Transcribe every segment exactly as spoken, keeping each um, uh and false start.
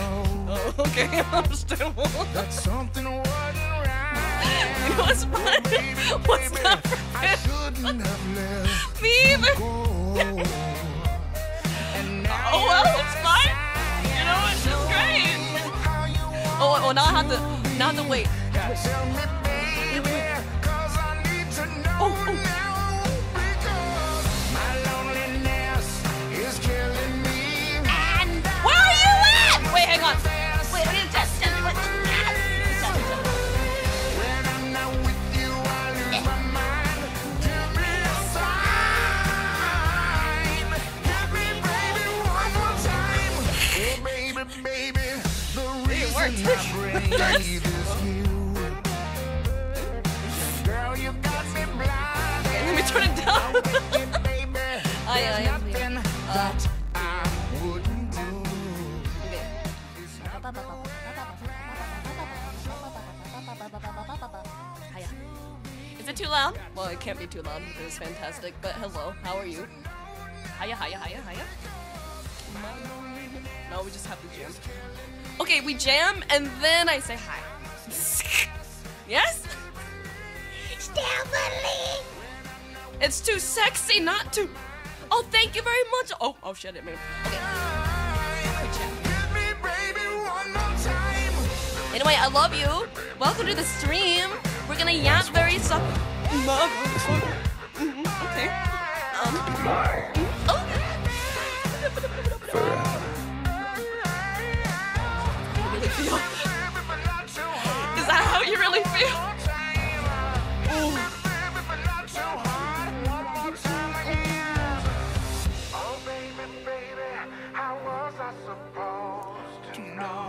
Oh, okay, understandable. You know what's funny? What's not for me either. Oh well, it's fine. You know what? It's great. Oh, oh, now I have to, now I have to wait. Oh, oh. Wait, hang on. Wait, I need to test it. When I'm not with you, I lose my mind. Give me a sign. Give me, baby, one more time. Oh, baby, baby, the reason I breathe is you. Girl, you got me blind. Let me turn it down. I am nothing that I wouldn't. Is it too loud? Well, it can't be too loud. It was fantastic. But hello, how are you? Hiya, hiya, hiya, hiya. No, we just have to jam. Okay, we jam and then I say hi. Yes? It's too sexy not to. Oh, thank you very much. Oh, oh shit, it made me. Okay. Anyway, I love you. Welcome to the stream. We're gonna yap very soft. Okay. Um. Oh. Really feel? Is that how you really feel? Oh, baby, baby, how was I supposed to know?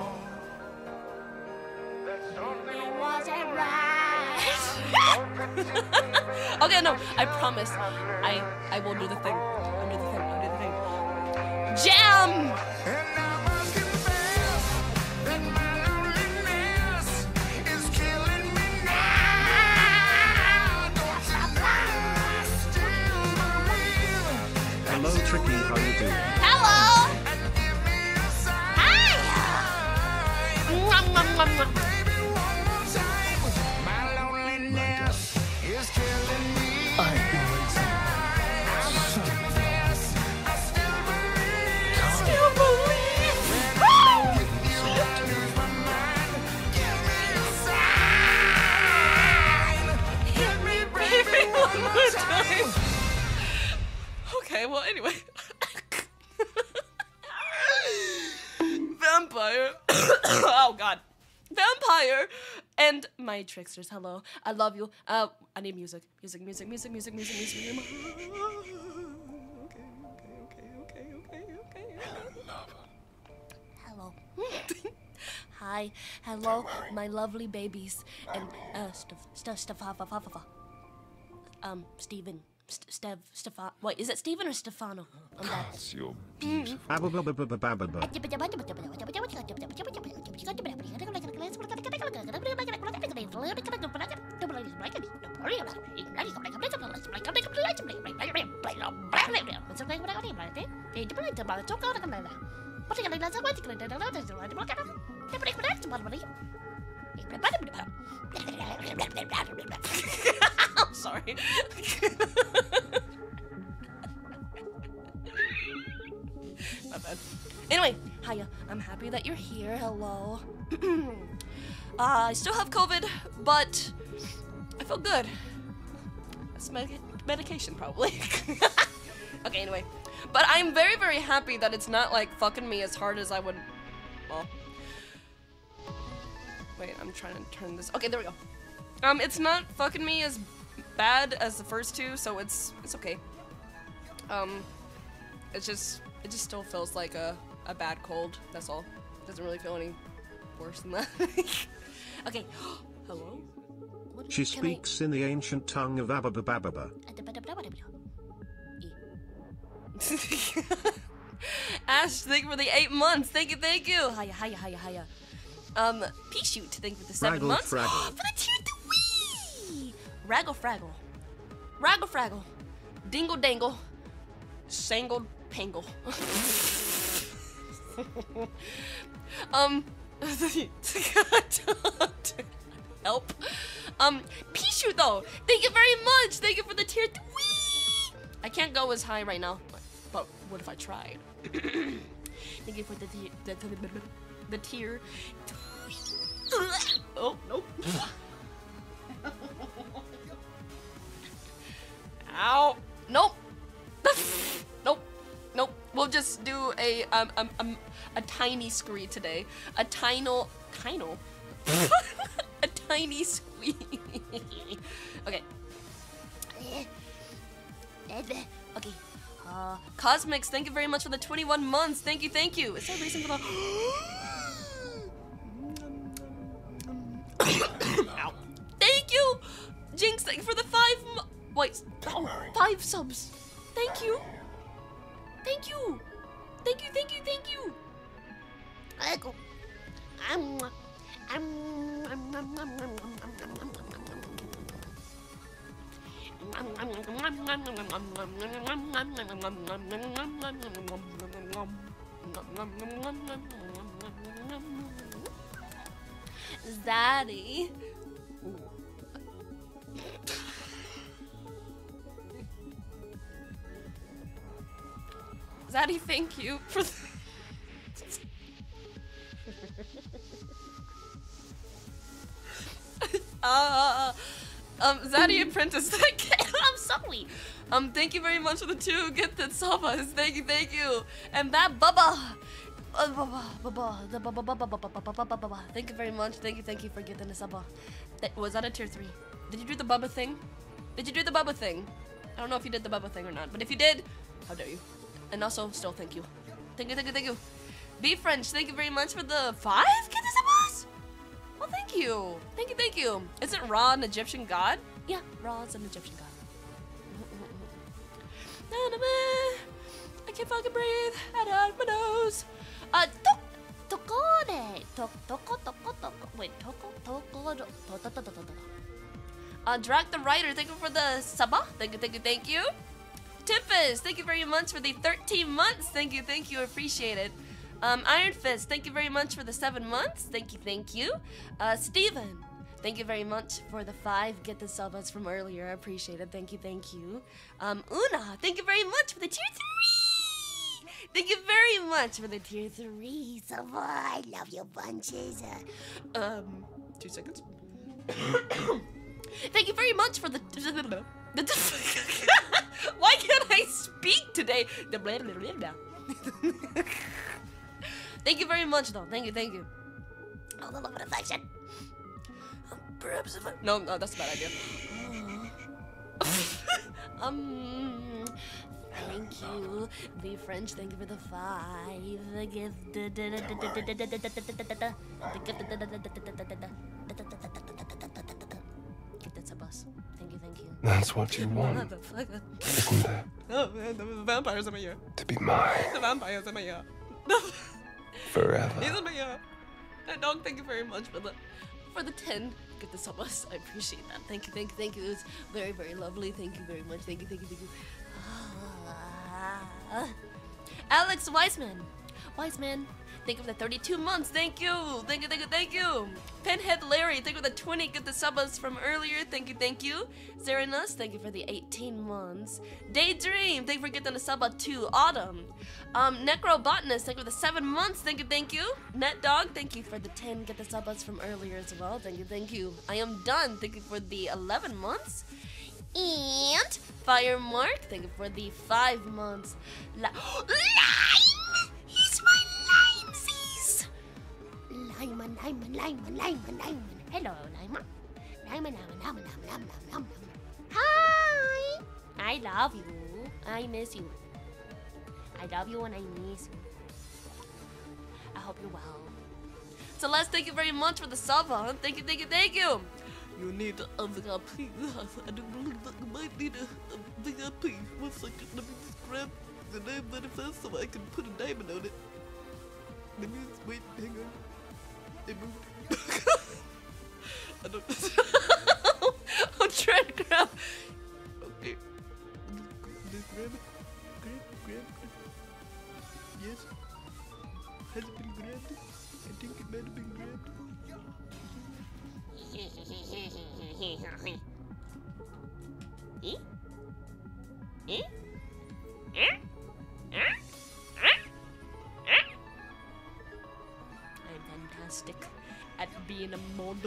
Okay, no, I promise. I I will do the thing. I'll do the thing. I'll do the thing. Jam! Hello, Tricky. How you doing? Hello. Hi. Okay, well, anyway. Vampire. Oh, God. Vampire and my tricksters. Hello. I love you. Uh, I need music. Music, music, music, music, music, music. music. Okay, okay, okay, okay, okay, okay. Hello. Hello. Hi. Hello, my lovely babies. And, uh, stuff, stuff, stuff, stuff, stuff, stuff. Um, Steven. St Stev, Stefan. Wait, is it Steven or Stefano? I'm God, you're beautiful. I'm sorry. My bad. Anyway, hiya. I'm happy that you're here. Hello. uh, I still have COVID, but I feel good. That's med medication, probably. Okay, anyway. But I'm very, very happy that it's not like fucking me as hard as I would. Well. Wait, I'm trying to turn this. Okay, there we go. Um, it's not fucking me as bad as the first two, so it's it's okay. Um, it's just it just still feels like a a bad cold. That's all. Doesn't really feel any worse than that. Okay. Hello. What, she speaks I... in the ancient tongue of Abababababa. Ash, thank you for the eight months. Thank you, thank you. Hiya, hiya, hiya, hiya. Um, pea shoot. Thank you for the seven Fraggle, months. Fraggle. For the two. Raggle fraggle, raggle fraggle, dingle dangle, Sangled Pangle. um, help. Um, Pichu though, thank you very much. Thank you for the tier three. I can't go as high right now, but, but what if I tried? Thank you for the tier, the, the, the, the tier. Oh, nope. Ow. Nope. Nope. Nope. We'll just do a um um, um a tiny scree today. A tiny tiny a tiny squee. Okay. Okay. Uh, Cosmics, thank you very much for the twenty-one months. Thank you, thank you. Is there a reason for the Ow. Thank you! Jinx, thank you for the five mo Wait, oh, five subs. Thank you. Thank you. Thank you, thank you, thank you. Zaddy. Zaddy, thank you for the uh, um, Zaddy Apprentice, thank you. I'm sorry. Um, thank you very much for the two gifted sabas. Thank you, thank you. And that Bubba. Thank you very much. Thank you, thank you for getting the sabah. Was that a tier three? Did you do the Bubba thing? Did you do the Bubba thing? I don't know if you did the Bubba thing or not, but if you did, how dare you. And also, still, thank you. Thank you, thank you, thank you. Be French, thank you very much for the five kids of us. Well, thank you. Thank you, thank you. Isn't Ra an Egyptian god? Yeah, Ra is an Egyptian god. I can't fucking breathe. I don't have my nose. Uh, Tokore. Toko, toko, toko. Wait, toko, toko, toko. Uh, Drag the Rider, thank you for the sabah. Thank you, thank you, thank you. Tempest, thank you very much for the thirteen months. Thank you, thank you, appreciate it. Um, Iron Fist, thank you very much for the seven months. Thank you, thank you. Uh, Steven, thank you very much for the five get the subs from earlier. I appreciate it. Thank you, thank you. Um, Una, thank you very much for the tier three. Thank you very much for the tier three. So I love you bunches. Uh, um, two seconds. Thank you very much for the. Why can't I speak today? Thank you very much, though. Thank you, thank you. All the love and affection. Perhaps if I... No, no, that's a bad idea. um, thank you. Be French, thank you for the five. The gift. The gift. That's a bus. Thank you, thank you. That's what you want. Isn't it? Oh man, the vampires in my ear. To be mine. The vampires in my ear. Forever. These are my ear. Dog, thank you very much for the for the ten. Get this on us. I appreciate that. Thank you, thank you, thank you. It was very, very lovely. Thank you very much. Thank you, thank you, thank you. Ah. Alex Wiseman. Wiseman. Thank you for the thirty-two months. Thank you. Thank you, thank you, thank you. Pinhead Larry, thank you for the twenty. Get the subs from earlier. Thank you, thank you. Zerenus, thank you for the eighteen months. Daydream, thank you for getting the sub to Autumn. Um, Necrobotanist, thank you for the seven months. Thank you, thank you. NetDog, thank you for the ten. Get the subs from earlier as well. Thank you, thank you. I am done. Thank you for the eleven months. And Firemark, thank you for the five months. La Lime! He's my Limesies! Lima, Lima, Lima, Lima, Lima. Hello, Lima. Lima, Lima, Lima, Lima, Lima, Lima. Hi! I love you. I miss you. I love you and I miss you. I hope you're well. Celeste, thank you very much for the sub, huh? Thank you, thank you, thank you. You need a V I P. I do believe that you might need a, a V I P. One second, let me just grab the name manifest so I can put a diamond on it. Let me just wait, hang on. It moved. I don't. I'm trying to grab. Okay. Just grab it. great, granted. Yes. Has it been granted? I think it might have been granted. Eh? Eh? Eh? Eh? Eh? I'm fantastic at being a mod.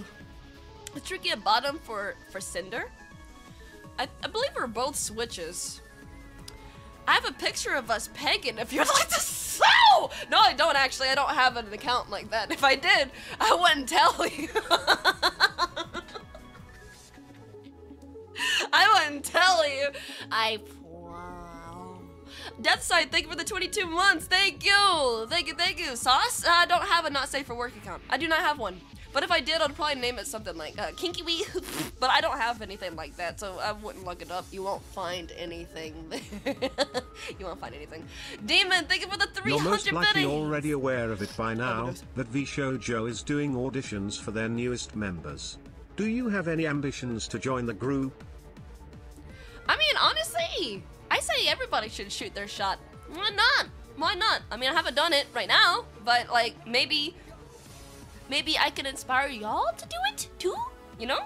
It's tricky at bottom for, for Cinder. I, I believe we're both switches. I have a picture of us pegging if you'd like to sell! No, I don't actually. I don't have an account like that. If I did, I wouldn't tell you. I wouldn't tell you. I... Wow. Deathside, thank you for the twenty-two months. Thank you. Thank you, thank you. Sauce? I don't have a not safe for work account. I do not have one. But if I did, I'd probably name it something like uh, Kinky Wee. But I don't have anything like that, so I wouldn't look it up. You won't find anything there. You won't find anything. Demon, thank you for the three hundred You're most likely bidding. Already aware of it by now, that VShojo is doing auditions for their newest members. Do you have any ambitions to join the group? I mean, honestly, I say everybody should shoot their shot. Why not? Why not? I mean, I haven't done it right now, but like, maybe... Maybe I can inspire y'all to do it, too? You know?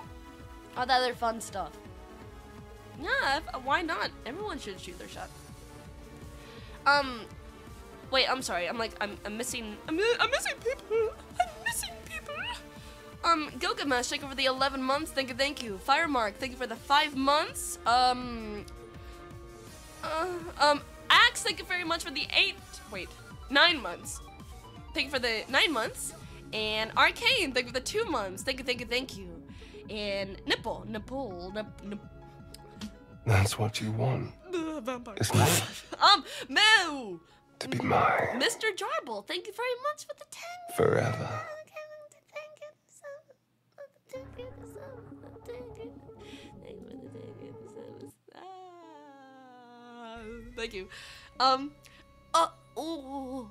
All that other fun stuff. Yeah, why not? Everyone should shoot their shot. Um, wait, I'm sorry. I'm like, I'm, I'm missing... I'm, I'm missing people. I'm missing people. Um, Gilgamesh, thank you for the eleven months. Thank you, thank you. Firemark, thank you for the five months. Um, uh, um, Axe, thank you very much for the eight... Wait, nine months. Thank you for the nine months. And Arcane, thank you for the two months. Thank you, thank you, thank you. And Nipple, Nipple, nip, nip. That's what you want. Isn't it? Um, Moo! To be mine. Mister Jarble, thank you very much for the ten. Forever. Thank you. Um, uh, oh,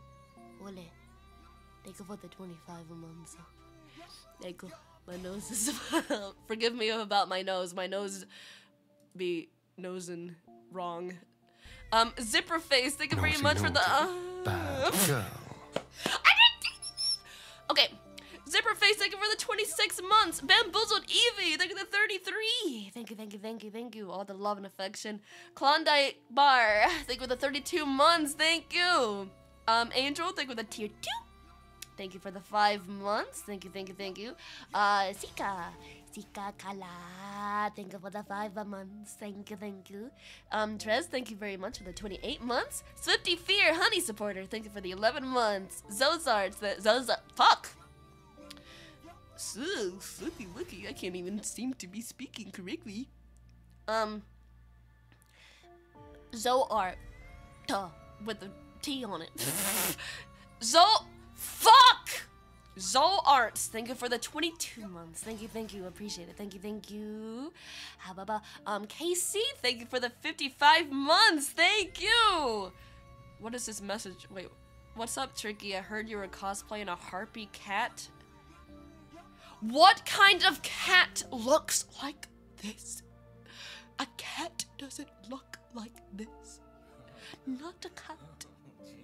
ole. Thank you for the twenty-five months. Thank you. My nose is... Forgive me about my nose. My nose be nosing wrong. Um, Zipper Face, thank you very much for the... Uh... Okay. Zipper Face, thank you for the twenty-six months. Bamboozled Evie, thank you for the thirty-three. Thank you, thank you, thank you, thank you. All the love and affection. Klondike Bar, thank you for the thirty-two months. Thank you. Um, Angel, thank you for the tier two. Thank you for the five months. Thank you, thank you, thank you. Uh, Sika. Sika Kala. Thank you for the five months. Thank you, thank you. Um, Trez, thank you very much for the twenty-eight months. Swifty Fear, Honey Supporter. Thank you for the eleven months. Zozards, the Zozard. Fuck! So, Flippy Wicky, I can't even seem to be speaking correctly. Um. Zoart. Tuh. With a T on it. Zo. Fuck! Zoe Arts, thank you for the twenty-two months. Thank you, thank you, appreciate it. Thank you, thank you. How about um K C? Thank you for the fifty-five months. Thank you. What is this message? Wait, what's up, Tricky? I heard you were cosplaying a harpy cat. What kind of cat looks like this? A cat doesn't look like this. Not a cat.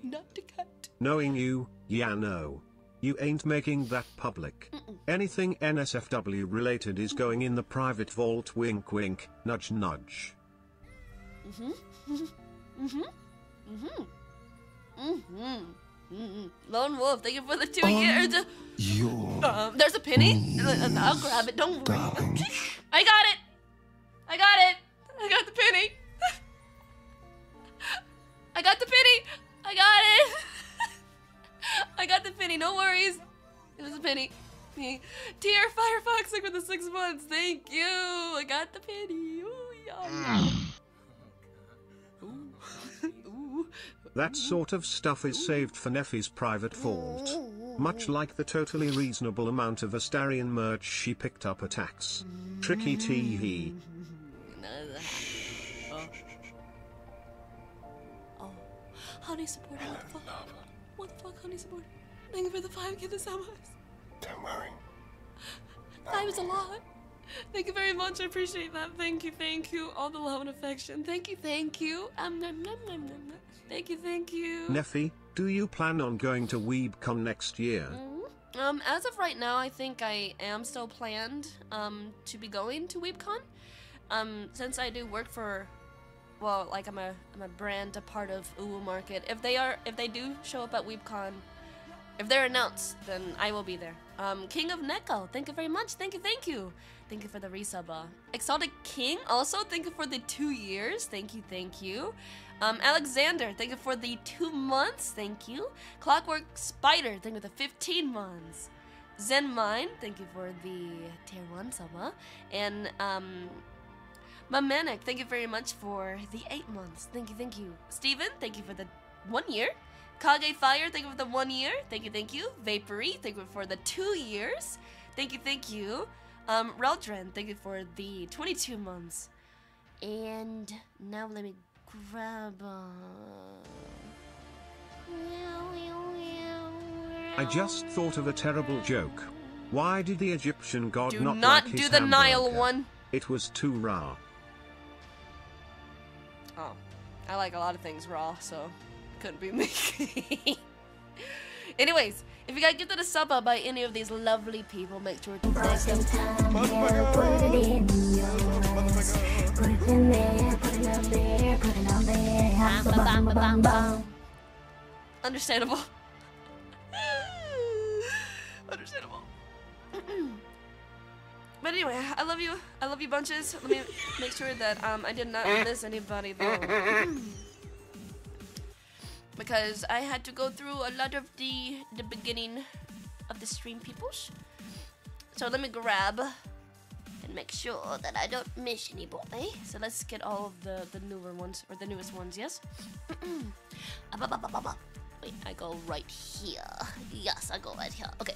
Not a cat. Knowing you, yeah, no. You ain't making that public. Mm-mm. Anything N S F W related is going in the private vault, wink wink, nudge nudge. Mm-hmm. Mm-hmm. Mm-hmm. Mm-hmm. Mm-hmm. Lone Wolf, thank you for the two um, years. Um, there's a penny? I'll grab it, don't worry. I got it! I got it! I got the penny! I got the penny! I got it! I got the penny, no worries. It was a penny. Dear Firefox, thank you for the six months. Thank you. I got the penny. Ooh, yum. Ooh. Ooh. That sort of stuff is saved for Nephi's private vault. Much like the totally reasonable amount of Astarion merch she picked up at Axe. Tricky tee hee. Oh. Oh. Honey supporter, what the fuck? What the fuck, honey support? Thank you for the five, get the Samas. Don't worry. Five is a lot. Thank you very much. I appreciate that. Thank you, thank you. All the love and affection. Thank you, thank you. Um, nom, nom, nom, nom, nom. Thank you, thank you. Nephy, do you plan on going to WeebCon next year? Mm-hmm. Um, as of right now, I think I am still planned um to be going to WeebCon. Um, since I do work for, well, like I'm a I'm a brand, a part of Uwu Market. If they are, if they do show up at WeebCon, if they're announced, then I will be there. Um, King of Neko, thank you very much. Thank you, thank you. Thank you for the resub. Exalted King, also thank you for the two years. Thank you, thank you. Um, Alexander, thank you for the two months. Thank you. Clockwork Spider, thank you for the fifteen months. Zen Mine, thank you for the tier one sub. And um, Mamanic, thank you very much for the eight months. Thank you, thank you. Steven, thank you for the one year. Kage Fire, thank you for the one year. Thank you, thank you. Vapory, thank you for the two years. Thank you, thank you. Um, Reldren, thank you for the twenty-two months. And now let me grab a... I just thought of a terrible joke. Why did the Egyptian god not like his hamburger? Do not do the Nile one. It was too raw. Oh, I like a lot of things raw, so... couldn't be me. Anyways, if you guys get to the sub by any of these lovely people, make sure to take some time. Put it in your eyes. Put it in there, put it up there, put it on there. Bam, bam, bam, bam. Understandable. Understandable. But anyway, I love you. I love you bunches. Let me make sure that um I did not miss anybody though. Because I had to go through a lot of the the beginning of the stream peoples. So let me grab and make sure that I don't miss anybody. So let's get all of the, the newer ones, or the newest ones, yes? Wait, I go right here. Yes, I go right here. Okay.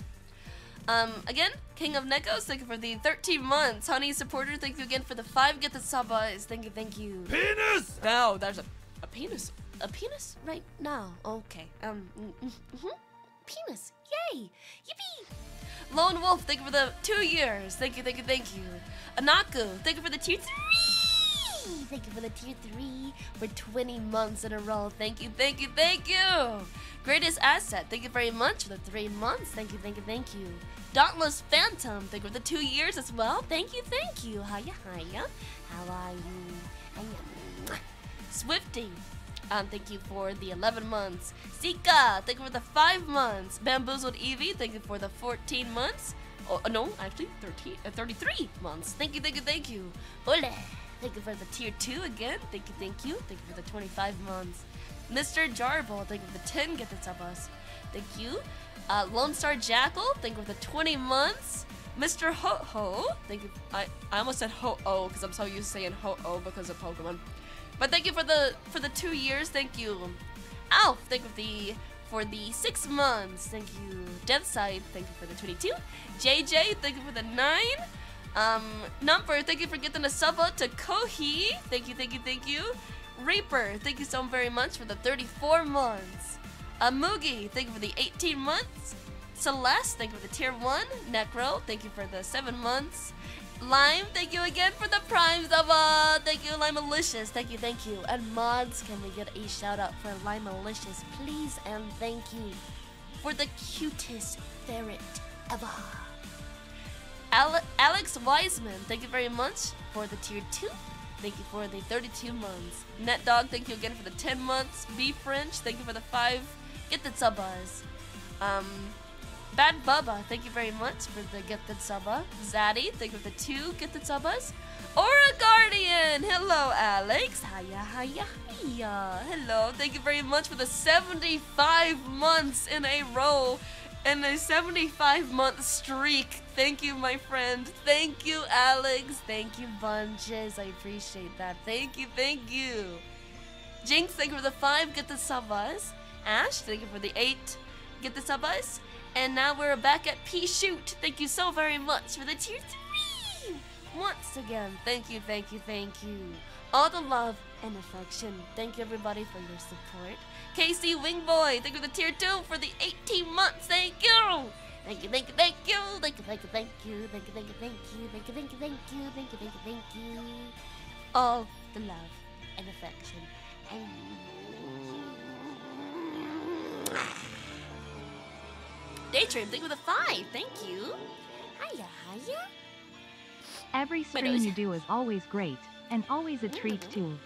Um, again, King of Nekos, thank you for the thirteen months. Honey Supporter, thank you again for the five. Get the sabas. Thank you, thank you. Penis! No, there's a, a penis. A penis right now. Okay. Um. Mm-hmm. Penis. Yay. Yippee. Lone Wolf, thank you for the two years. Thank you, thank you, thank you. Anaku, thank you for the tier three. Thank you for the tier three for twenty months in a row. Thank you, thank you, thank you. Greatest Asset, thank you very much for the three months. Thank you, thank you, thank you. Dauntless Phantom, thank you for the two years as well. Thank you, thank you. Hiya, hiya. How are you? Hiya. Swifty. Um, thank you for the eleven months. Sika, thank you for the five months. Bamboozled Evie, thank you for the fourteen months. Oh, no, actually, thirteen, uh, thirty-three months. Thank you, thank you, thank you. Ole, thank you for the tier two again. Thank you, thank you. Thank you for the twenty-five months. Mister Jarble, thank you for the ten. Get the subs. Thank you. Uh, Lone Star Jackal, thank you for the twenty months. Mister Ho-Ho, thank you. I, I almost said Ho-Oh because I'm so used to saying Ho-Oh because of Pokemon. But thank you for the for the two years, thank you. Alf, thank you for the for the six months, thank you. Deathside, thank you for the twenty-two. J J, thank you for the nine. Um, Number, thank you for getting a sub out to Kohi. Thank you, thank you, thank you. Reaper, thank you so very much for the thirty-four months. Amugi, thank you for the eighteen months. Celeste, thank you for the tier one. Necro, thank you for the seven months. Lime, thank you again for the primes of uh thank you, Limealicious, thank you, thank you. And mods, can we get a shout out for Limealicious, please and thank you for the cutest ferret ever. Ale Alex Wiseman, thank you very much for the tier two. Thank you for the thirty-two months. NetDog, thank you again for the ten months. B French, thank you for the five. Get the subas. Um. Bad Bubba, thank you very much for the get the subba. Zaddy, thank you for the two get the subbas. Aura Guardian, hello Alex. Hiya, hiya, hiya. Hello, thank you very much for the seventy-five months in a row and a seventy-five month streak. Thank you, my friend. Thank you, Alex. Thank you, bunches. I appreciate that. Thank you, thank you. Jinx, thank you for the five get the subbas. Ash, thank you for the eight get the subbas. And now we're back at P Shoot. Thank you so very much for the tier three. Once again, thank you, thank you, thank you. All the love and affection. Thank you everybody for your support. K C Wingboy, thank you for the tier two for the eighteen months. Thank you. Thank you, thank you, thank you, thank you, thank you, thank you, thank you, thank you, thank you, thank you, thank you, thank you, thank you, thank you, thank you. All the love and affection. Daydream, thank you with a five. Thank you. Hiya, hiya. Every stream you do is always great, and always a treat too.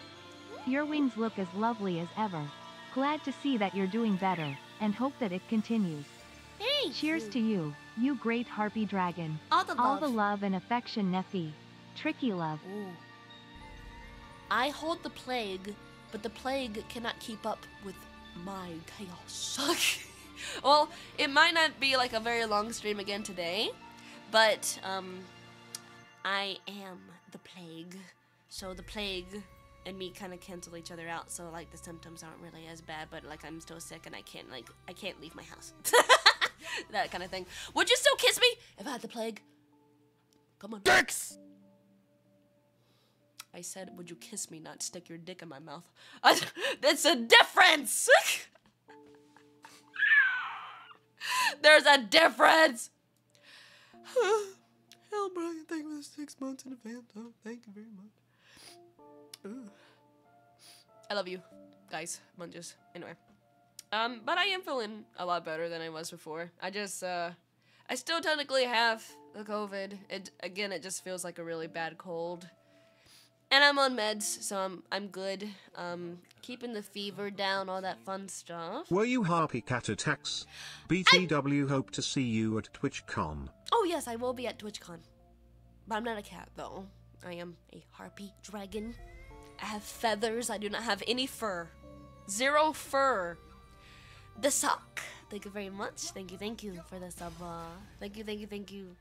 Your wings look as lovely as ever. Glad to see that you're doing better, and hope that it continues. Hey! Cheers to you, you great harpy dragon. All the love, All the love and affection, Nephy. Tricky love. Ooh. I hold the plague, but the plague cannot keep up with my chaos. Well, it might not be like a very long stream again today, but um, I am the plague. So the plague and me kind of cancel each other out, so like the symptoms aren't really as bad, but like I'm still sick and I can't like I can't leave my house. That kind of thing. Would you still kiss me if I had the plague? Come on. Dicks! I said, would you kiss me, not stick your dick in my mouth? I, that's a difference! There's a difference! Hell, Brian, thank you for the six months in advance. Oh, thank you very much. Ooh. I love you, guys, munches. Anyway. Um, but I am feeling a lot better than I was before. I just, uh, I still technically have the COVID. It, again, it just feels like a really bad cold. And I'm on meds, so I'm I'm good. Um, keeping the fever down, all that fun stuff. Were you harpy cat attacks? B T W, I... hope to see you at TwitchCon. Oh yes, I will be at TwitchCon. But I'm not a cat though. I am a harpy dragon. I have feathers. I do not have any fur. Zero fur. The sock. Thank you very much. Thank you, thank you for the sub. Thank you, thank you, thank you.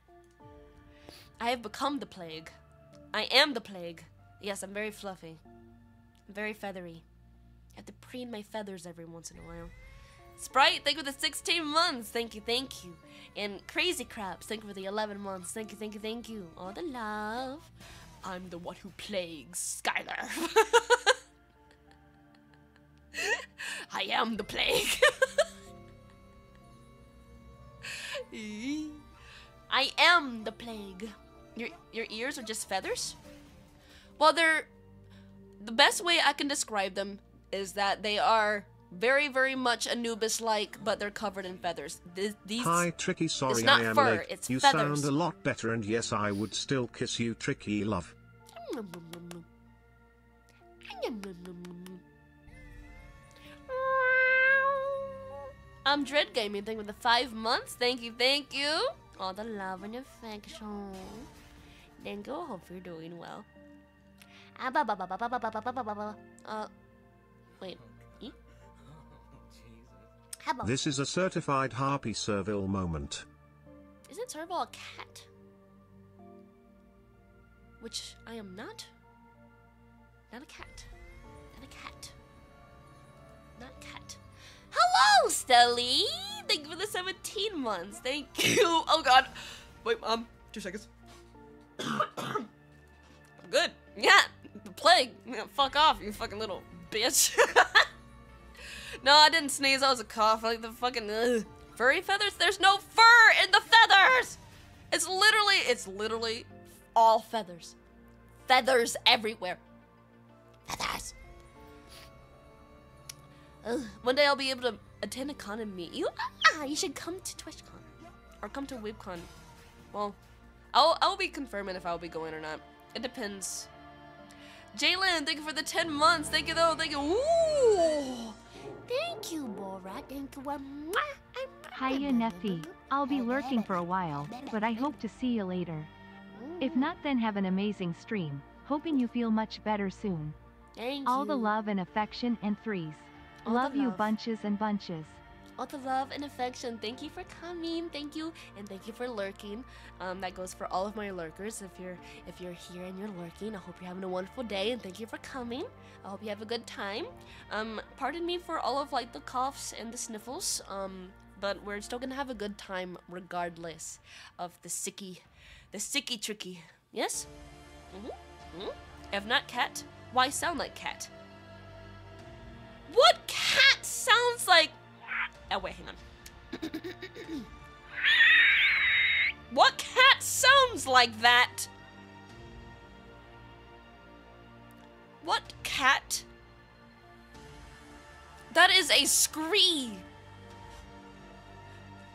I have become the plague. I am the plague. Yes, I'm very fluffy. I'm very feathery. I have to preen my feathers every once in a while. Sprite, thank you for the sixteen months. Thank you, thank you. And Crazy Craps, thank you for the eleven months. Thank you, thank you, thank you. All the love. I'm the one who plagues Skylar. I am the plague. I am the plague. Your, your ears are just feathers? Well, they're, the best way I can describe them is that they are very, very much Anubis-like, but they're covered in feathers. Th these, Hi, Tricky, sorry it's not I am fur, late. It's you feathers. Sound a lot better, and yes, I would still kiss you, Tricky love. I'm Dread Gaming, thing with the five months. Thank you, thank you. All the love and affection. Then go, hope you're doing well. Uh, wait. E? This is a certified harpy servile moment. Isn't servile a cat? Which I am not. Not a cat. Not a cat. Not a cat. Hello, Stelly! Thank you for the seventeen months. Thank you. Oh god. Wait, um, two seconds. I'm good. Yeah. The plague. Yeah, fuck off, you fucking little bitch. No, I didn't sneeze. I was a cough. Like the fucking ugh. Furry feathers. There's no fur in the feathers. It's literally, it's literally all feathers. Feathers everywhere. Feathers. Ugh. One day I'll be able to attend a con and meet you. Ah, you should come to TwitchCon or come to WeebCon. Well, I'll I'll be confirming if I'll be going or not. It depends. Jalen, thank you for the ten months. Thank you, though. Thank you. Ooh. Thank you, Bora. Thank you. Hiya, Nephy. I'll be lurking for a while, but I hope to see you later. If not, then have an amazing stream. Hoping you feel much better soon. Thank All you. The love and affection and threes. All love you, love. Bunches and bunches. All the love and affection. Thank you for coming. Thank you, and thank you for lurking. Um, that goes for all of my lurkers. If you're if you're here and you're lurking, I hope you're having a wonderful day, and thank you for coming. I hope you have a good time. Um, pardon me for all of like the coughs and the sniffles. Um, but we're still gonna have a good time regardless of the sicky, the sicky tricky. Yes. Mm-hmm. Mm-hmm. If not cat, why sound like cat? What cat sounds like? Oh wait, hang on. like that. What cat? That is a scree.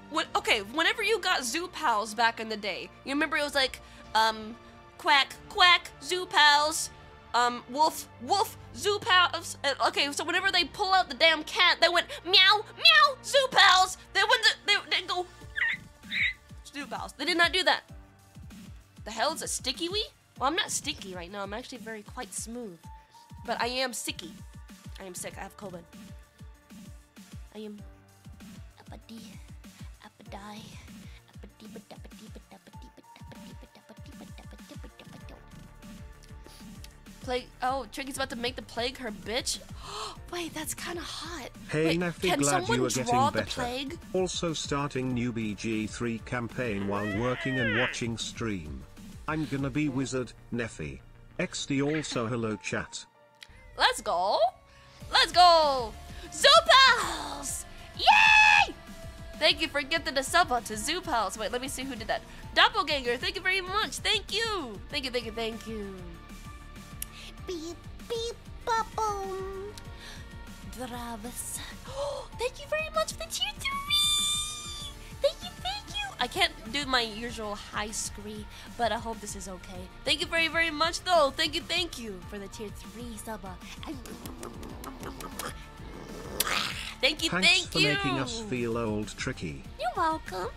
What, okay, whenever you got Zoo Pals back in the day, you remember it was like, um, quack, quack, Zoo Pals, um, wolf, wolf, Zoo Pals. And, okay, so whenever they pull out the damn cat, they went, meow, meow, Zoo Pals. They wouldn't, they didn't go, Zoo Pals. They did not do that. The hell is a sticky wee? Well, I'm not sticky right now. I'm actually very quite smooth, but I am sicky. I am sick. I have COVID. I am up a dee. Plague. Oh, Tricky's about to make the plague her bitch. Wait, that's kind of hot. Hey, Wait, Nephy, can glad someone you are draw the better. Plague? Also starting new B G three campaign while working and watching stream. I'm gonna be wizard, Nephy. X D also hello chat. Let's go. Let's go. Zoopals! Yay! Thank you for gifting a sub out to Zoo Pals. Wait, let me see who did that. Doppelganger, thank you very much. Thank you. Thank you, thank you, thank you. Beep, beep, ba-boom. Dravis. Oh, thank you very much for the tier three. Thank you, thank you. I can't do my usual high scree, but I hope this is okay. Thank you very, very much, though. Thank you, thank you for the tier three sub out. Thank you, Thanks thank for you. Making us feel old, Tricky. You're welcome.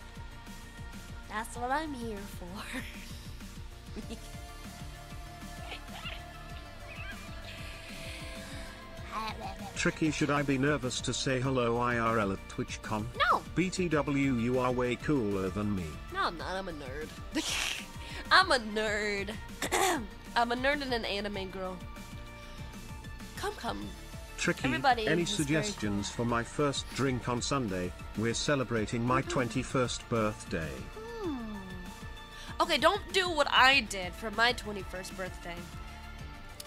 That's what I'm here for. Tricky, should I be nervous to say hello I R L at TwitchCon? No. B T W, you are way cooler than me. No, I'm not. I'm a nerd. I'm a nerd. I'm a nerd and an anime girl. Come, come. Tricky, Everybody any suggestions cool. for my first drink on Sunday? We're celebrating my mm-hmm. twenty-first birthday. Hmm. Okay, don't do what I did for my twenty-first birthday.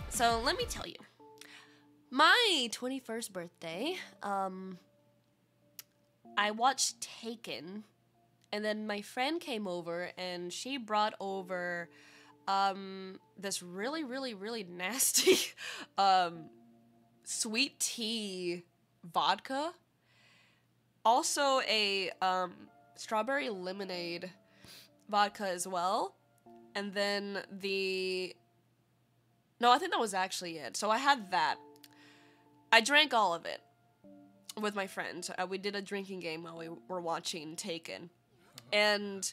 So let me tell you. My twenty-first birthday, um, I watched Taken, and then my friend came over, and she brought over um, this really, really, really nasty... um, sweet tea vodka, also a um, strawberry lemonade vodka as well, and then the no I think that was actually it. So I had that. I drank all of it with my friend. Uh, we did a drinking game while we were watching Taken, and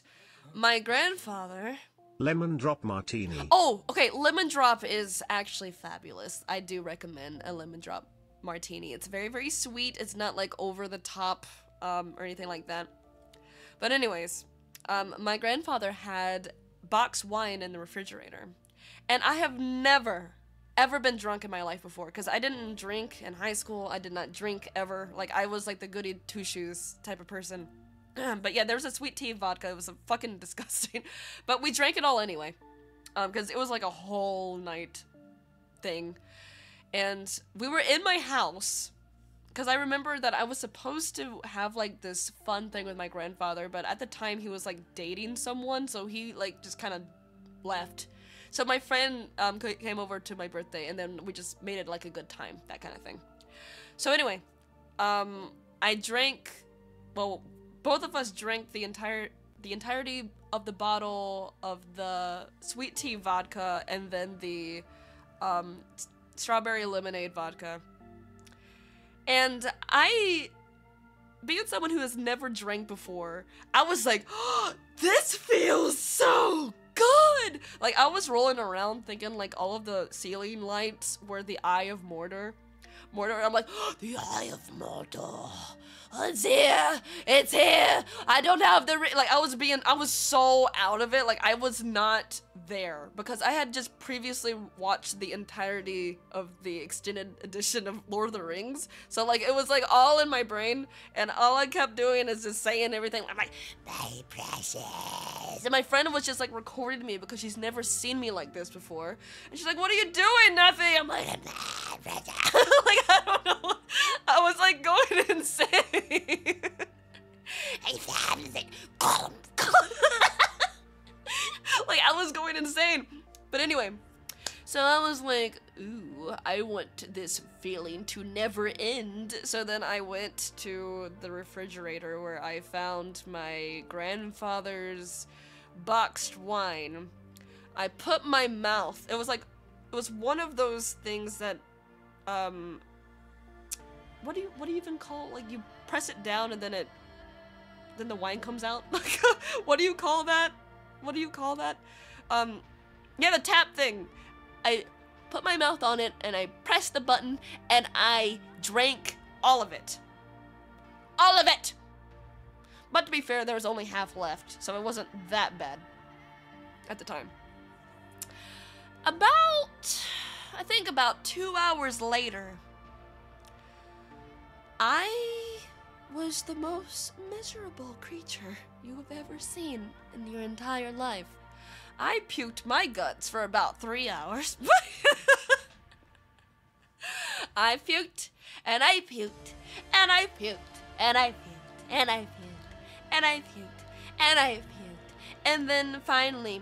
my grandfather Lemon drop martini. Oh, okay. Lemon drop is actually fabulous. I do recommend a lemon drop martini. It's very, very sweet. It's not like over the top um, or anything like that. But anyways, um, my grandfather had boxed wine in the refrigerator, and I have never, ever been drunk in my life before because I didn't drink in high school. I did not drink ever. Like I was like the goody two shoes type of person. But yeah, there was a sweet tea vodka. It was fucking disgusting. But we drank it all anyway. Um, because it was like a whole night thing. And we were in my house. Because I remember that I was supposed to have like this fun thing with my grandfather. But at the time he was like dating someone. So he like just kind of left. So my friend um, came over to my birthday. And then we just made it like a good time. That kind of thing. So anyway. Um, I drank... Well... Both of us drank the entire the entirety of the bottle of the sweet tea vodka and then the um, strawberry lemonade vodka. And I, being someone who has never drank before, I was like, oh, this feels so good! Like, I was rolling around thinking, like, all of the ceiling lights were the Eye of Mordor. Mordor, and I'm like, oh, the Eye of Mordor, it's here, it's here, I don't have the, like, I was being, I was so out of it, like, I was not there, because I had just previously watched the entirety of the extended edition of Lord of the Rings, so, like, it was, like, all in my brain, and all I kept doing is just saying everything, I'm like, my precious, and my friend was just, like, recording me, because she's never seen me like this before, and she's like, what are you doing, Nephy? I'm like, my precious. Like, I don't know. I was like going insane. Like I was like, ooh, I want this feeling to never end. So then I went to the refrigerator where I found my grandfather's boxed wine. I put my mouth, it was like, it was one of those things that, um, what do you, what do you even call it? Like, you press it down and then it, then the wine comes out? What do you call that? What do you call that? Um, yeah, the tap thing. I put my mouth on it and I pressed the button and I drank all of it. All of it! But to be fair, there was only half left, so it wasn't that bad at the time. About, I think about two hours later, I was the most miserable creature you have ever seen in your entire life. I puked my guts for about three hours. I puked, and I puked, and I puked, and I puked, and I puked, and I puked, and I puked, and then finally,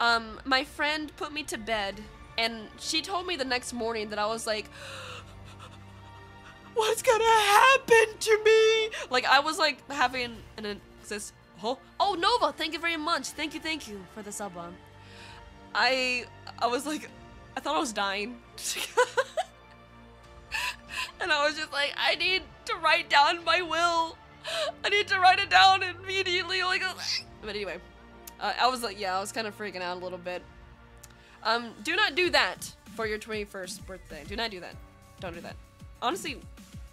um, my friend put me to bed, and she told me the next morning that I was like, what's gonna happen to me? Like, I was like having an, an this, oh, oh, Nova, thank you very much. Thank you, thank you for the sub bomb. I, I was like, I thought I was dying. And I was just like, I need to write down my will. I need to write it down immediately. Like, but anyway, uh, I was like, yeah, I was kind of freaking out a little bit. Um, do not do that for your twenty-first birthday. Do not do that. Don't do that. Honestly,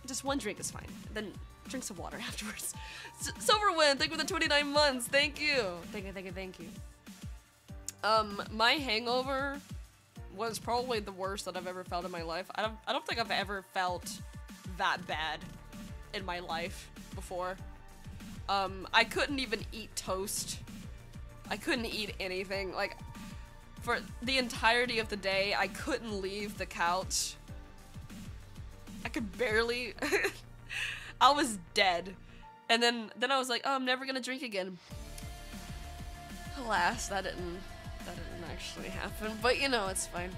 just one drink is fine. Then drink some water afterwards. S Silverwind, thank you for the twenty-nine months. Thank you. Thank you, thank you, thank you. Um, my hangover was probably the worst that I've ever felt in my life. I don't, I don't think I've ever felt that bad in my life before. Um, I couldn't even eat toast. I couldn't eat anything. Like, for the entirety of the day, I couldn't leave the couch. I could barely, I was dead. And then, then I was like, oh, I'm never gonna drink again. Alas, that didn't, that didn't actually happen, but you know, it's fine.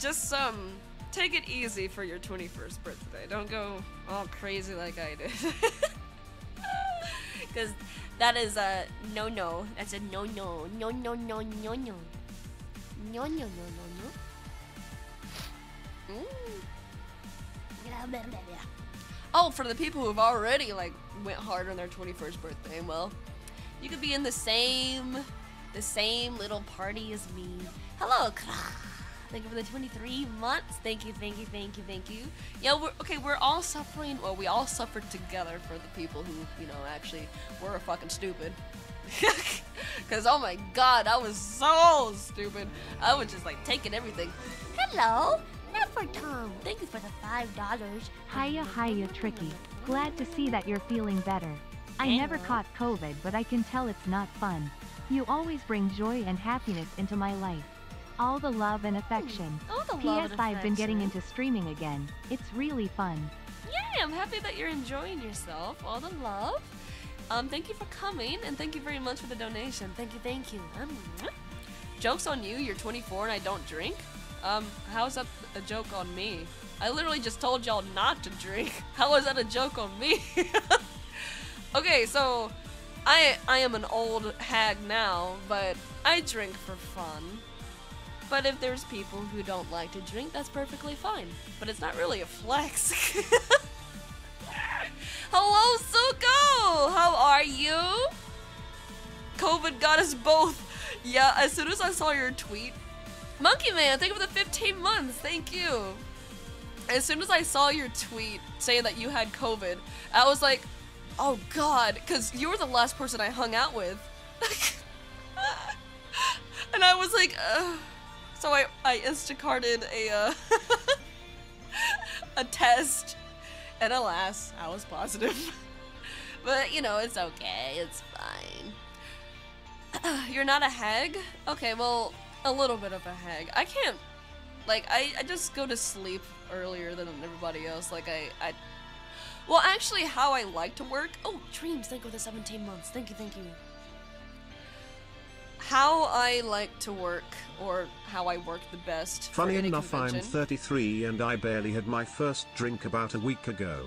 Just, um, take it easy for your twenty-first birthday. Don't go all crazy like I did. Cause that is a no-no. That's a no-no, no-no-no-no-no. No-no-no-no-no. Mmm. Oh, for the people who've already like went hard on their twenty-first birthday, well, you could be in the same, the same little party as me. Hello, thank you for the twenty-three months. Thank you, thank you, thank you, thank you. Yeah, we're okay. We're all suffering. Well, we all suffered together for the people who, you know, actually were fucking stupid. Cause oh my god, I was so stupid. I was just like taking everything. Hello. For Tom, thank you for the five dollars. Hiya, hiya, Tricky. Glad to see that you're feeling better. I Hang never on. caught COVID, but I can tell it's not fun. You always bring joy and happiness into my life. All the love and affection. All the love. P S. And I've been getting into streaming again. It's really fun. Yay! I'm happy that you're enjoying yourself. All the love. Um, thank you for coming, and thank you very much for the donation. Thank you, thank you. Um, jokes on you. You're twenty-four, and I don't drink. Um, how is that a joke on me? I literally just told y'all not to drink. How is that a joke on me? Okay, so I I am an old hag now, but I drink for fun. But if there's people who don't like to drink, that's perfectly fine. But it's not really a flex. Hello, Suko! How are you? COVID got us both. Yeah, as soon as I saw your tweet, Monkey Man, thank you for the fifteen months. Thank you. As soon as I saw your tweet saying that you had COVID, I was like, oh god, because you were the last person I hung out with. And I was like, ugh. So I, I Instacarted a, uh, a test, and alas, I was positive. But, you know, it's okay. It's fine. You're not a hag? Okay, well... a little bit of a hag. I can't, like, I, I just go to sleep earlier than everybody else. Like, I, I, well, actually, how I like to work. Oh, Dreams, thank you for the seventeen months. Thank you, thank you. how I like to work, or how I work the best. Funny enough, convention. I'm thirty-three and I barely had my first drink about a week ago.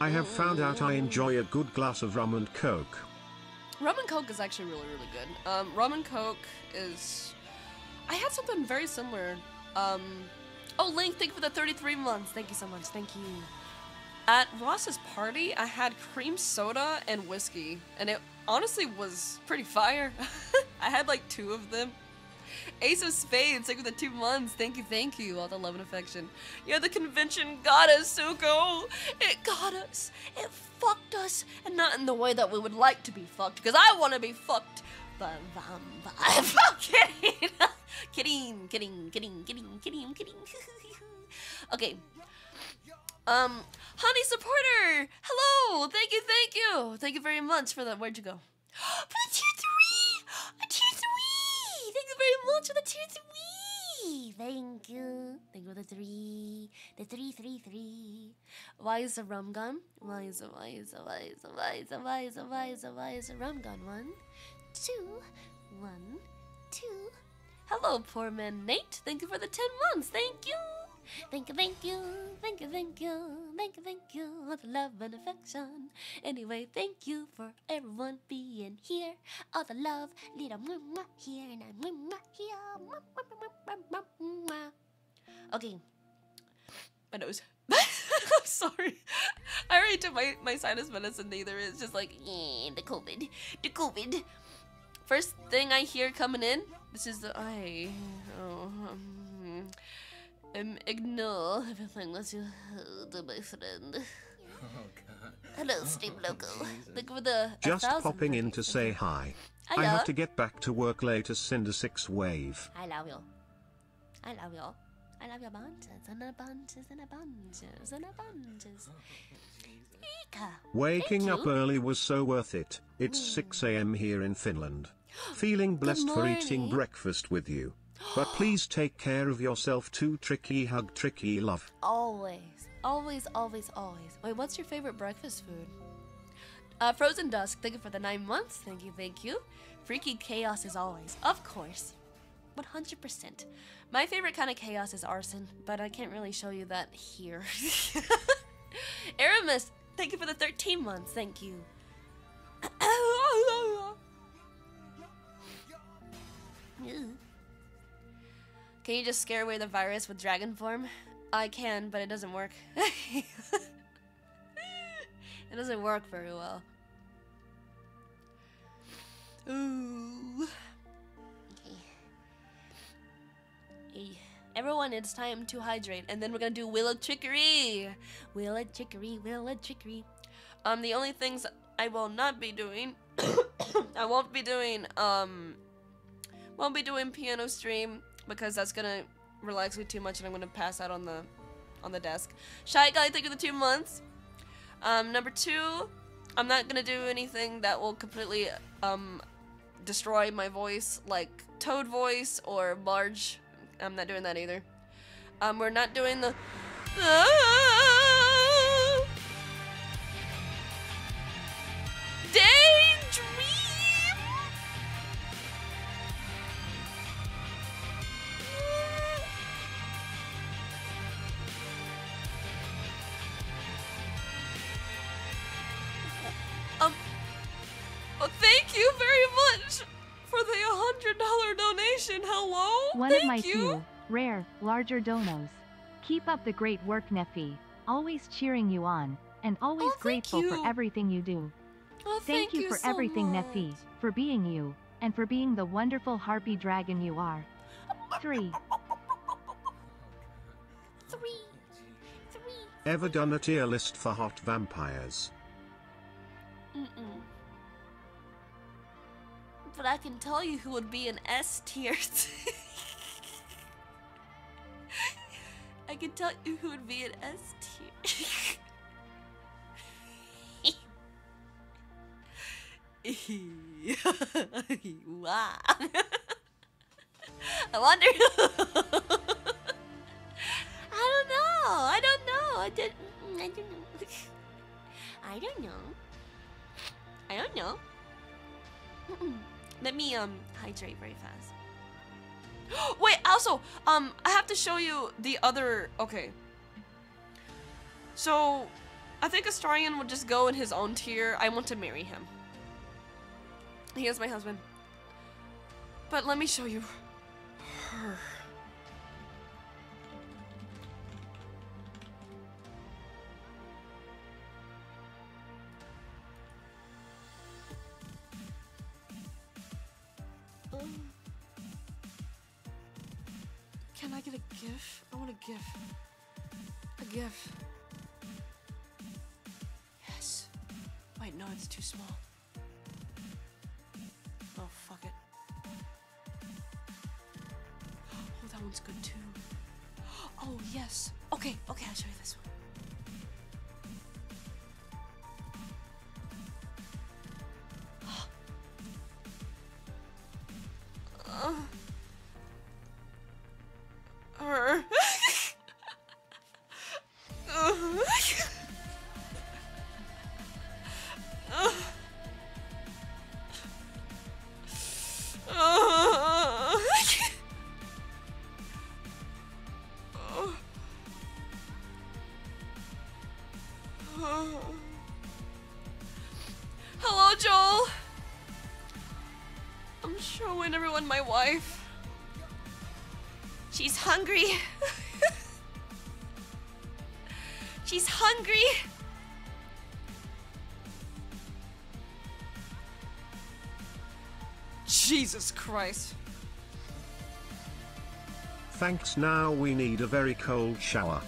I have mm. found out I enjoy a good glass of rum and coke. Rum and coke is actually really, really good. Um, rum and coke is... I had something very similar. Um, oh, Link, thank you for the thirty-three months. Thank you so much. Thank you. At Ross's party, I had cream soda and whiskey, and it honestly was pretty fire. I had like two of them. Ace of Spades, thank you for the two months. Thank you, thank you. All the love and affection. You're the convention goddess, Zuko. It got us. It fucked us. And not in the way that we would like to be fucked, because I want to be fucked. Bum, bum, bum. I'm kidding. Kidding, kidding, kidding, kidding, kidding, kidding. Okay. Um, Honey Supporter! Hello! Thank you, thank you! Thank you very much for that. Where'd you go? For the tier three! A tier three! Thank you very much for the tier three! Thank you. Thank you for the three. The three, three, three. Why is a rum gun? Why is a, why is a, why is a, why is a, why is a, why is a, why is a rum gun? One, two, one, two. Hello, poor man Nate. Thank you for the ten months. Thank you! Thank you, thank you, thank you, thank you, thank you, thank you for the love and affection. Anyway, thank you for everyone being here. All the love, little mwah here and I'm mwah here. Okay. My nose. I'm sorry. I already took my, my sinus medicine either. It's just like, yeah, the COVID. The COVID. First thing I hear coming in, this is the I. Oh, um, Um, ignore everything that you heard, my friend. Oh, God. Hello, Steam Local. Thank you for the Just popping in to say hi. Hello. I have to get back to work later, Cinder Six Wave. I love you. I love you. I love your bunches and a bunches and a bunches and a bunches. Eka. Waking up early was so worth it. It's mm. six A M here in Finland. Feeling blessed for eating breakfast with you. But please take care of yourself too, Tricky Hug, Tricky Love. Always. Always, always, always. Wait, what's your favorite breakfast food? Uh, Frozen Dusk, thank you for the nine months. Thank you, thank you. Freaky chaos as always. Of course. one hundred percent. My favorite kind of chaos is arson, but I can't really show you that here. Aramis, thank you for the thirteen months. Thank you. Can you just scare away the virus with dragon form? I can, but it doesn't work. It doesn't work very well. Ooh. Okay. Everyone, it's time to hydrate, and then we're gonna do Wheel of Trickery! Wheel of Trickery, Wheel of Trickery. Um, the only things I will not be doing... I won't be doing, um... won't be doing piano stream, because that's gonna relax me too much and I'm gonna pass out on the on the desk. Shy Guy, thank you for the two months. Um, number two, I'm not gonna do anything that will completely um, destroy my voice, like Toad voice or Marge. I'm not doing that either. Um, we're not doing the... Ah! Daydream! Um, well, thank you very much for the one hundred dollar donation. Hello? One thank of my you. Few, rare, larger donos. Keep up the great work, Nephy. Always cheering you on, and always oh, grateful you. For everything you do. Oh, thank, thank you, you for so everything, much. Nephy, for being you, and for being the wonderful harpy dragon you are. Three. Three. Three. Ever done a tier list for hot vampires? Mm-mm. But I can tell you who would be an S tier. I can tell you who would be an S tier. Wow. I wonder. I don't know. I don't know. I didn't. I don't know. I don't know. I don't know. Mm-mm. Let me um hydrate very fast. Wait, also, um, I have to show you the other. Okay. So, I think Astarion will just go in his own tier. I want to marry him. He is my husband. But let me show you her. Can I get a GIF? I want a GIF. A GIF. Yes. Wait, no, it's too small. Oh, fuck it. Oh, that one's good too. Oh, yes. Okay, okay, I'll show you this one. My wife. She's hungry. She's hungry. Jesus Christ. Thanks. Now we need a very cold shower.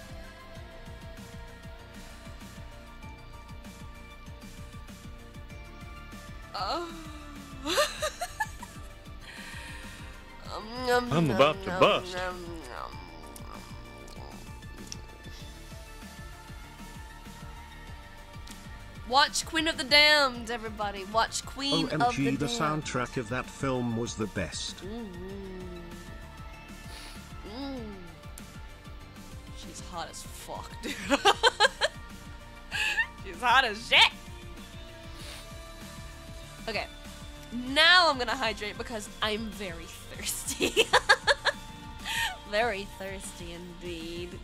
I'm about to bust. Watch Queen of the Damned, everybody. Watch Queen O M G, of the Damned. The soundtrack of that film was the best. Mm-hmm. Mm. She's hot as fuck, dude. She's hot as shit. Okay. Now I'm gonna hydrate because I'm very thirsty. Very thirsty indeed.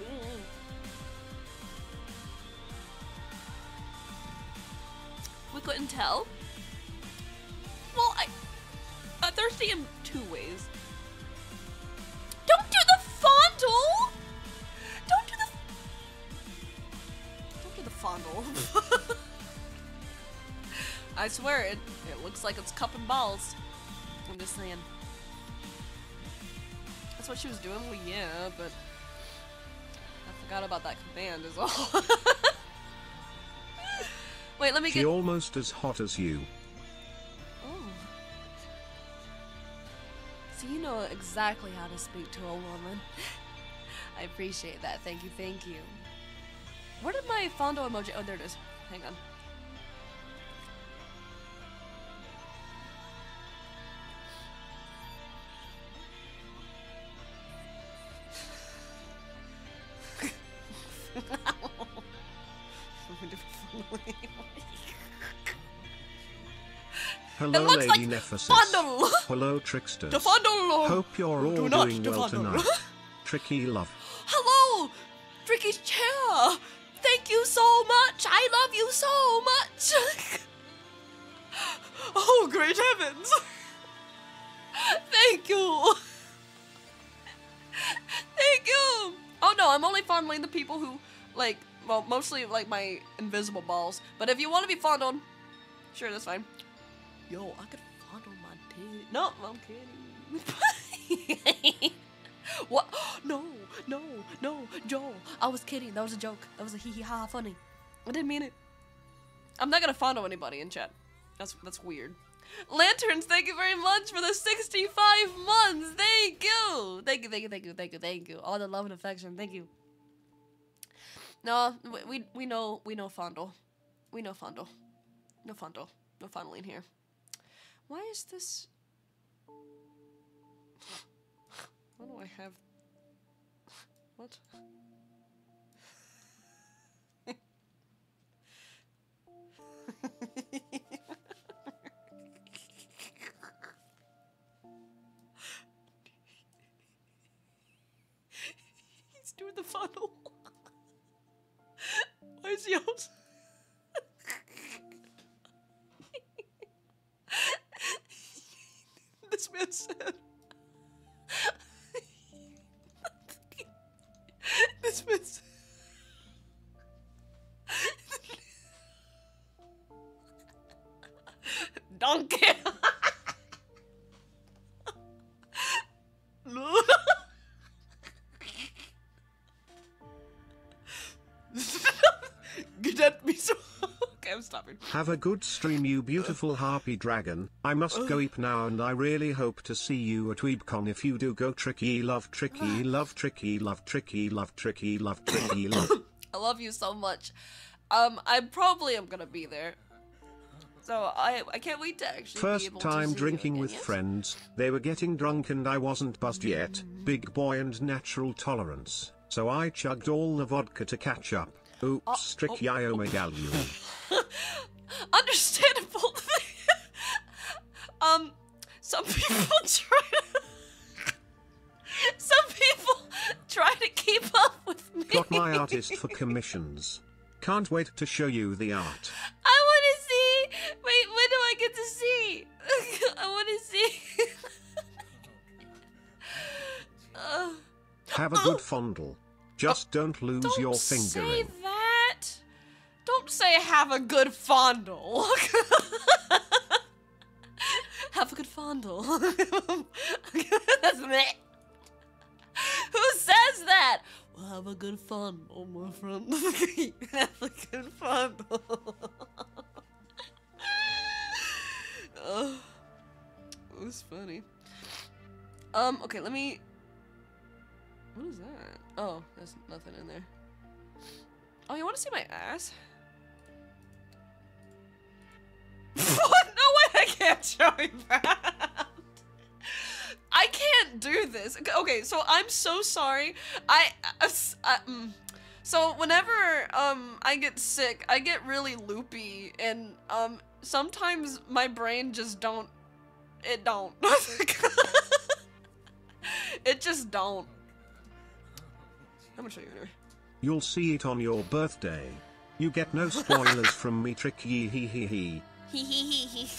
Mm. We couldn't tell. Well, I, I'm thirsty in two ways. Don't do the fondle! Don't do the... Don't do the fondle. I swear it, it looks like it's cupping balls. I'm just saying. That's what she was doing? Well, yeah, but I forgot about that command as well. Wait, let me get- She almost as hot as you. Oh. So you know exactly how to speak to a woman. I appreciate that. Thank you, thank you. Where did my fondue emoji- Oh, there it is. Hang on. Hello, looks Lady like Nephesis. Fondle. Hello, Tricksters. Defondle. Hope you're all Do doing defondle. well tonight. Tricky love. Hello, Tricky's chair. Thank you so much. I love you so much. Oh, great heavens. Thank you. Thank you. Oh, no, I'm only fondling the people who, like, well, mostly, like, my invisible balls. But if you want to be fondled, sure, that's fine. Yo, I could fondle my dick. No, I'm kidding. What? No, no, no, Joel. I was kidding. That was a joke. That was a hee hee ha ha funny. I didn't mean it. I'm not gonna fondle anybody in chat. That's that's weird. Lanterns, thank you very much for the sixty-five months. Thank you. Thank you, thank you, thank you, thank you, thank you. All the love and affection. Thank you. No, we we, we know we know fondle. We know fondle. No fondle. No fondling here. Why is this? Why do I have? What? is yours. This man said. This man said. Donkey. Have a good stream, you beautiful harpy dragon. I must go eep now, and I really hope to see you at WeebCon. If you do, go tricky love, tricky love, tricky love, tricky love, tricky love, tricky love. I love you so much. Um, I probably am gonna be there, so I I can't wait to actually. First be able time to see drinking you again, with yes? friends. They were getting drunk, and I wasn't buzzed yet. Big boy and natural tolerance. So I chugged all the vodka to catch up. Oops, uh, tricky oh, Iomegalu. Oh. Understandable. um, some people try to, some people try to keep up with me. Got my artist for commissions. Can't wait to show you the art. I want to see. Wait, when do I get to see? I want to see. uh, Have a good oh. fondle. Just don't lose don't your finger. Don't say that. Don't say have a good fondle. Have a good fondle. That's me. Who says that? Well, have a good fondle, my friend. Have a good fondle. Oh, it was funny. Um. Okay. Let me. What is that? Oh, there's nothing in there. Oh, you want to see my ass? What? No way! I can't show you that! I can't do this. Okay, so I'm so sorry. I... I, I um, so whenever um, I get sick, I get really loopy, and um, sometimes my brain just don't... It don't. It just don't. I'm gonna show you anyway. You'll see it on your birthday. You get no spoilers from me, tricky hee hee hee. Hee hee hee hee.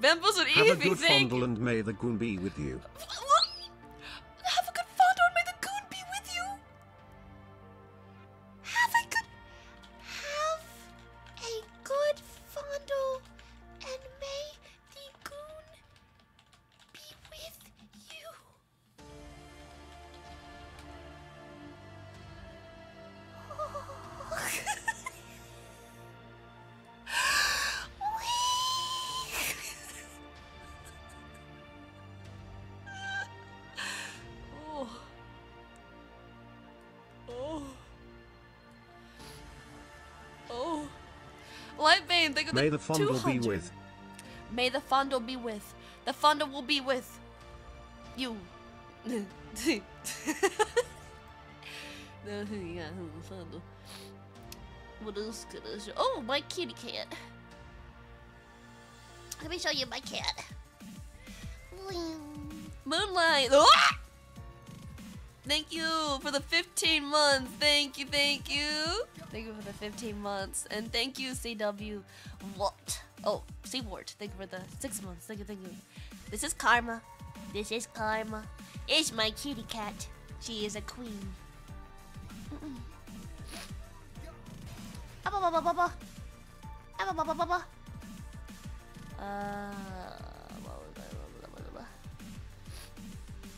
Bamboos would eat if you think. Have a good fondle and may the goon be with you. Have a good fondle and may the goon be with you. Have a good, have a good fondle and may the goon be with you. Oh. May the fondle be with. May the fondle be with. The fondle will be with you. What else could I show? Oh, my kitty cat. Let me show you my cat. Moonlight. Thank you for the fifteen months. Thank you, thank you. Thank you for the fifteen months. And thank you, C W. What? Oh, C-Ward. Thank you for the six months. Thank you, thank you. This is Karma. This is Karma. It's my kitty cat. She is a queen. Mm-mm. Uh...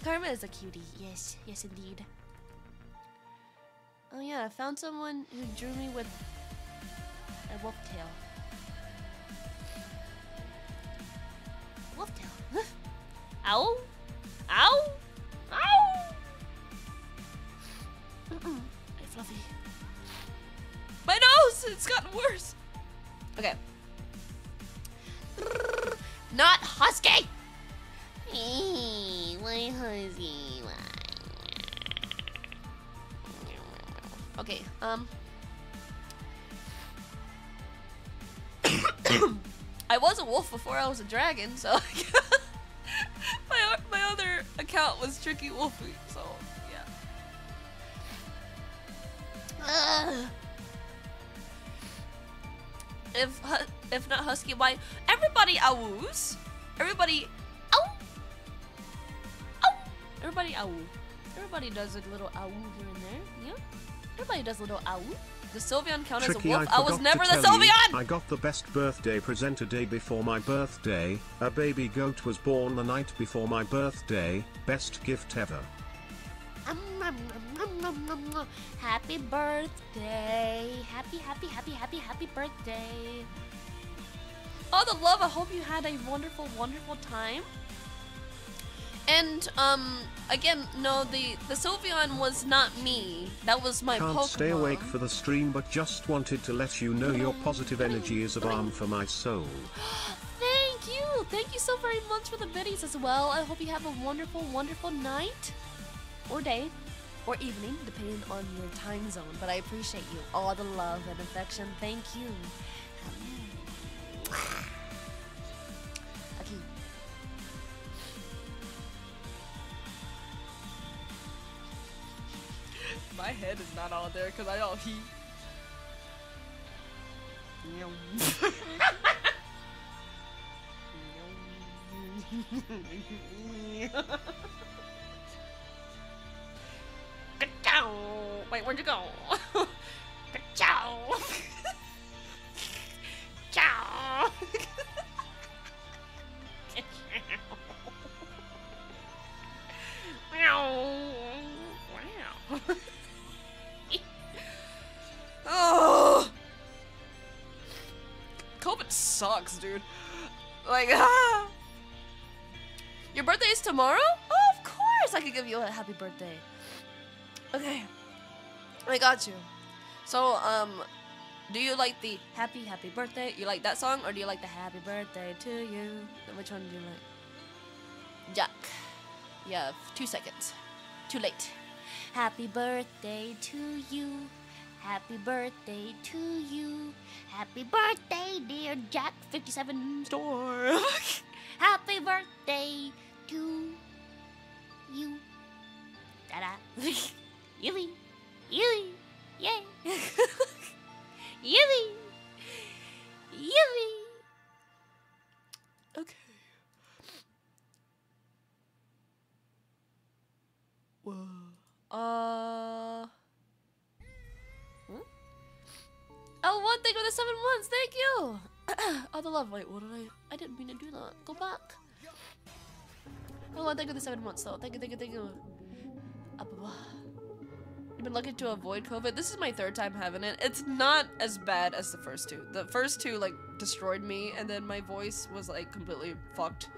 Karma is a cutie, yes, yes indeed. Oh yeah, I found someone who drew me with a wolf tail. Wolf tail? Ow! Ow! Ow! Mm-mm. Hey, Fluffy. My nose! It's gotten worse! Okay. Not husky! Hey, why husky? Why? Okay, um... I was a wolf before I was a dragon, so... my, my other account was Tricky Wolfie, so... yeah. Uh, if, if not Husky, why... Everybody awoos! Everybody... Ow! Ow! Everybody awoo. Everybody does a little awoo here and there, yeah? Everybody does a little awoo. The Sylveon count as a wolf? I, I was never the Sylveon! You, I got the best birthday present a day before my birthday. A baby goat was born the night before my birthday. Best gift ever. Um, um, um, um, um, um. Happy birthday. Happy, happy, happy, happy, happy birthday. Oh, the love. I hope you had a wonderful, wonderful time. And, um, again, no, the, the Sylveon was not me. That was my Pokemon. Can't stay awake for the stream, but just wanted to let you know your positive energy is a balm for my soul. Thank you! Thank you so very much for the biddies as well. I hope you have a wonderful, wonderful night. Or day. Or evening, depending on your time zone. But I appreciate you. All the love and affection. Thank you. Okay. My head is not all there because I all heat. Wait, where'd you go? Ciao. Ciao. Wow. Wow. Oh, COVID sucks, dude. Like, ah. Your birthday is tomorrow? Oh, of course I could give you a happy birthday. Okay, I got you. So, um, do you like the happy, happy birthday? You like that song, or do you like the happy birthday to you? Which one do you like? Jack. Yeah, two seconds. Too late. Happy birthday to you. Happy birthday to you. Happy birthday, dear Jack fifty-seven Store. Happy birthday to you. Ta-da. Yui. Yui. Yay. Yui. Yui. Okay. Whoa. Uh... Oh, one thing with the seven ones. Thank you. Oh, the love. Wait, what did I? I didn't mean to do that. Go back. Oh, one thing with the seven ones. So, thank you, thank you, thank you. I've been lucky to avoid COVID. This is my third time having it. It's not as bad as the first two. The first two like destroyed me, and then my voice was like completely fucked.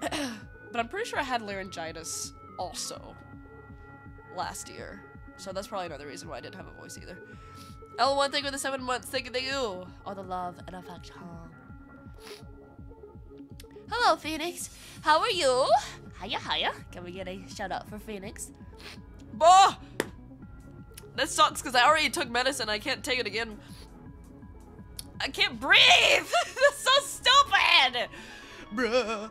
But I'm pretty sure I had laryngitis also last year, so that's probably another reason why I didn't have a voice either. Oh, one thing with the seven months, thank you, thank you. All the love and affection. Hello, Phoenix. How are you? Hiya, hiya. Can we get a shout out for Phoenix? Bah! This sucks because I already took medicine. I can't take it again. I can't breathe! That's so stupid! Bruh.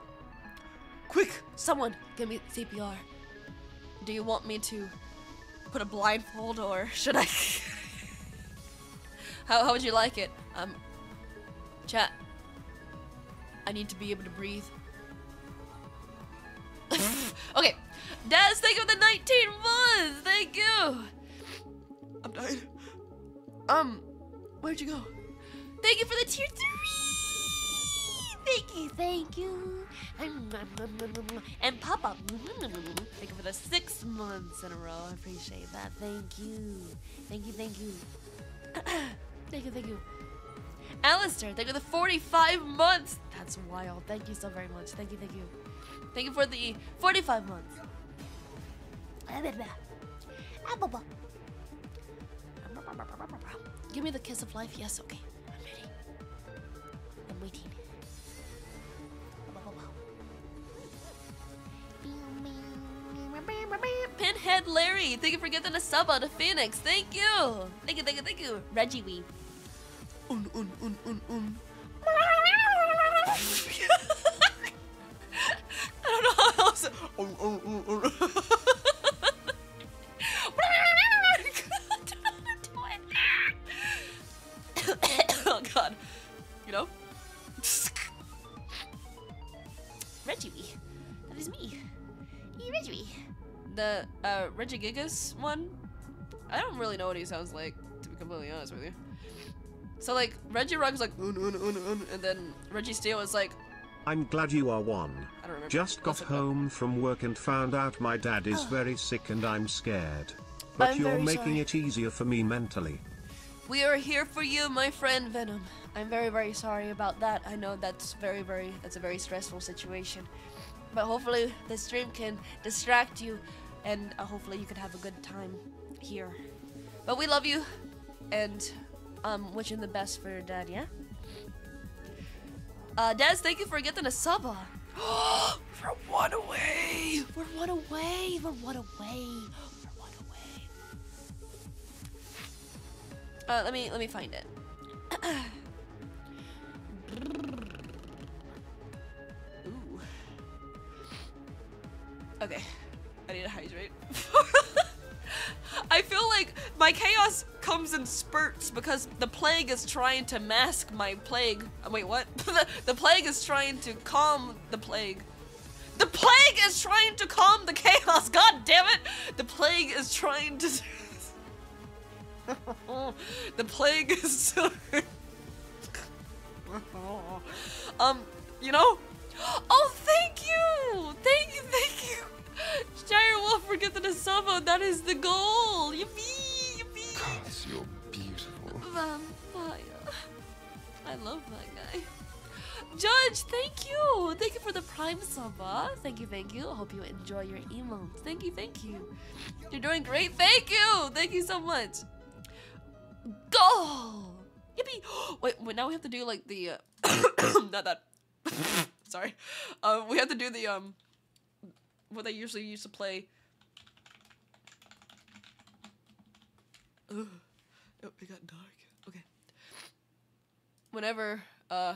Quick, someone give me C P R. Do you want me to put a blindfold or should I? How, how would you like it? Um, chat. I need to be able to breathe. Okay. Des, thank you for the nineteen months! Thank you! I'm dying. Um, where'd you go? Thank you for the tier three! Thank you, thank you. And Papa, thank you for the six months in a row. I appreciate that. Thank you. Thank you, thank you. Thank you, thank you. Alistair, thank you for the forty-five months. That's wild. Thank you so very much. Thank you, thank you. Thank you for the forty-five months. Give me the kiss of life. Yes, okay. I'm ready. I'm waiting. Pinhead, Head Larry, thank you for getting a sub out of Phoenix. Thank you. Thank you, thank you, thank you. Reggie Wee. Un, un, un, un, un. I don't know how else. Un, un, un, un. Oh God. You know? Reggie Wee. That is me. Hey, Reggie Wee. The uh, Reggie Gigas one? I don't really know what he sounds like, to be completely honest with you. So like, Reggie Rug's like, un, un, un, un, and then Reggie Steele is like, I'm glad you are one. I don't remember. Just got home about. from work and found out my dad is oh. very sick and I'm scared. But I'm you're making sorry. it easier for me mentally. We are here for you, my friend Venom. I'm very, very sorry about that. I know that's very, very, that's a very stressful situation. But hopefully this stream can distract you and uh, hopefully you can have a good time here. But we love you and um, wishing the best for your dad, yeah? Uh, Daz, thank you for getting a sub on. We're one away! We're one away! We're one away! Uh, let me let me find it. Ooh. Okay, I need to hydrate. I feel like my chaos comes in spurts because the plague is trying to mask my plague. Oh, wait, what? the, the plague is trying to calm the plague. The plague is trying to calm the chaos. God damn it! The plague is trying to. The plague is so Um, you know? Oh, thank you! Thank you, thank you! Shire Wolf for getting a sub, that is the goal! Yippee! Yippee! Cause you're beautiful. Vampire. I love that guy. Judge, thank you! Thank you for the prime sub. Thank you, thank you. I hope you enjoy your emotes. Thank you, thank you. You're doing great, thank you! Thank you so much. Go! Yippee! Wait, wait, now we have to do like the, uh, not that, sorry. Uh, we have to do the, um, what they usually used to play. Ugh. Oh, it got dark. Okay. Whenever, uh,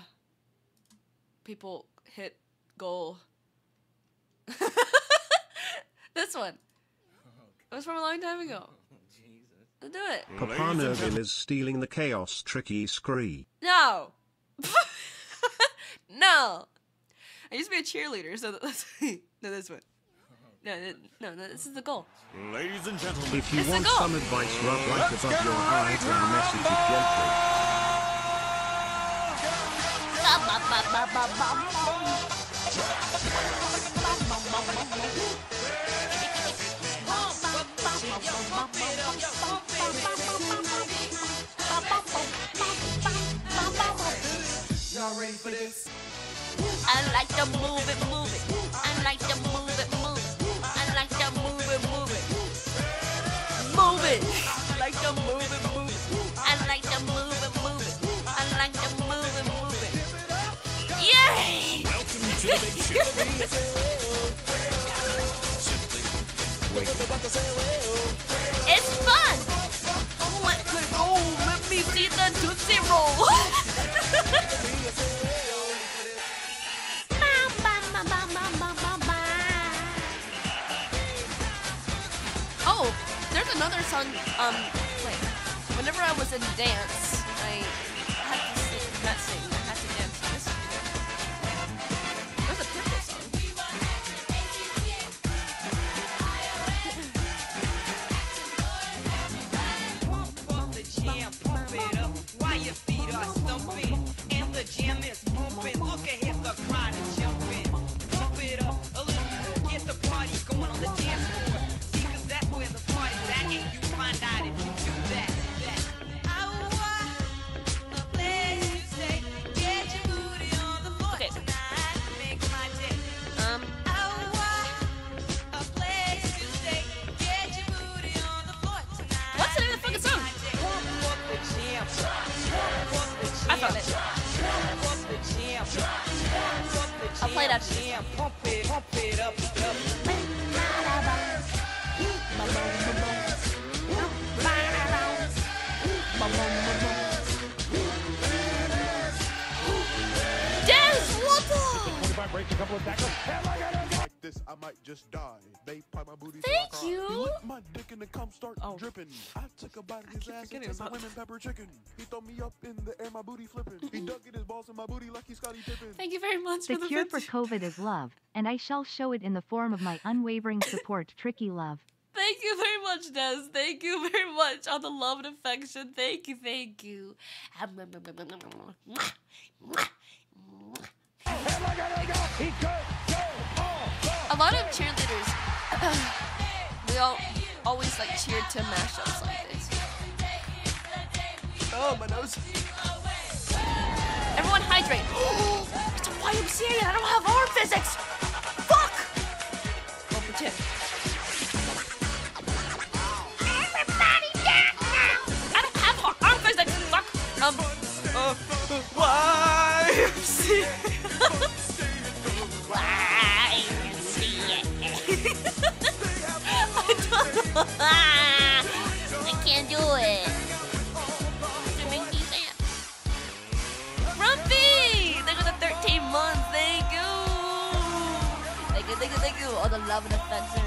people hit goal. This one. It was from a long time ago. Do it. Papa Nervin is stealing the chaos tricky scree. No. No. I used to be a cheerleader, so that's no this one. No, no, no, this is the goal. Ladies and gentlemen, if you this want some advice, rub right Let's above your eyes and message it gently. Ba, ba, ba, ba, ba, ba. Y'all ready for this? I like to move it, move it. I like to move it, move it. I like to move it, move it. Move it. I like to move it, move it. I like to move it, move it. I like to move it, move it. Yay! Welcome to the It's fun. Let me oh, let me see the Tootsie Roll. Oh, there's another song. Um, wait. Whenever I was in dance, I had to sing. Not sing. I had to dance. This there's a purple song. The jam, pump it up. While your feet are stumping. And the jam is pumping. Look ahead, the crowd is jumping. Pump it up a little more. Get the party going on the dance floor. I found it. I'll play that. Pump it, pump it up, up. breaks a couple of tackles. Like this, I might just die. They pop my booty. Thank you. He licked my dick and the cum start oh. dripping. I took a bite of his ass and my lemon pepper chicken. He threw me up in the air, my booty flipping. He dug in his balls in my booty like he's Scottie Pippen. Thank you very much for the cure for COVID is love, and I shall show it in the form of my unwavering support, Tricky Love. Thank you very much, Des. Thank you very much on the love and affection. Thank you, thank you. A lot of cheerleaders, we all always like cheer to mashups like this. Oh, my nose. Everyone hydrate. Oh, it's a Y M C A and I don't have arm physics. Fuck. Oh, legit. Um, uh, why? See why? See I can't do it. It makes me sad. Rumpy! Thank you for the thirteen months. Thank you. Thank you, thank you, thank you. All the love and affection.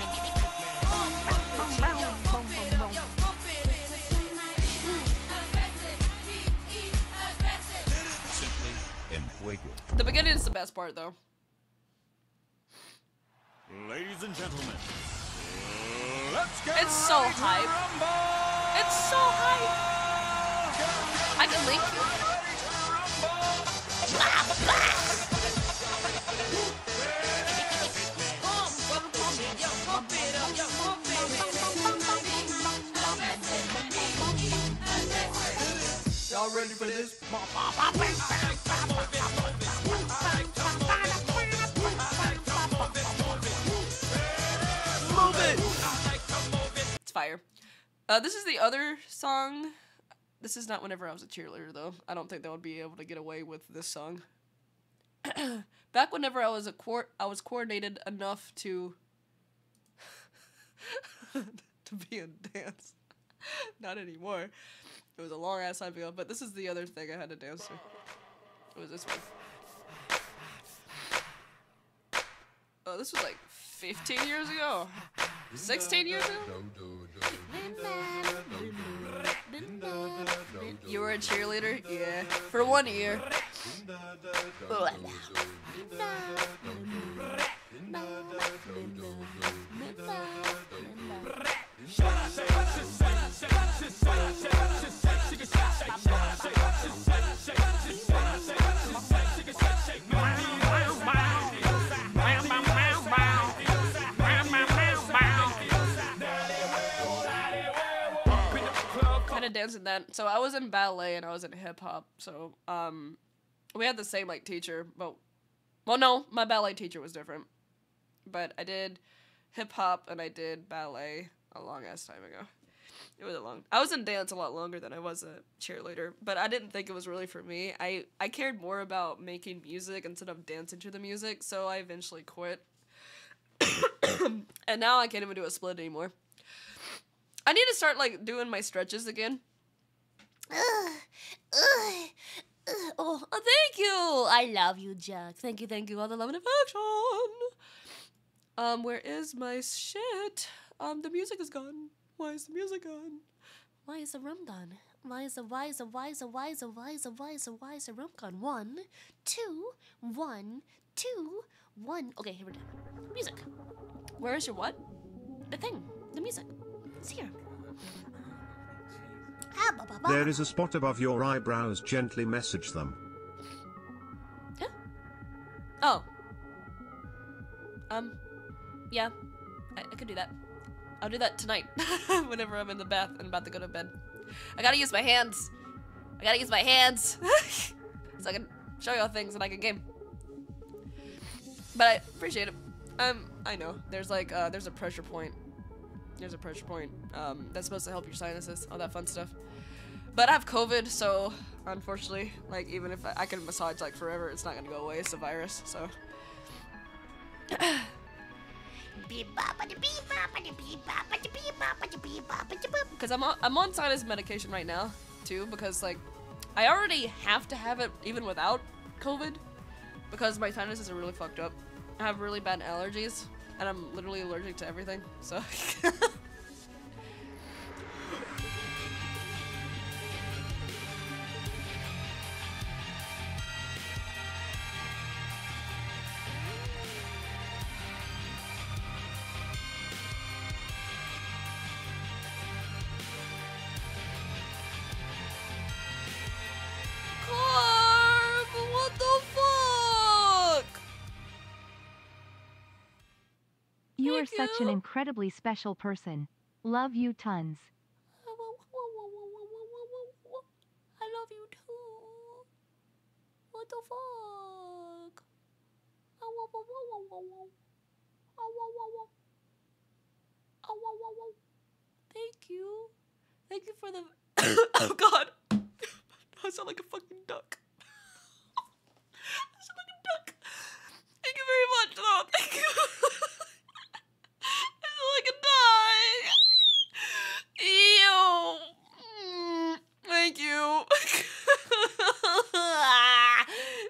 The beginning is the best part, though. Ladies and gentlemen, let's go. It's so hype. It's so hype. I can link you. Y'all ready for this? It's fire. Uh, this is the other song. This is not whenever I was a cheerleader, though. I don't think they would be able to get away with this song. Back whenever I was a coor- I was coordinated enough to to be in dance. Not anymore. It was a long ass time ago. But this is the other thing I had to dance to. It was this one. Oh, this was like fifteen years ago. sixteen years ago? You were a cheerleader? Yeah. For one year. Dancing then, so I was in ballet and I was in hip hop. So um, we had the same like teacher, but well, no, my ballet teacher was different. But I did hip hop and I did ballet a long ass time ago. It was a long. I was in dance a lot longer than I was a cheerleader, but I didn't think it was really for me. I I cared more about making music instead of dancing to the music, so I eventually quit. And now I can't even do a split anymore. I need to start like doing my stretches again. Ugh, ugh, ugh. Oh, oh, thank you! I love you, Jack. Thank you, thank you. All the love and affection. Um, where is my shit? Um, the music is gone. Why is the music gone? Why is the rum gone? Why is the why is the why is the why is the why is the why is the why is the rum gone? One, two, one, two, one. Okay, here we go. Music. Where is your what? The thing. The music. Here. Ah, bah, bah, bah. There is a spot above your eyebrows. Gently message them. Huh? Oh. Um. Yeah. I, I could do that. I'll do that tonight. Whenever I'm in the bath and about to go to bed. I gotta use my hands. I gotta use my hands. So I can show y'all things and I can game. But I appreciate it. Um. I know. There's like. Uh, there's a pressure point. There's a pressure point um, that's supposed to help your sinuses, all that fun stuff. But I have COVID, so unfortunately, like even if I, I can massage like forever, it's not gonna go away. It's a virus, so. Because I'm on, I'm on sinus medication right now too, because like I already have to have it even without COVID, because my sinuses are really fucked up. I have really bad allergies, and I'm literally allergic to everything, so. You are such an incredibly special person. Love you tons. I love you too. What the fuck? Thank you. Thank you for the. Oh God. I sound like a fucking duck. I sound like a duck. Thank you very much. No, thank you. I could die. Ew. Thank you.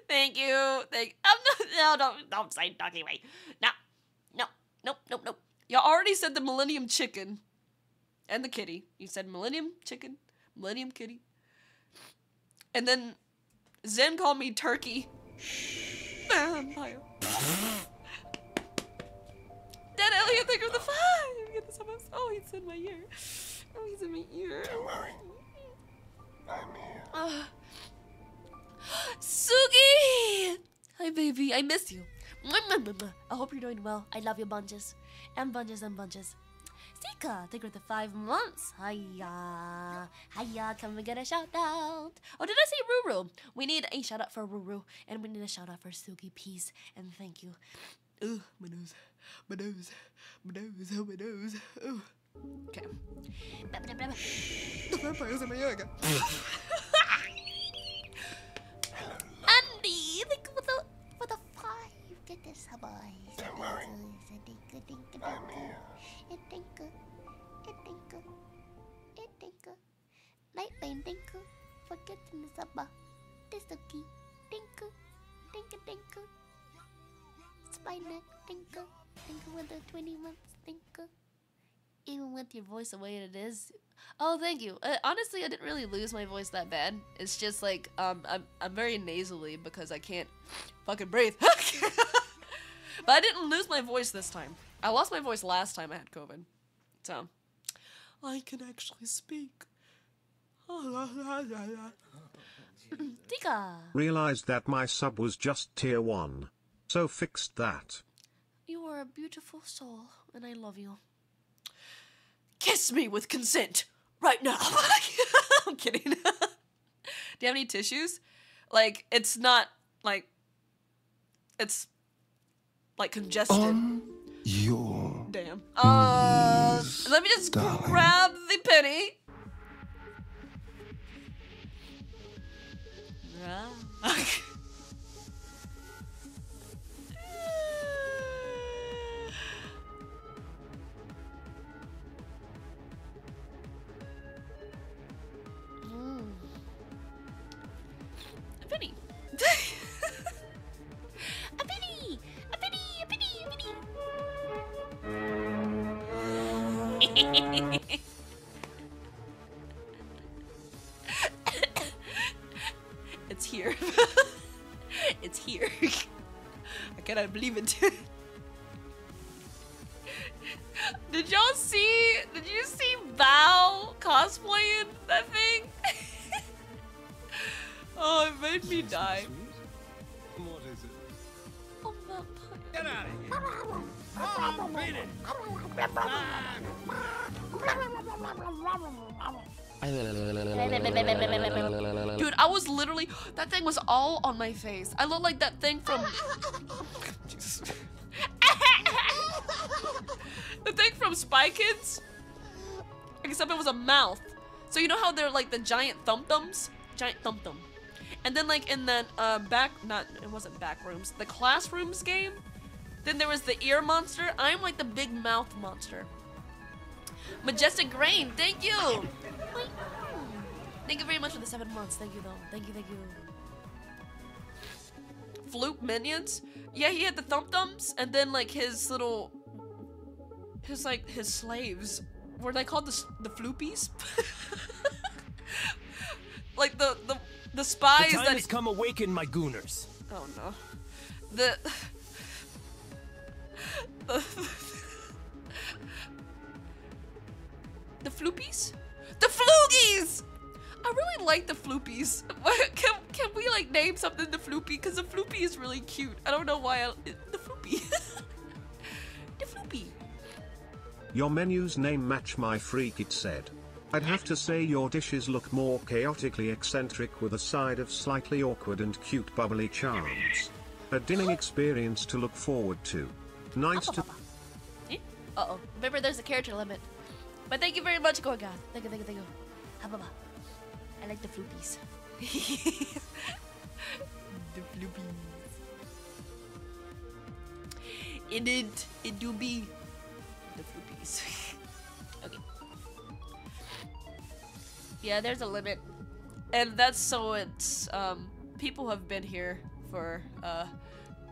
Thank you. Thank. I'm not. No, don't. Don't say duck anyway. No. No. Nope. Nope. Nope. You already said the Millennium Chicken, and the kitty. You said Millennium Chicken, Millennium Kitty, and then Zen called me Turkey. I'm tired. Dead Elliot, think of the five! Oh, he's in my ear. Oh, he's in my ear. Don't worry. I'm here. Uh, Sugi! Hi, baby. I miss you. I hope you're doing well. I love you, bunches. And bunches and bunches. Sika, think of the five months. Hiya. Hiya, come and get a shout out. Oh, did I say Ruru? We need a shout out for Ruru. And we need a shout out for Sugi. Peace. And thank you. Ugh, my nose. My nose, my nose, my nose. Oh. Okay. The vampires in my yoga. Andy, think what the what the fuck you get this, boy. Don't worry. I'm here. It tinkle, it tinkle, it tinkle. Night pain tinkle, forget the supper. This the key, tinkle, tinkle, tinkle. Spy neck, tinkle. Think with the twenty months, think. Even with your voice the way it is. Oh, thank you. Uh, honestly, I didn't really lose my voice that bad. It's just like, um, I'm, I'm very nasally because I can't fucking breathe. But I didn't lose my voice this time. I lost my voice last time I had COVID. So, I can actually speak. Tika! Realized that my sub was just tier one. So fixed that. You are a beautiful soul, and I love you. Kiss me with consent, right now. I'm kidding. Do you have any tissues? Like, it's not, like, it's, like, congested. On your damn. Uh, let me just darling. grab the penny. Okay. A penny. A penny! A penny! A penny! A penny! It's here. It's here. I cannot believe it. Did y'all see? Did you see Bao cosplaying that thing? Oh, it made me die. What is it? Oh, no. Get out of here. Oh, beat it. Dude, I was literally, that thing was all on my face. I look like that thing from, Jesus. The thing from Spy Kids, except it was a mouth. So you know how they're like the giant thumb-thumbs? Giant thumb-thumb. And then like in that uh, back, not, it wasn't back rooms, the classrooms game. Then there was the ear monster. I'm like the big mouth monster. Majestic Grain, thank you. Thank you very much for the seven months. Thank you though, thank you, thank you. Floop minions? Yeah, he had the Thump Thumbs, and then like his little, his like, his slaves. Were they called the, the Floopies? Like the, the, the spies the time that- has come awaken, my gooners. Oh no. The, the, the Floopies? The Floogies! I really like the Floopies. Can, can we like name something the Floopy? Because the Floopy is really cute. I don't know why I, the Floopy. The Floopy. Your menu's name match, my freak, it said. I'd have to say your dishes look more chaotically eccentric with a side of slightly awkward and cute bubbly charms. A dining experience to look forward to. Nice to- Uh-oh. Remember, there's a character limit. But thank you very much, Gorgon. Thank you, thank you, thank you. Hababa. I like the Floopies. The Floopies. It did. It do be. The Floopies. Okay. Yeah, there's a limit. And that's so it's, um, people have been here for, uh,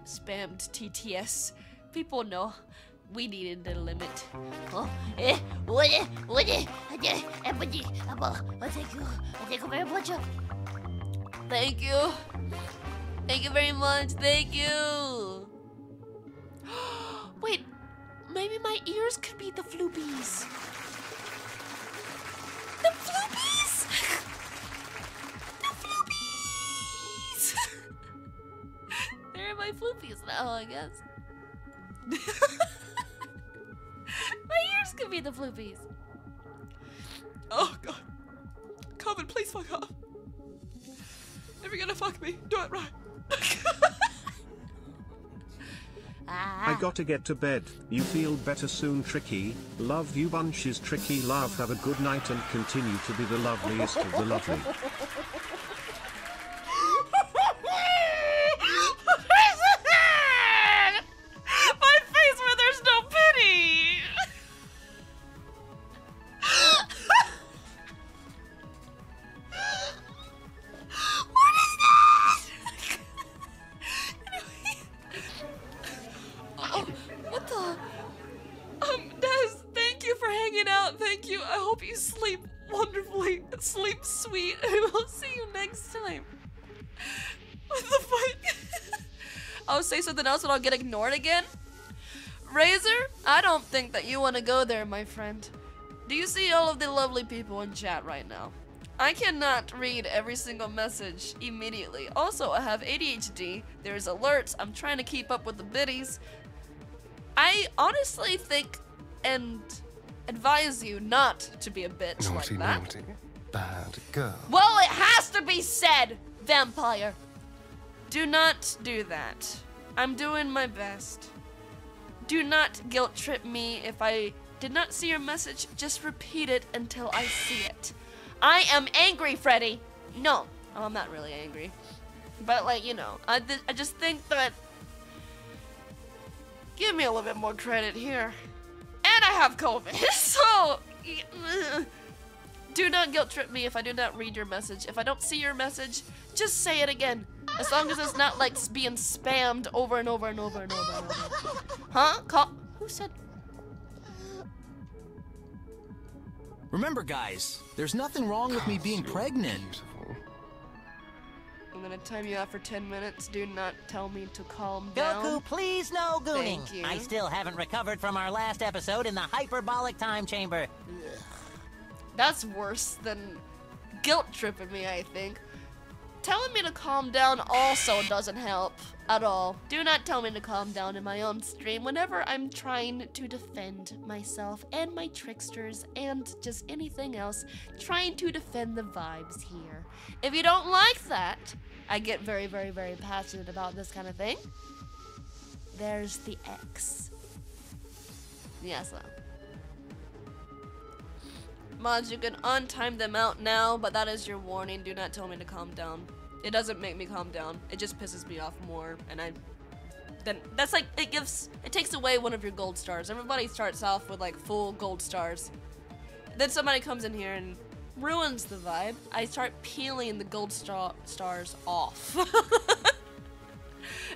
spammed T T S. People know. We needed the limit. Oh, eh, what, what, thank you, thank you very much. Thank you, thank you very much. Thank you. Wait, maybe my ears could be the Floopies. The Floopies. The Floopies. They're my Floopies now, I guess. My ears could be the Floopies. Oh god. Carmen, please fuck up. If you're gonna fuck me, do it right. I gotta get to bed. You feel better soon, Tricky. Love you bunches, Tricky love. Have a good night and continue to be the loveliest of the lovely. Something else and I'll get ignored again? Razor, I don't think that you want to go there, my friend. Do you see all of the lovely people in chat right now? I cannot read every single message immediately. Also, I have A D H D. There's alerts. I'm trying to keep up with the biddies. I honestly think and advise you not to be a bitch naughty, like that. Naughty, bad girl. Well, it has to be said, vampire. Do not do that. I'm doing my best. Do not guilt trip me. If I did not see your message, just repeat it until I see it. I am angry, Freddy. No, oh, I'm not really angry. But like, you know, I, th I just think that, give me a little bit more credit here. And I have COVID, so do not guilt trip me if I do not read your message. If I don't see your message, just say it again. As long as it's not like being spammed over and over and over and over and over. Huh? Call who said? Remember guys, there's nothing wrong with me being pregnant. I'm gonna time you out for ten minutes. Do not tell me to calm down. Goku, please no gooning. Thank you. I still haven't recovered from our last episode in the hyperbolic time chamber. Ugh. That's worse than guilt tripping me, I think. Telling me to calm down also doesn't help at all. Do not tell me to calm down in my own stream whenever I'm trying to defend myself and my tricksters and just anything else, trying to defend the vibes here. If you don't like that, I get very, very, very passionate about this kind of thing. There's the X. Yes, yeah, mods, you can untime them out now, but that is your warning. Do not tell me to calm down. It doesn't make me calm down. It just pisses me off more, and I then that's like it gives it takes away one of your gold stars. Everybody starts off with like full gold stars. Then somebody comes in here and ruins the vibe. I start peeling the gold star stars off.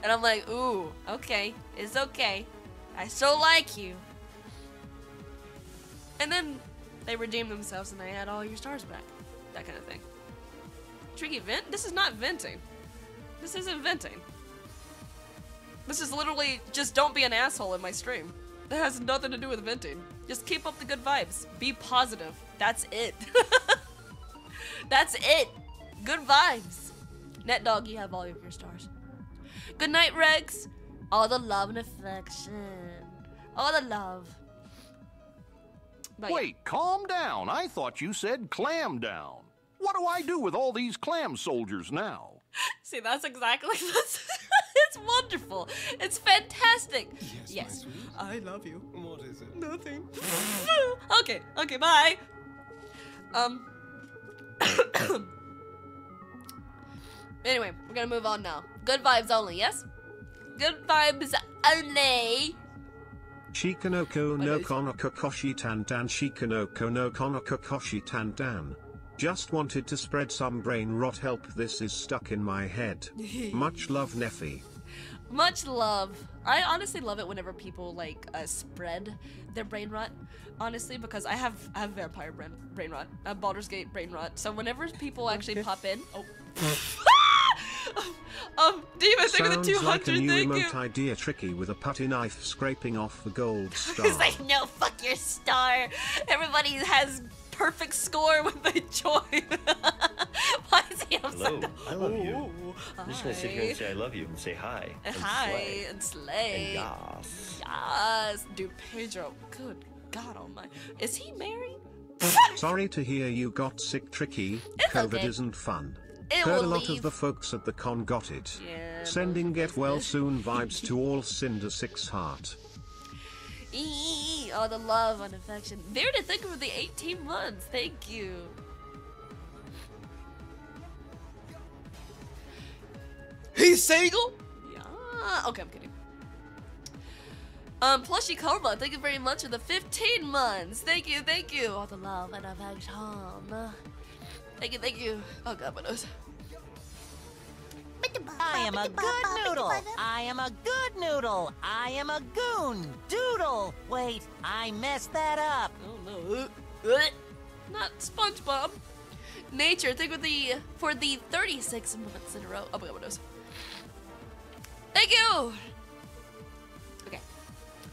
And I'm like, ooh, okay, it's okay. I so like you. And then they redeemed themselves and they had all your stars back. That kind of thing. Tricky vent? This is not venting. This isn't venting. This is literally just don't be an asshole in my stream. That has nothing to do with venting. Just keep up the good vibes. Be positive. That's it. That's it. Good vibes. NetDog, you have all of your stars. Good night, Rex. All the love and affection. All the love. But wait, yeah. Calm down. I thought you said clam down. What do I do with all these clam soldiers now? See, that's exactly that's, it's wonderful. It's fantastic. Yes, yes. I love you. What is it? Nothing. okay, okay, bye. Um. Anyway, we're gonna move on now. Good vibes only, yes? Good vibes only. Shikanoko no konokokoshi tan dan. Shikanoko no konokokoshi tan dan. Just wanted to spread some brain rot help. This is stuck in my head. Much love, Nephy. Much love. I honestly love it whenever people like uh, spread their brain rot. Honestly, because I have I have vampire brain brain rot. I have Baldur's Gate brain rot. So whenever people actually pop in, oh. um, Demon, sounds think of the two hundred. Like a new thank remote you. Idea, Tricky with a putty knife scraping off the gold star. It's like no, fuck your star. Everybody has. Perfect score when they join. Why is he upside hello, down? I love you. Ooh, I'm just gonna sit here and say I love you and say hi. And hi slay. and slay. And yes. Yes, dude, Pedro. Good God Almighty, is he married? Sorry to hear you got sick, Tricky. It's COVID okay. isn't fun. It Heard a lot leave. of the folks at the con got it. Yeah, Sending get well soon vibes to all Cinder Six Heart. Eee, all the love and affection. There to think of the eighteen months. Thank you. He's single? Yeah. Okay, I'm kidding. Um, Plushy Karma, thank you very much for the fifteen months. Thank you, thank you. All the love and affection. Thank you, thank you. Oh, God, my nose. I am a good noodle. I am a good noodle. I am a goon doodle. Wait, I messed that up. Oh no, not SpongeBob. Nature, think of the for the thirty-six months in a row. Oh my God, what else? Thank you. Okay,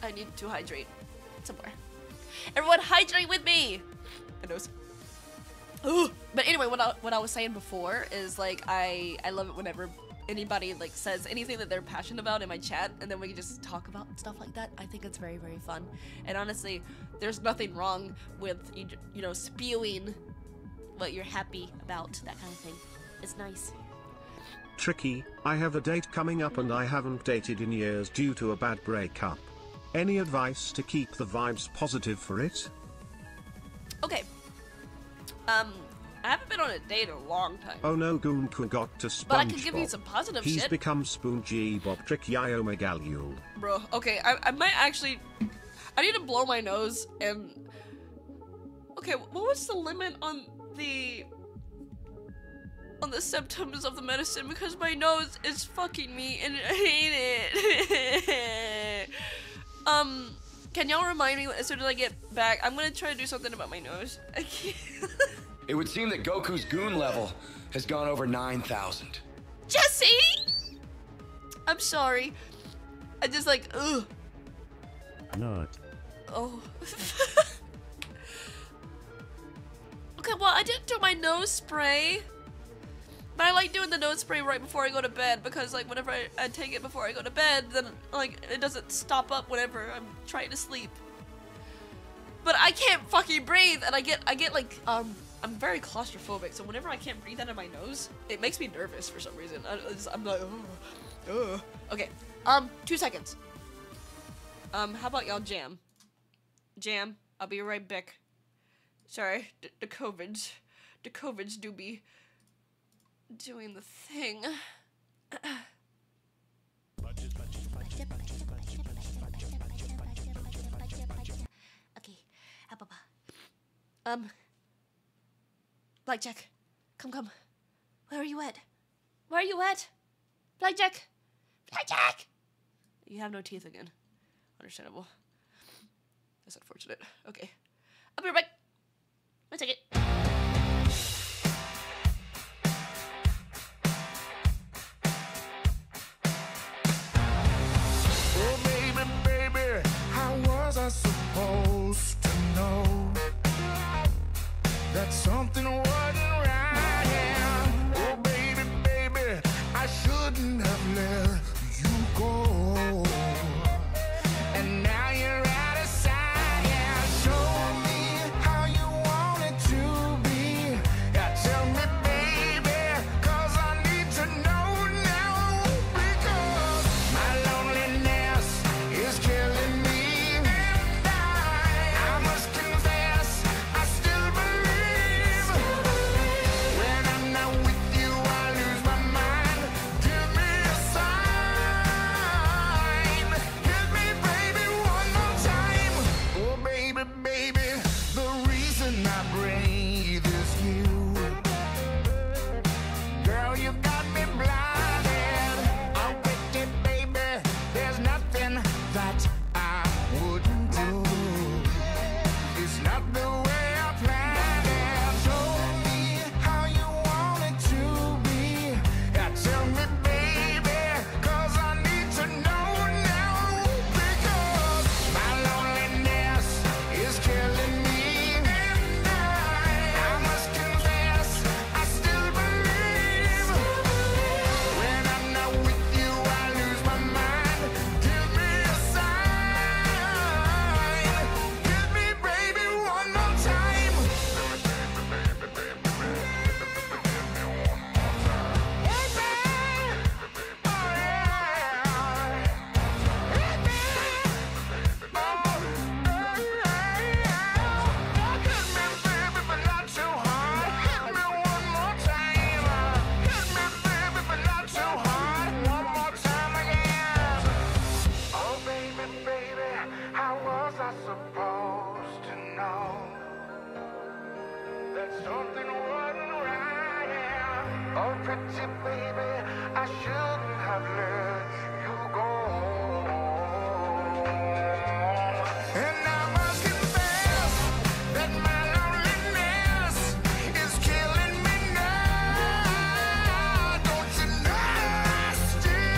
I need to hydrate some more. Everyone, hydrate with me. My nose. Ooh. But anyway, what I, what I was saying before is like I I love it whenever anybody like says anything that they're passionate about in my chat, and then we can just talk about stuff like that. I think it's very very fun, and honestly, there's nothing wrong with you you know spewing what you're happy about, that kind of thing. It's nice. Tricky, I have a date coming up and I haven't dated in years due to a bad breakup. Any advice to keep the vibes positive for it? Okay. Um, I haven't been on a date in a long time. Oh no, Goonku got to SpongeBob. But I can give you some positive He's shit. He's become Spoongy Bob Tricky Iomegalul. Bro, okay, I, I might actually... I need to blow my nose and... Okay, what was the limit on the... on the symptoms of the medicine? Because my nose is fucking me and I hate it. um... Can y'all remind me as soon as I get back? I'm gonna try to do something about my nose. I can't. It would seem that Goku's goon level has gone over nine thousand. Jesse! I'm sorry. I just like, ugh. Not. Oh. Okay, well, I didn't do my nose spray. But I like doing the nose spray right before I go to bed because, like, whenever I, I take it before I go to bed, then, like, it doesn't stop up whenever I'm trying to sleep. But I can't fucking breathe, and I get, I get, like, um, I'm very claustrophobic, so whenever I can't breathe out of my nose, it makes me nervous for some reason. I, it's, I'm like, oh, oh. Okay, um, two seconds. Um, how about y'all jam? Jam, I'll be right back. Sorry, the, the COVIDs, the COVIDs do be. Doing the thing. Okay. Um. Blackjack, come, come. Where are you at? Where are you at? Blackjack. my dick! You have no teeth again. Understandable. That's unfortunate. Okay. I'll be right back. One second. Oh, baby, baby, how was I supposed to know that something wasn't right? Oh, baby, baby, I shouldn't have let you go. And now you're out of sight. Yeah, show me how you want it to be. Yeah, tell me, baby, cause I need to know now. Because my loneliness is killing me. And I, I must confess, I still believe. When I'm not with you, I lose my mind. Give me a sign. Give me, baby, one more time. Oh, baby, baby, the reason I breathe is you. Girl, you got me blinded. I'm with it, baby. There's nothing that I wouldn't do. It's not the way I planned it. Show me how you want it to be. Yeah, tell me, baby, cause I need to know now. Because my loneliness is killing me. And I, I must confess, I still believe. When I'm not with you, I lose my mind. Give me a sign. Give me, baby, one more time. Oh, baby, baby, how was I supposed to know that something wasn't right? Yeah. Oh, pretty baby, I shouldn't have let you go. And I must confess that my loneliness is killing me now. Don't you know I still believe that you will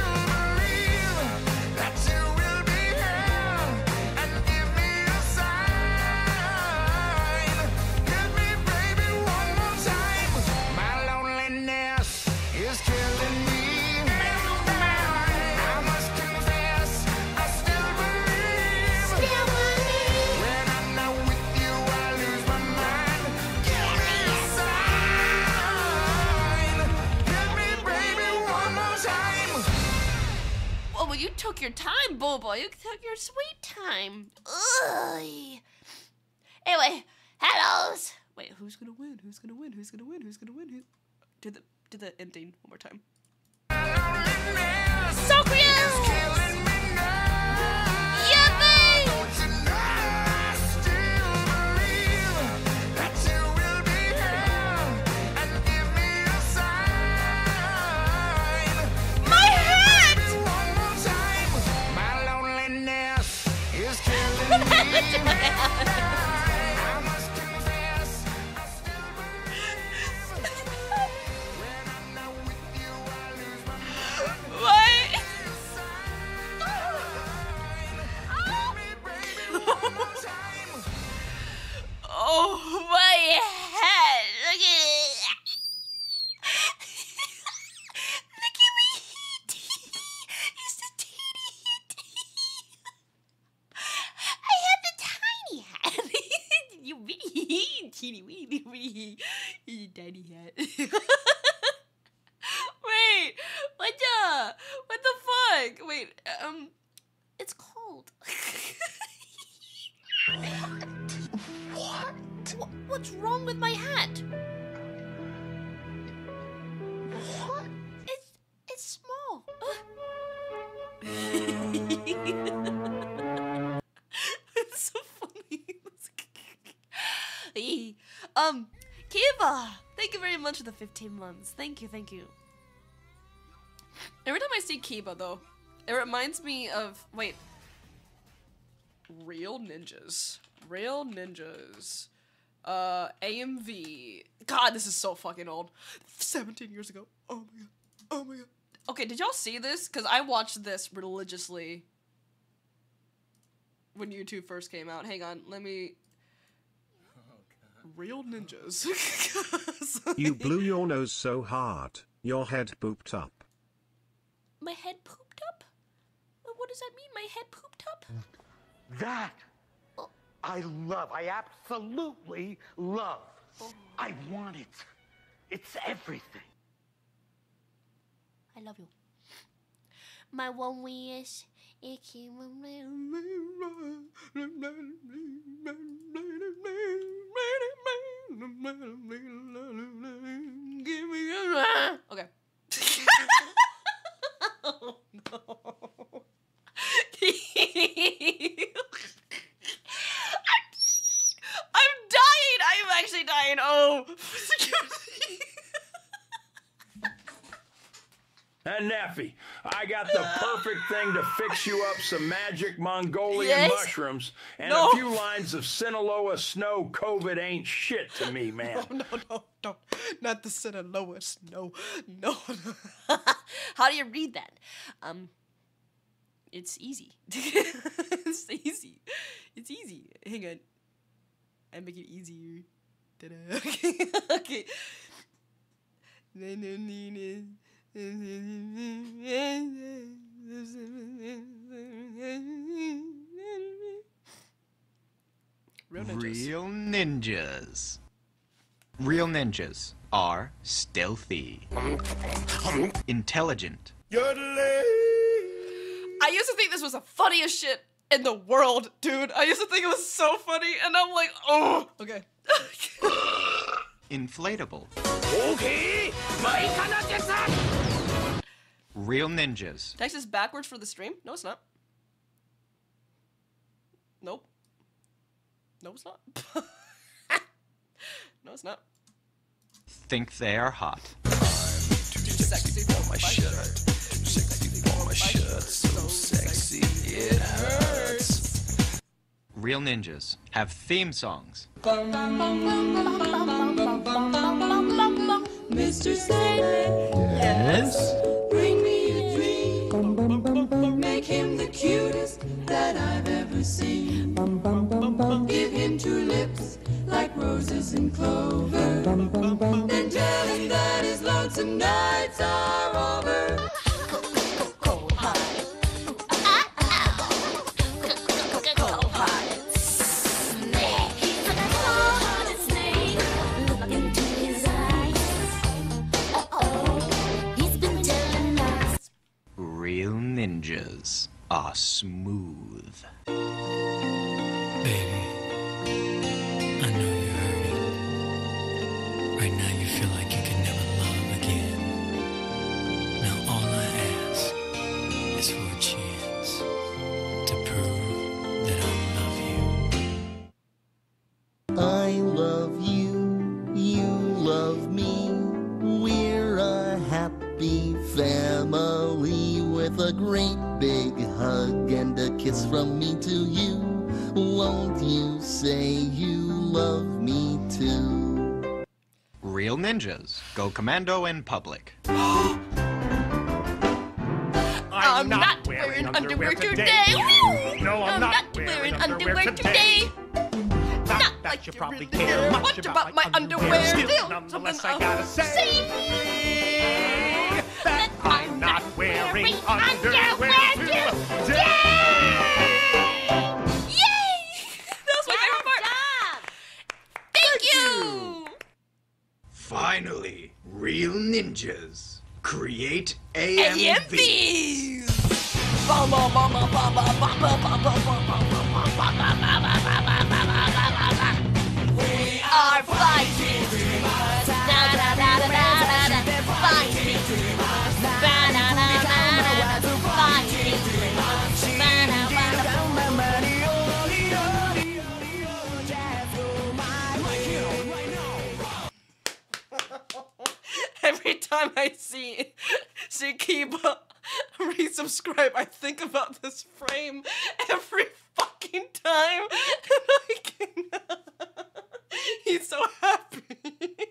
be here and give me a sign. Give me, baby, one more time. My loneliness is killing me. I must confess, I still believe. Still believe. When I'm not with you, I lose my mind. Give me a sign. Give me, baby, one more time. Oh, well, you took your time, Bobo. You took your sweet time. Ugh. Anyway, hellos. Wait, who's gonna win? Who's gonna win? Who's gonna win? Who's gonna win? Who? Do the do the ending one more time. So cute. Yippee! My hat! What? Oh my head! Look at it! Look at me! It's the teeny I have the tiny hat! You wee! Teeny weeny wee! It's a tiny hat. Wait! What the? What the fuck? Wait, um. It's cold. What? Wha- What's wrong with my hat? What? It's it's small. It's so funny. um, Kiva, thank you very much for the fifteen months. Thank you, thank you. Every time I see Kiba, though, It reminds me of, wait. Real Ninjas. Real Ninjas. Uh, A M V. God, this is so fucking old. seventeen years ago. Oh my god. Oh my god. Okay, did y'all see this? Because I watched this religiously when YouTube first came out. Hang on, let me... Real Ninjas. You blew your nose so hard, your head pooped up. My head pooped up? What does that mean, my head pooped up? That I love. I absolutely love. Oh. I want it. It's everything. I love you. My one wish it came. Okay. Oh no. I'm dying. I'm actually dying. Oh. And Nephy, I got the perfect thing to fix you up, some magic Mongolian yes? mushrooms and no. a few lines of Sinaloa snow. COVID ain't shit to me, man. No, no, no, no. Not the Sinaloa snow. No. no. How do you read that? Um, it's easy. It's easy. It's easy. Hang on. I make it easier. Okay. Okay. Real ninjas. Real ninjas. Real ninjas are stealthy, intelligent. I used to think this was the funniest shit in the world, dude. I used to think it was so funny, and I'm like, oh, okay. Inflatable. Okay. Real ninjas. Text is backwards for the stream? No, it's not. Nope. No, it's not. No, it's not. Think they are hot. I'm too sexy for my shirt. Too sexy for my shirt. So sexy it hurts. Real ninjas have theme songs. Mister Sandman, yes. Bring me a dream. Make him the cutest that I've ever seen. Give him two lips like roses and clover. And tell him that his lonesome nights are over. Real ninjas are smooth. Baby, I know you heard it. Right now you feel like you can never love again. Now all I ask is for a chance to prove that I love you. I love you, you love me. We're a happy family. With a great big hug and a kiss from me to you. Won't you say you love me too? Real ninjas go commando in public. I'm, I'm not, not wearing, wearing underwear, underwear today. today. No, I'm, I'm not, not wearing underwear, underwear today. today. Not, not like you probably really care much, much about, about my underwear. underwear. Still, Still nonetheless, I gotta say. say that I'm, I'm not wearing, wearing underwear, underwear today! today. Yay! Yay! That was my Good favorite part! Job. Thank you! Finally, real ninjas create A M Vs! We are fighting! Every time I see Shikiba, resubscribe. I think about this frame every fucking time. And I can... He's so happy. He's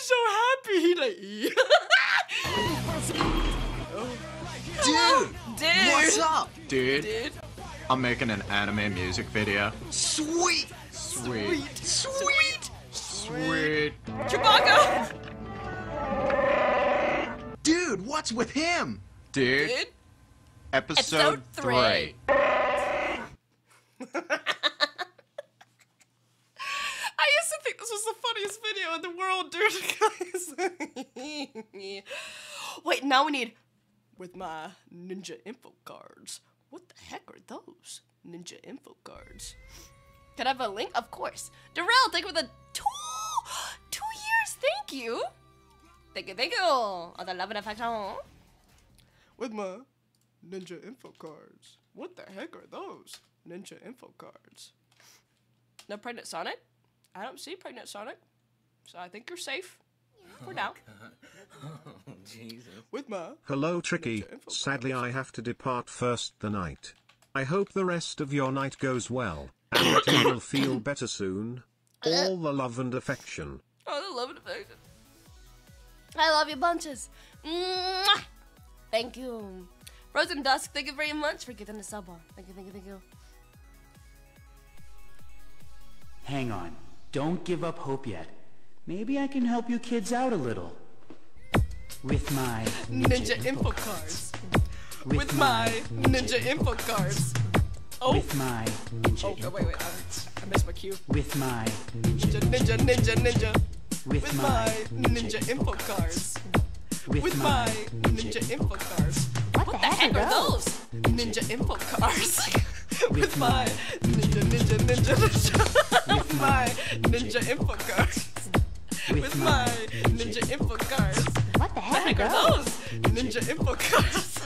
so happy. He like... Dude! Dude! What's up? Dude. Dude. I'm making an anime music video. Sweet! Sweet. Sweet. Sweet. Sweet. Chewbacca! Dude, what's with him? Dude. Dude? Episode, Episode three. three. I used to think this was the funniest video in the world, dude, guys. Wait, now we need... With my ninja info cards. What the heck are those? Ninja info cards. Can I have a link? Of course. Darrell, thank you for the two, two years. Thank you. Thank you, thank you. All the love and affection. With my ninja info cards. What the heck are those? Ninja info cards. No pregnant Sonic? I don't see pregnant Sonic. So I think you're safe. For now. Oh, oh, Jesus. With my hello, Tricky. Sadly, I have to depart first the night. I hope the rest of your night goes well, and that you will feel better soon. All the love and affection. Oh, the love and affection. I love you bunches. Mwah! Thank you. Frozen Dusk, thank you very much for giving us a sub on. Thank you, thank you, thank you. Hang on. Don't give up hope yet. Maybe I can help you kids out a little. With my ninja, ninja info cards. cards. With, With my ninja, ninja info cards. cards. Oh. With my ninja oh, info wait, wait, cards. I, I missed my cue. With my ninja ninja ninja ninja. ninja. ninja. With, With my ninja, ninja info cards. With, With my ninja, ninja info cards. What, what the heck are those? Ninja, ninja info cards. With my ninja ninja ninja ninja. With my ninja info cards. With, With my ninja, ninja info cards. What the heck are those? Ninja, ninja info cards.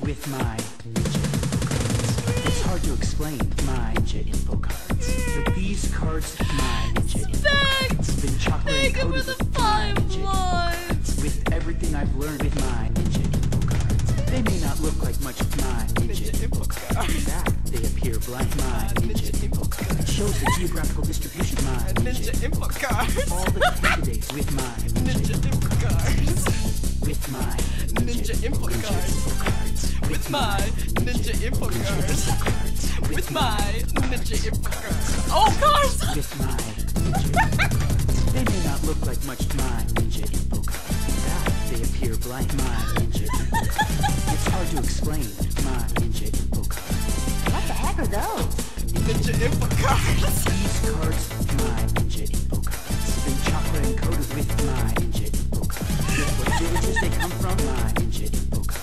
With my ninja cards. It's hard to explain my ninja info cards. Mm. With these cards, my ninja Spect. info cards. It's been chocolate Thank you for the five months. With everything I've learned with my ninja info cards. They may not look like much of my ninja, ninja info cards. In fact, they appear blank. My ninja, ninja info cards. Shows the geographical distribution of my ninja, ninja info cards. All the candidates with my ninja, ninja info cards. With my ninja, ninja info cards. With my ninja info cards. With my ninja info cards. Oh cards! With my ninja. They may not look like much to my ninja info cards. They appear blank. My ninja info cards. It's hard to explain my ninja info cards. What the heck are those? Ninja info cards. These cards, my ninja info cards. Been chakra encoded with my ninja info cards. With what villages they come from, my ninja info cards.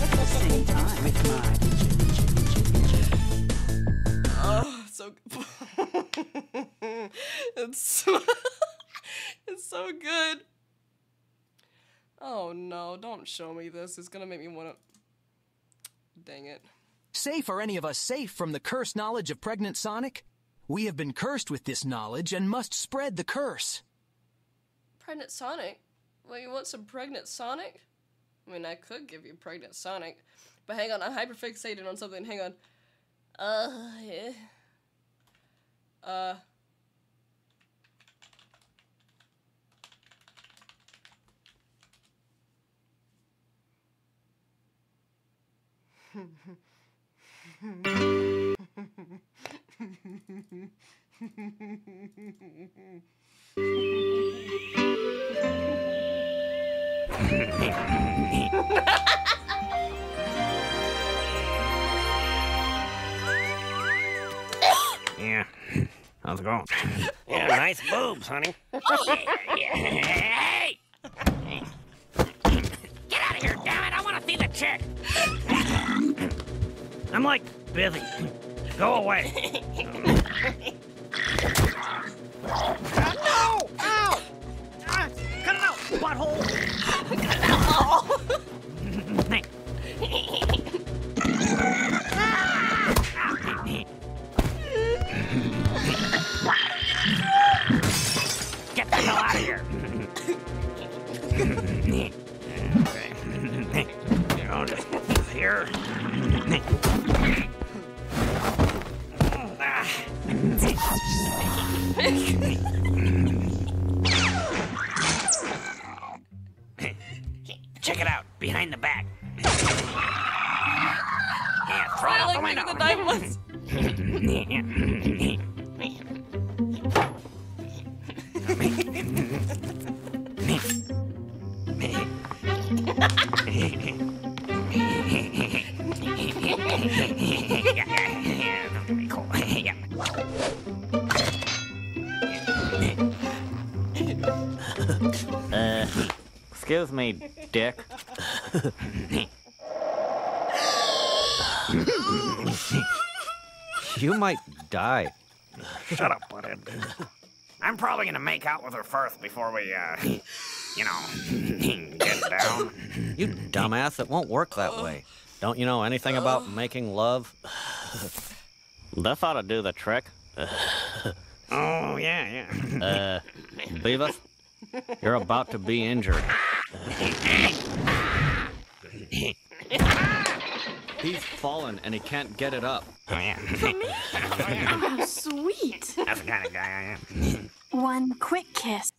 At the same time, with my ninja, ninja, ninja, ninja. Oh, so good. It's so, it's so good. Oh no, don't show me this. It's gonna make me wanna. Dang it. Safe, are any of us safe from the cursed knowledge of Pregnant Sonic? We have been cursed with this knowledge and must spread the curse. Pregnant Sonic? Well, you want some Pregnant Sonic? I mean, I could give you Pregnant Sonic. But hang on, I'm hyperfixated on something. Hang on. Uh, yeah. Uh. Yeah, how's it going? Yeah, nice boobs, honey. Oh, yeah, yeah. Hey! Get out of here, damn it! I want to see the chick. I'm like busy. Go away. uh, no! Ow! Uh, cut it out, butthole! Cut it out, butthole! Get the hell out of here! Okay. Check it out, behind the back. Yeah, throw it out the window. Uh, excuse me, Dick. You might die. Shut up, buddy. I'm probably gonna make out with her first before we, uh, you know, get down. You dumbass, it won't work that way. Don't you know anything about making love? That ought to do the trick. Oh, yeah, yeah. Uh, Beavis, you're about to be injured. He's fallen and he can't get it up. Oh, yeah. For me? Oh, sweet. That's the kind of guy I am. One quick kiss.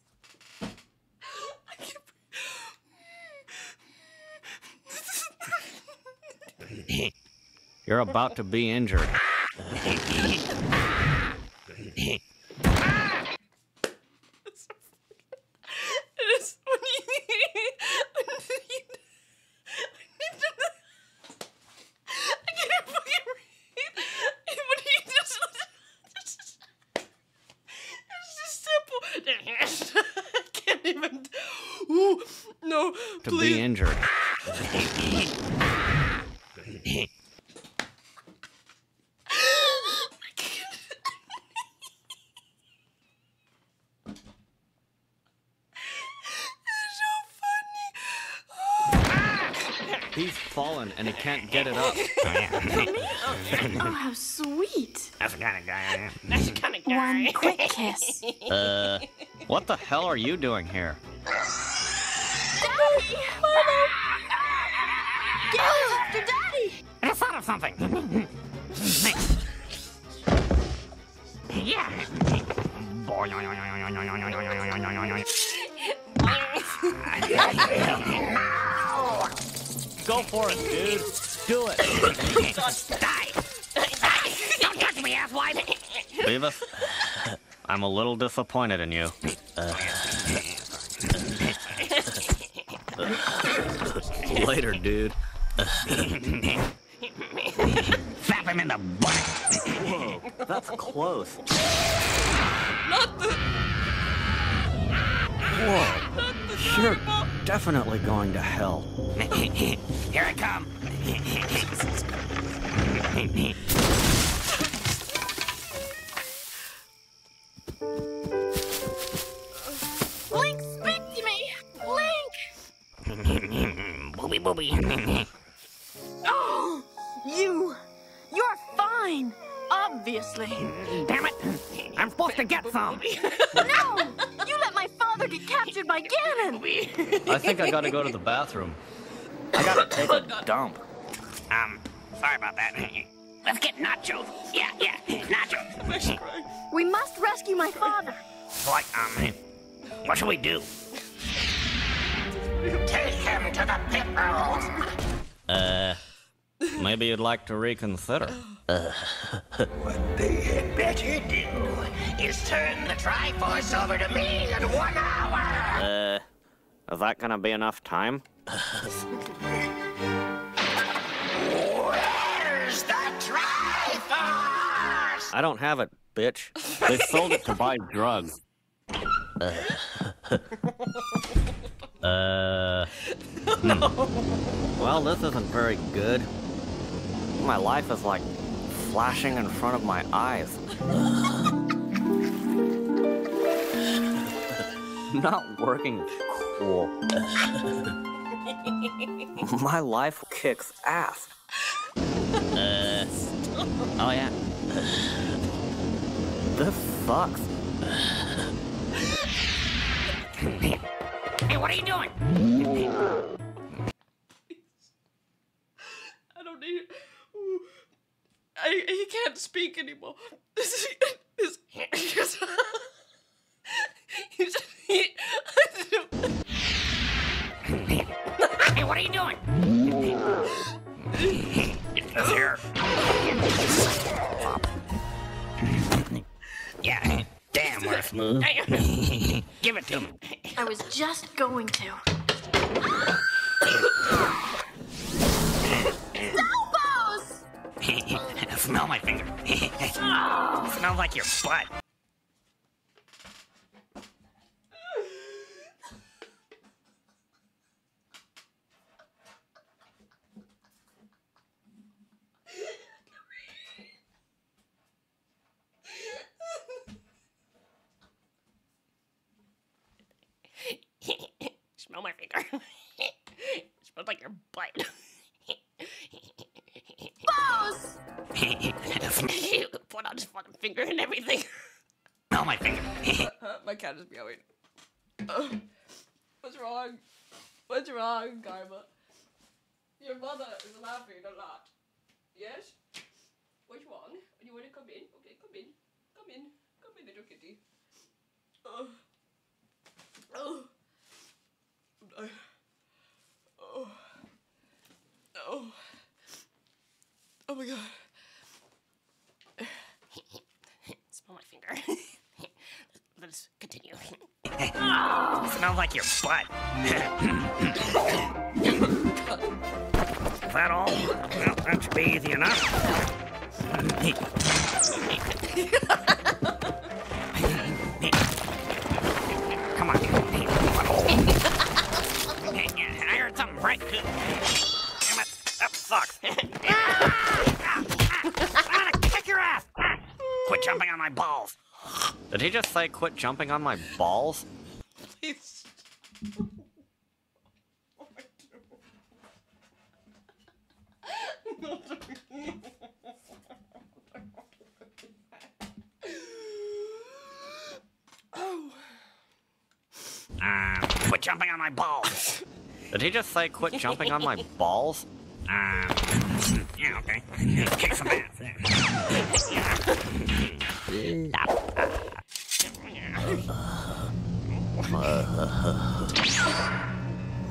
You're about to be injured. To Please. be injured. He's fallen and he can't get it up. Oh, how sweet. That's the kind of guy I am. That's the kind of guy. One quick kiss. Uh, what the hell are you doing here? Daddy! Mother! Get after Daddy! I thought of something. Yeah. Go for it, dude. Do it. Die. Don't touch me, asswipe. Beavis, I'm a little disappointed in you. Uh, Later, dude. Slap him in the butt. Whoa, that's close. Not the... Whoa, Not the you're normal. definitely going to hell. Here I come. Link, speak to me. Link. Booby, booby. Oh, you. You're fine, obviously. Damn it. I'm supposed to get some. No, you let my father get captured by Ganon. I think I gotta go to the bathroom. I gotta take a dump. Um, sorry about that. Let's get nachos. Yeah, yeah, nachos. We must rescue my father. What, um, what should we do? Take him to the pit road. Uh, maybe you'd like to reconsider. Uh. What they had better do is turn the Triforce over to me in one hour. Uh, is that gonna be enough time? Where's the Triforce? I don't have it, bitch. They sold it to buy drugs. Uh. Uh. No. Well, this isn't very good. My life is like flashing in front of my eyes. Not working cool. My life kicks ass. Uh. Oh, yeah. This sucks. Hey, what are you doing? I don't need it. Ooh. I, he can't speak anymore. This is... This, Nice move. Give it to me. I was just going to. Salvos! Smell my finger. Oh. Smells like your butt. Smell my finger. It smells like your butt. Boss! Put on his fucking finger and everything. Smell my finger. uh, my cat is meowing. Uh, what's wrong? What's wrong, Karma? Your mother is laughing a lot. Yes? What's wrong? You want to come in? Okay, come in. Come in. Come in, little kitty. Oh. Oh. Oh. Oh. Oh. Oh my god. Smell my finger. Let's continue. Oh. Smells like your butt. Is that all? Well, that should be easy enough. Come on. Right. Damn it. That sucks. I'm gonna kick your ass. Quit jumping on my balls. Did he just say quit jumping on my balls? Please. Oh my God. Oh. Uh, quit jumping on my balls. Did he just say quit jumping on my balls? Uh, yeah, okay. Kick some ass.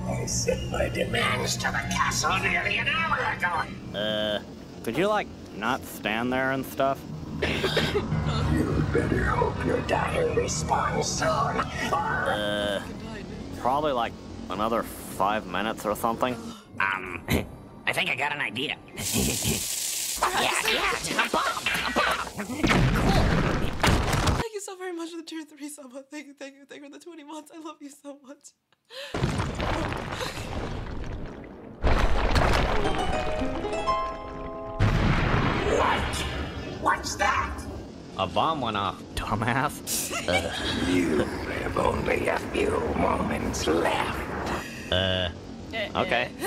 I sent my demands to the castle nearly an hour ago. Uh, could you, like, not stand there and stuff? You better hope your diary responds soon. Uh, probably, like, another five minutes or something? Um, I think I got an idea. yeah, yeah, a bomb, a bomb. Thank you so very much for the tier three sub. Thank you, thank you, thank you for the twenty months. I love you so much. What? What's that? A bomb went off, dumbass. uh, you have only a few moments left. Uh, okay. Uh,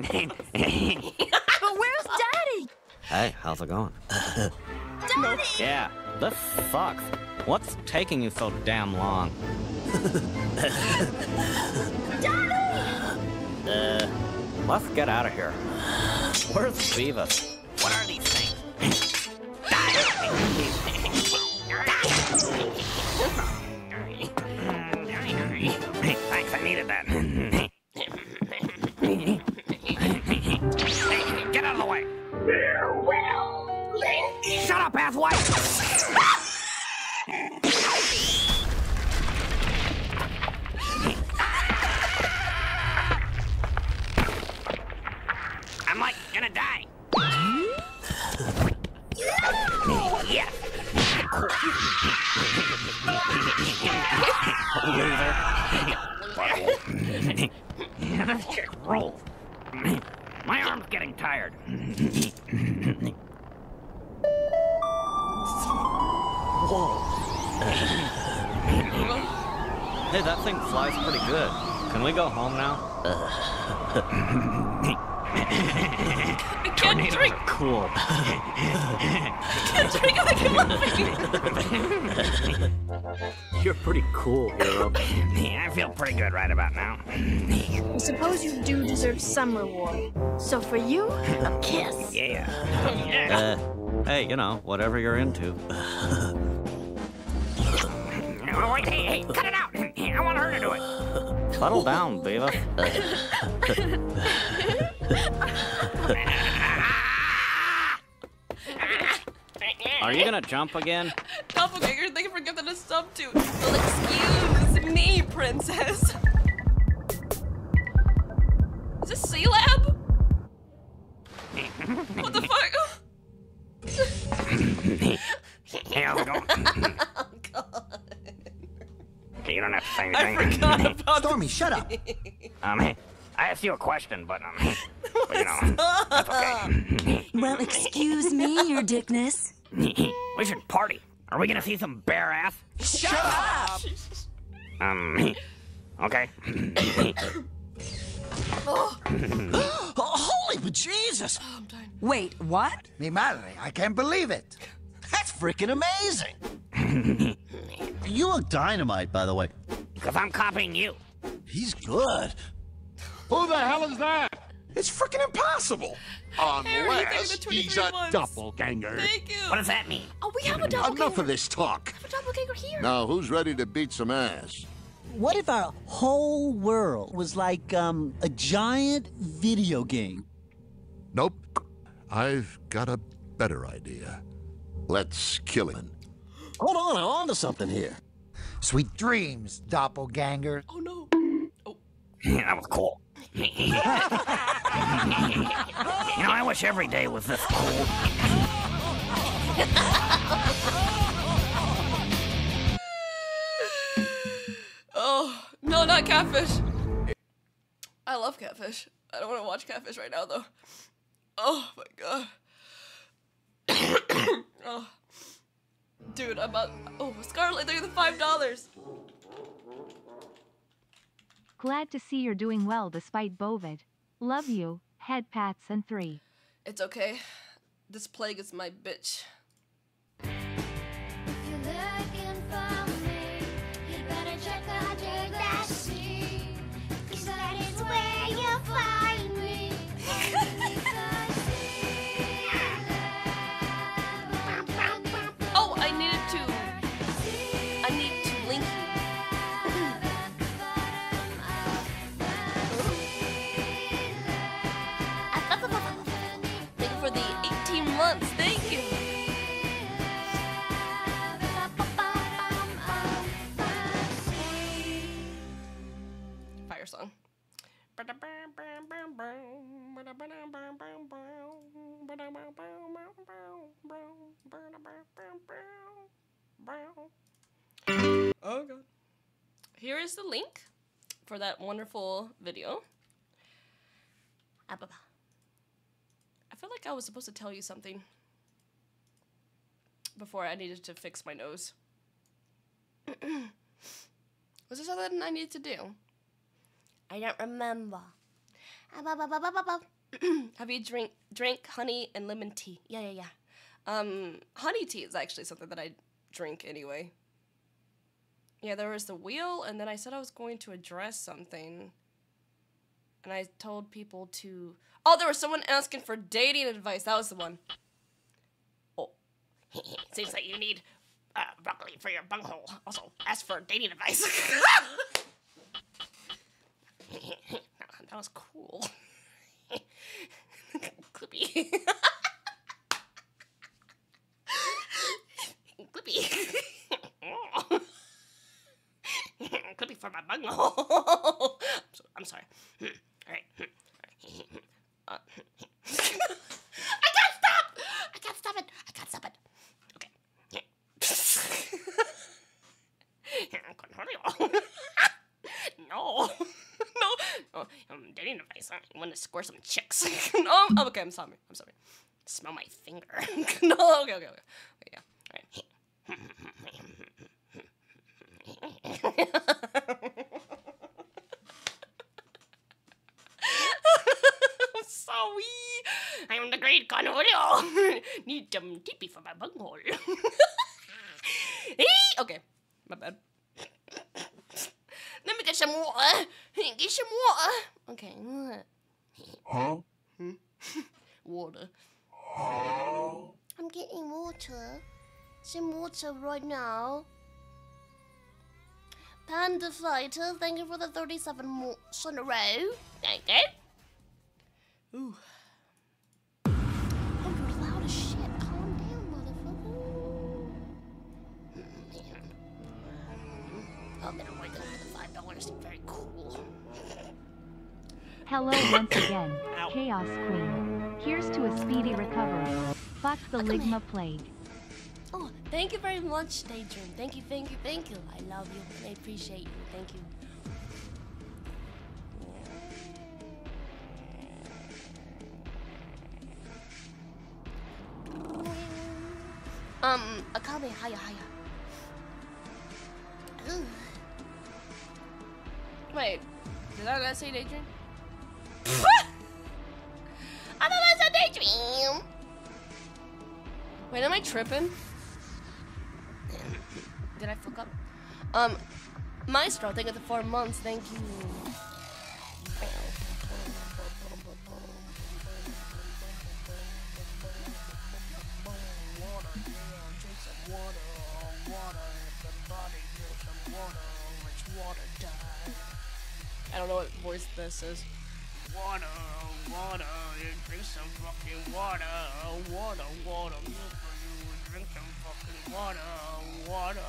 but where's Daddy? Hey, how's it going? Daddy! Yeah, this sucks. What's taking you so damn long? Daddy! Uh, let's get out of here. Where's Beavis? What are these things? Daddy! Thanks, I needed that. Hey, get out of the way! Farewell, Link! Shut up, asswipe! I'm, like, gonna die. Yeah! Loser. Yeah, this chick rolls. My arm's getting tired. Whoa. Hey, that thing flies pretty good. Can we go home now? I can't drink. Cool. I can't drink. I can laugh. You're pretty cool, hero. I feel pretty good right about now. I suppose you do deserve some reward. So for you, a kiss. Yeah. Yeah. Uh, hey, you know, whatever you're into. Oh, wait, hey, hey, cut it out. I want her to do it. Settle down, Beva. Are you gonna jump again? a substitute. Well, excuse me, princess. Is this C-Lab? What the fuck? Hey, how's it going? Oh, God. Okay, you don't have to say anything. I forgot about Stormy, the... shut up. Um, I asked you a question, but, um, but, you know, that's okay. Well, excuse me, your dickness. We should party. Are we gonna see some bare ass? Shut, Shut up! up. Um, okay. Oh. Oh, holy Jesus! Oh, I'm dying. Wait, what? Mi madre, I can't believe it. That's freaking amazing. You look dynamite, by the way. Because I'm copying you. He's good. Who the hell is that? It's freaking impossible. Unless he's a ones. Doppelganger. Thank you. What does that mean? Oh, we have a doppelganger. Enough of this talk. We have a doppelganger here. Now, who's ready to beat some ass? What if our whole world was like, um, a giant video game? Nope. I've got a better idea. Let's kill him. Hold on, I'm onto something here. Sweet dreams, doppelganger. Oh, no. Oh. That was cool. You know, I wish every day was this cold. Oh, no, not catfish. I love catfish. I don't want to watch catfish right now, though. Oh, my God. Oh. Dude, I'm about... Oh, Scarlet, they're the five dollars. Glad to see you're doing well despite Bovid. Love you, head pats and three. It's okay. This plague is my bitch. If you're looking for me, you better check out your glass sea. Cause that is where you'll find me. Oh, I needed to. I need to link you. Thank you. Fire song. Oh God. Here is the link for that wonderful video. I feel like I was supposed to tell you something before I needed to fix my nose. Was there something I needed to do? I don't remember. Have you drink drink honey and lemon tea? Yeah, yeah, yeah. Um, honey tea is actually something that I drink anyway. Yeah, there was the wheel, and then I said I was going to address something. And I told people to... Oh, there was someone asking for dating advice. That was the one. Oh. Seems like you need uh, broccoli for your bunghole. Also, ask for dating advice. That was cool. Clippy. Clippy. Clippy for my bunghole. I'm sorry. All right. I can't stop! I can't stop it! I can't stop it! Okay. No! No! Oh, I'm dating advice. I want to score some chicks. No! Oh, okay, I'm sorry. I'm sorry. Smell my finger. No, okay, okay, okay. Okay, yeah. All right. Sorry, I'm the great Cornelio. Need some tippy for my bunghole. Okay, my bad. Let me get some water. Get some water. Okay. Huh? Hmm? Water. Huh? I'm getting water. Some water right now. Panda Fighter, thank you for the thirty-seven months in a row. Thank you. Ooh. Oh, you're loud as shit. Calm down, motherfucker. I'm gonna work on the five dollars. Very cool. Hello once again, Ow. Chaos Queen. Here's to a speedy recovery. Fuck the Ligma plague. Oh, thank you very much, Daydream. Thank you, thank you, thank you. I love you. I appreciate you. Thank you. Um, Akame, hiya, hiya. Ugh. Wait, did I not say Daydream? I thought I said Daydream! Wait, am I tripping? Did I fuck up? Um, Maestro, thank you for the four months, thank you. I don't know what voice this is. Water, water, you drink some fucking water. Water, water, milk for you, drink some fucking water. Water.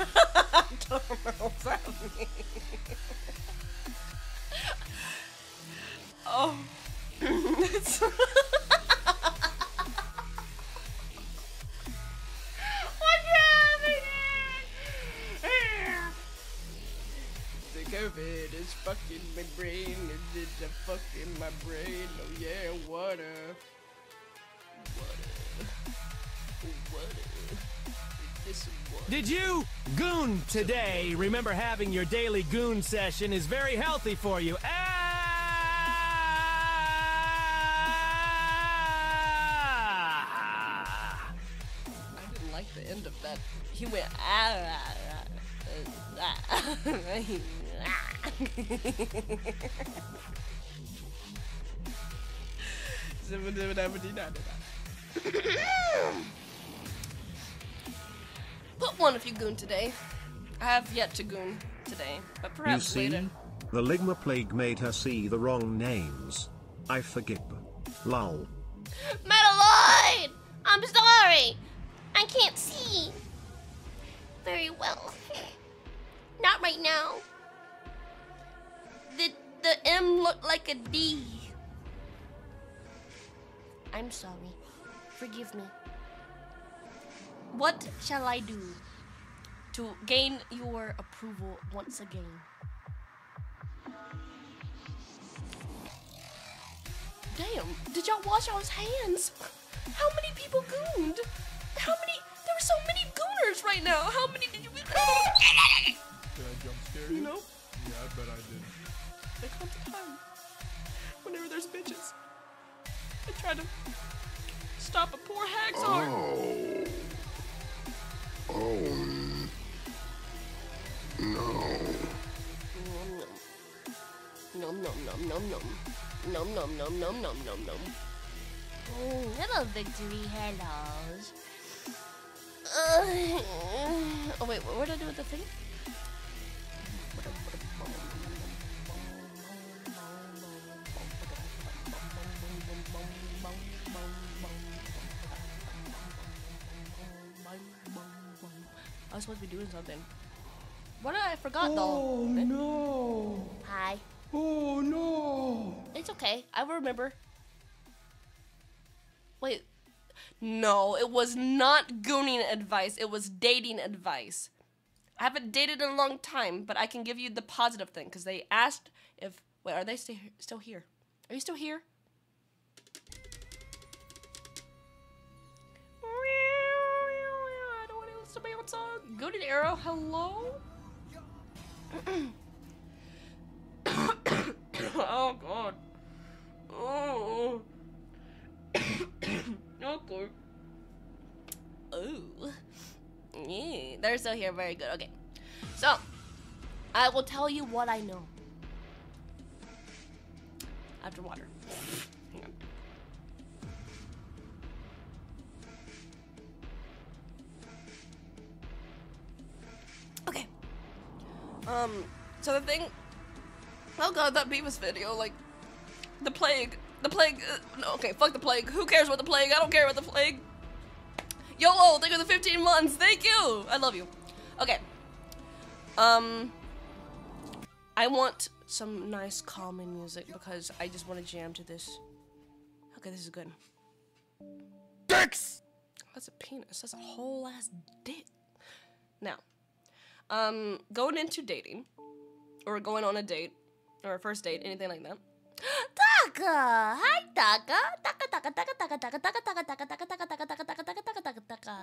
I don't know what that means. Oh. It's COVID is fucking my brain, it is a fucking my brain, oh yeah, water, water, water. Did you goon today? Remember, having your daily goon session is very healthy for you. Ah! I didn't like the end of that. He went ah. Put one if you goon today. I have yet to goon today, but perhaps you see, later. The Ligma plague made her see the wrong names. I forgive. Lol. Metaloid! I'm sorry! I can't see very well. Not right now. The the M looked like a D. I'm sorry. Forgive me. What shall I do to gain your approval once again? Damn, did y'all wash y'all's hands? How many people gooned? How many? There were so many gooners right now. How many did you... Did I jump scare you? Nope. Yeah, I bet I did. There comes a time whenever there's bitches, I try to stop a poor hag's heart. Oh. Oh. No. Nom nom. Nom nom nom nom. Nom nom nom nom nom nom nom. Oh, hello, victory hellos. Uh, oh wait, what did I do with the thing? I was supposed to be doing something. What did I forgot though? Oh no! Hi. Oh no! It's okay. I will remember. Wait. No, it was not gooning advice. It was dating advice. I haven't dated in a long time, but I can give you the positive thing because they asked if... Wait, are they st still here? Are you still here? I don't want to be outside. Go to the arrow. Hello? Oh, God. Oh. Okay. Oh. Yeah, they're still here. Very good. Okay. So, I will tell you what I know. After water. Hang on. Okay. Um, so the thing... Oh god, that Beavis video, like... The plague. The plague. Uh, no, okay, fuck the plague. Who cares about the plague? I don't care about the plague. YOLO, thank you for the fifteen months. Thank you. I love you. Okay. Um, I want some nice calming music because I just want to jam to this. Okay, this is good. Dicks! That's a penis. That's a whole ass dick. Now, um, going into dating, or going on a date, or a first date, anything like that. Taka! Hi, Taka! Taka, Taka, Taka, Taka, Taka, Taka, Taka, Taka, Taka, Taka, Taka, Taka, Taka, Taka, Taka, Taka, Taka.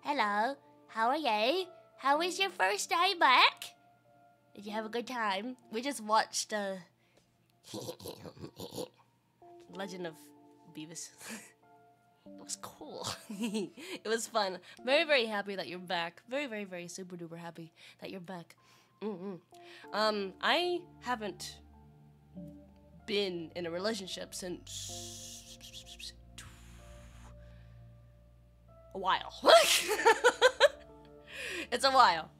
Hello. How are you? How was your first day back? Did you have a good time? We just watched uh, Legend of Beavis. It was cool. It was fun. Very, very happy that you're back. Very, very, very super duper happy that you're back. Mm-mm. Um, I haven't been in a relationship since a while. It's a while.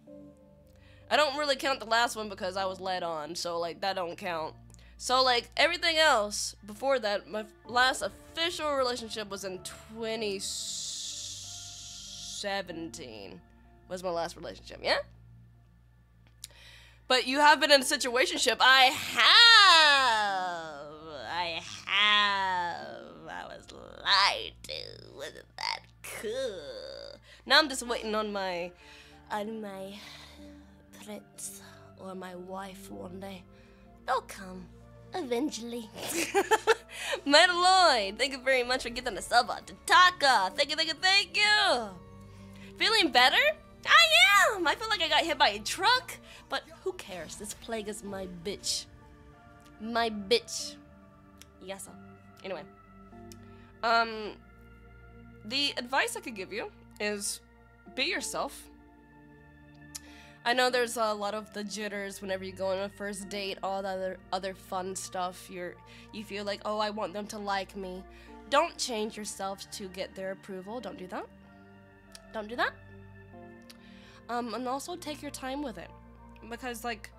I don't really count the last one because I was led on, so like that don't count. So, like, everything else before that, my last official relationship was in twenty seventeen. Was my last relationship, yeah? But you have been in a situationship. I have. I have. I was lied to. Wasn't that cool? Now I'm just waiting on my, on my prince or my wife one day. They'll come. Eventually. Metalloid, thank you very much for getting a sub on to Taka. Thank you, thank you, thank you. Feeling better? I am. I feel like I got hit by a truck, but who cares? This plague is my bitch. My bitch. Yes. Anyway, um, the advice I could give you is be yourself. I know there's a lot of the jitters whenever you go on a first date, all the other, other fun stuff. You're, you feel like, oh, I want them to like me. Don't change yourself to get their approval. Don't do that. Don't do that. Um, and also take your time with it. Because, like,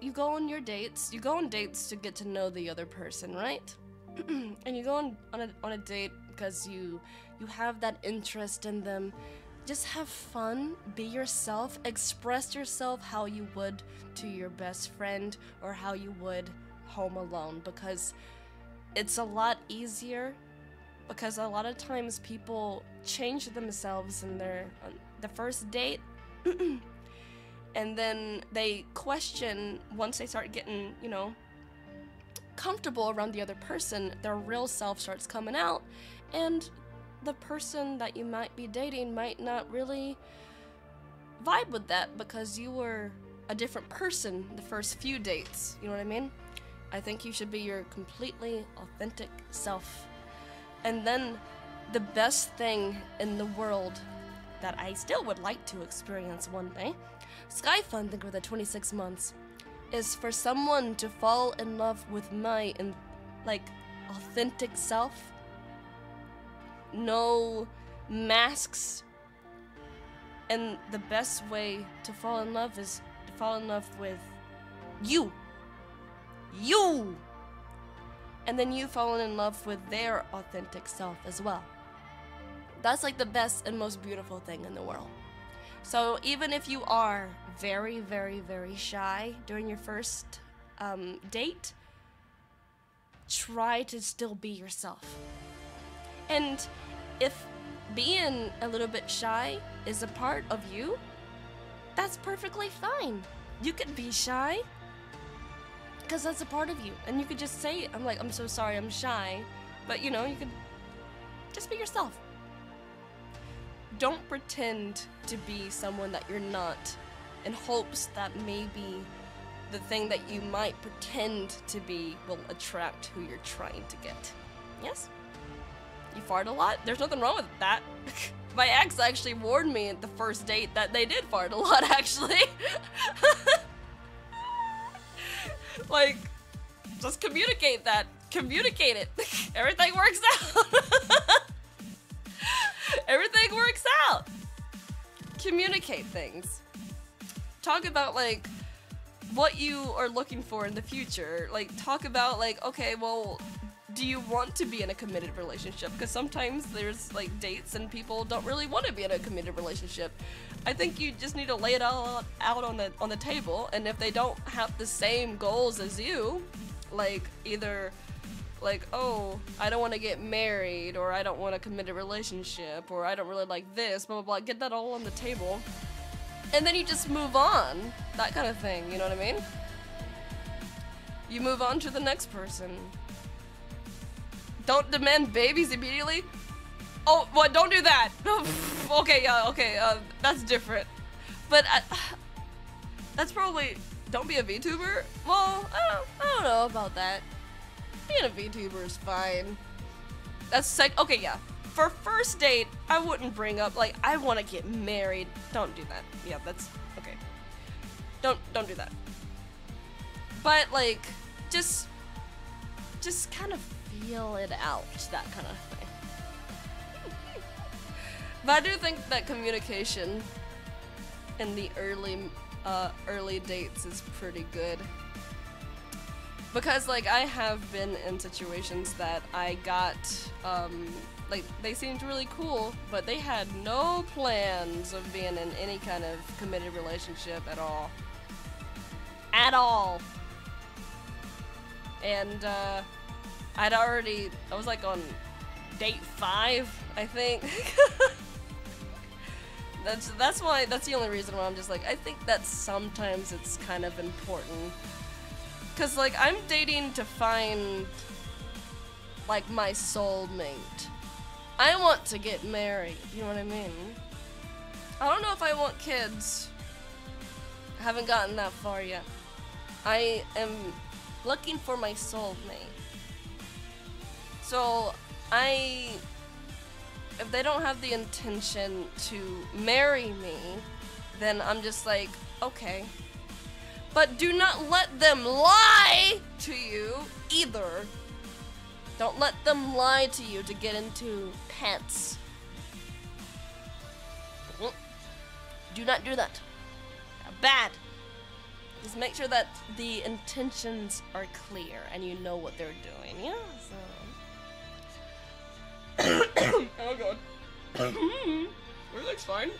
you go on your dates. You go on dates to get to know the other person, right? And you go on, on, a, on a date because you, you have that interest in them. Just have fun, be yourself, express yourself how you would to your best friend or how you would home alone, because it's a lot easier, because a lot of times people change themselves in their on the first date and then they question, once they start getting, you know, comfortable around the other person, their real self starts coming out, and the person that you might be dating might not really vibe with that because you were a different person the first few dates. You know what I mean? I think you should be your completely authentic self. And then the best thing in the world that I still would like to experience one day, Skyfun, think of the twenty-six months, is for someone to fall in love with my in, like authentic self. No masks, and the best way to fall in love is to fall in love with you you and then you fall in love with their authentic self as well. That's like the best and most beautiful thing in the world. So even if you are very very very shy during your first um, date, try to still be yourself. And if being a little bit shy is a part of you, that's perfectly fine. You could be shy because that's a part of you. And you could just say, I'm like, I'm so sorry, I'm shy. But you know, you could just be yourself. Don't pretend to be someone that you're not in hopes that maybe the thing that you might pretend to be will attract who you're trying to get. Yes? You fart a lot? There's nothing wrong with that. My ex actually warned me at the first date that they did fart a lot, actually. Like, just communicate that. Communicate it. Everything works out. Everything works out. Communicate things. Talk about, like, what you are looking for in the future. Like, talk about, like, okay, well, do you want to be in a committed relationship? Because sometimes there's like dates and people don't really want to be in a committed relationship. I think you just need to lay it all out on the on the table, and if they don't have the same goals as you, like either like, oh, I don't want to get married, or I don't want to commit a relationship, or I don't really like this, blah, blah, blah, get that all on the table. And then you just move on, that kind of thing, you know what I mean? You move on to the next person. Don't demand babies immediately. Oh, well, don't do that. Okay, yeah, okay, uh, that's different. But I, that's probably, don't be a VTuber? Well, I don't, I don't know about that. Being a VTuber is fine. That's sec- okay, yeah. For first date, I wouldn't bring up, like, I want to get married. Don't do that. Yeah, that's, okay. Don't, don't do that. But, like, just, just kind of feel it out, that kind of thing. But I do think that communication in the early, uh, early dates is pretty good. Because, like, I have been in situations that I got, um, like, they seemed really cool, but they had no plans of being in any kind of committed relationship at all. At all! And, uh, I'd already, I was, like, on date five, I think. that's, that's why, that's the only reason why I'm just like, I think that sometimes it's kind of important. Cause like I'm dating to find like my soulmate. I want to get married, you know what I mean? I don't know if I want kids. I haven't gotten that far yet. I am looking for my soulmate. So I, if they don't have the intention to marry me, then I'm just like, okay. But do not let them lie to you either. Don't let them lie to you to get into pants. Do not do that. Bad. Just make sure that the intentions are clear and you know what they're doing. Yeah. So. Oh god. Everything's fine.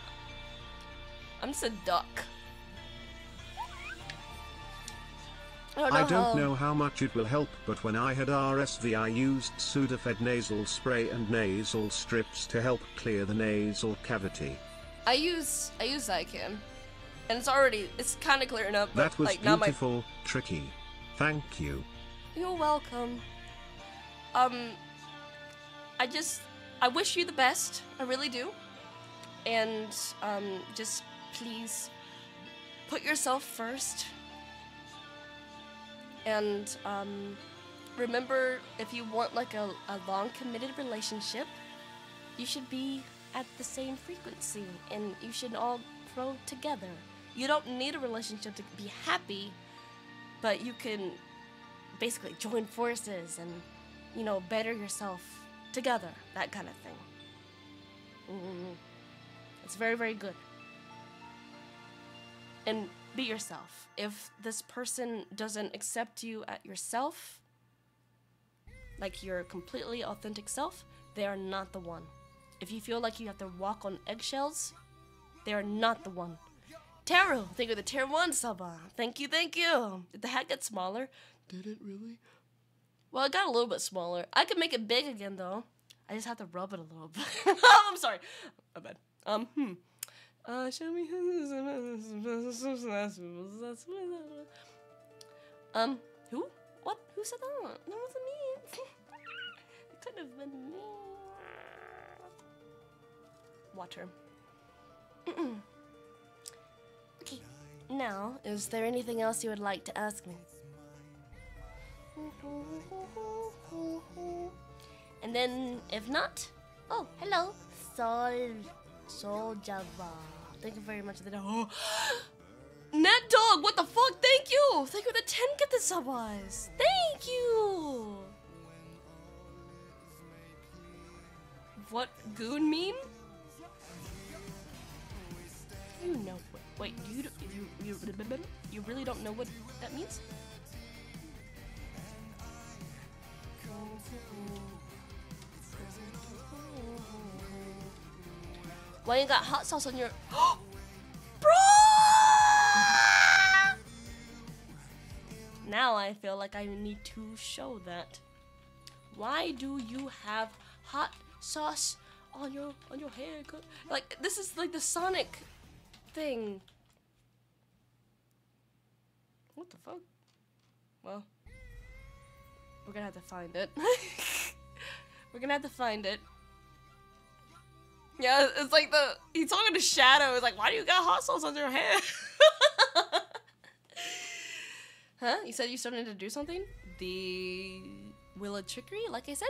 I'm just a duck. I don't, know, I don't how. know how much it will help, but when I had R S V I used Sudafed nasal spray and nasal strips to help clear the nasal cavity. I use I use Zycam, and it's already it's kind of clearing up. But that was like, beautiful, my... tricky. Thank you. You're welcome. Um, I just I wish you the best. I really do, and um, just please put yourself first. And um, remember, if you want like a, a long committed relationship, you should be at the same frequency and you should all grow together. You don't need a relationship to be happy, but you can basically join forces and, you know, better yourself together, that kind of thing. Mm-hmm. It's very, very good. And be yourself. If this person doesn't accept you at yourself, like your completely authentic self, they are not the one. If you feel like you have to walk on eggshells, they are not the one. Taro, thank you, the tier one Saba. Thank you, thank you. Did the hat get smaller? Did it really? Well, it got a little bit smaller. I could make it big again though. I just have to rub it a little bit. Oh, I'm sorry. My bad. Um, hmm. Uh, show me. Um, who? What? Who said that? That wasn't me. It couldn't have been me. Water. Mm-mm. Okay. Now, is there anything else you would like to ask me? And then, if not, oh, hello, Sol. Soul Java. Thank you very much. Oh. Net Dog, what the fuck? Thank you. Thank you for the ten get the subs. Thank you. What goon meme? You know what? Wait, you you you you really don't know what that means? Why you got hot sauce on your... Bro! Now I feel like I need to show that. Why do you have hot sauce on your on your hair? Like, this is like the Sonic thing. What the fuck? Well, we're gonna have to find it. We're gonna have to find it. Yeah, it's like the, he's talking to Shadow. It's like, why do you got hot sauce on your hair? Huh? You said you started to do something? The Wheel of Trickery, like I said,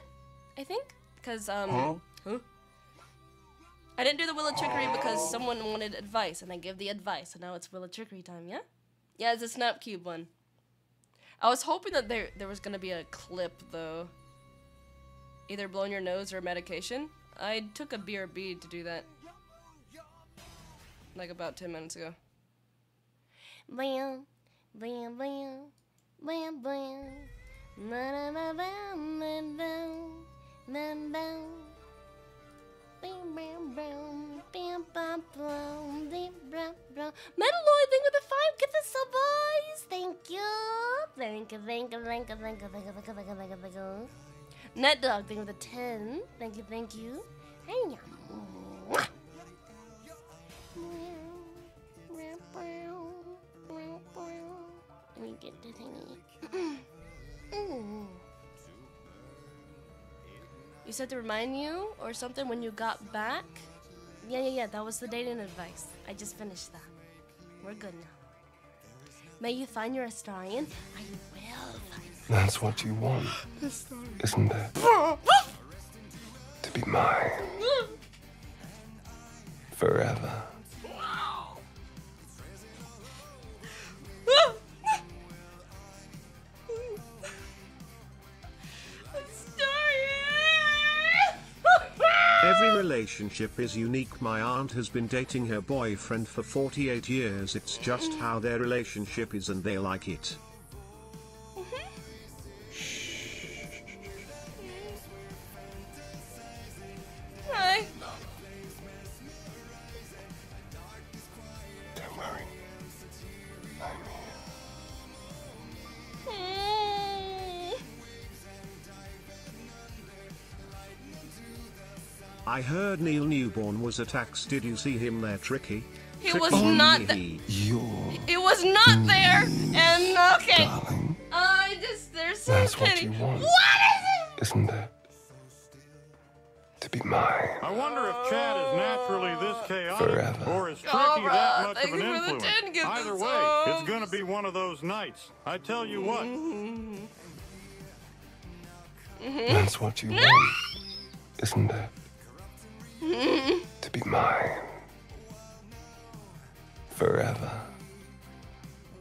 I think. Because, um, oh. Huh? I didn't do the Wheel of Trickery because someone wanted advice, and I gave the advice, so now it's Wheel of Trickery time, yeah? Yeah, it's a Snap Cube one. I was hoping that there, there was gonna be a clip, though. Either blowing your nose or medication. I took a B R B to do that, like about ten minutes ago. Bam, bam, bam, bam, bam, bam, bam, bam, bam, bam, Metalloid, thank you for the five. Get the sub, boys. Thank you. Thank you. Thank you. Thank you. Thank you. Thank you. Thank you. Thank you. Thank you. Thank you. Net Dog, thank you for the ten. Thank you, thank you. Let me get the thingy. Mm. You said to remind you or something when you got back? Yeah, yeah, yeah, that was the dating advice. I just finished that. We're good now. May you find your Astarion. I will find. That's what you want, isn't it? To be mine. Forever. Every relationship is unique. My aunt has been dating her boyfriend for forty-eight years. It's just how their relationship is and they like it. I heard Neil Newborn was attacked. Did you see him there, Tricky? He Tricky. was not there. It was not there. And okay, darling, I just there's so that's kidding. What, you want, what is it? Isn't it to be mine? I wonder if Chad is naturally this chaotic, forever, or is Tricky oh, that much Thank of an influence. Either way, songs. It's gonna be one of those nights. I tell you what. Mm-hmm. Mm-hmm. That's what you want, isn't it? Mm-hmm. To be mine forever.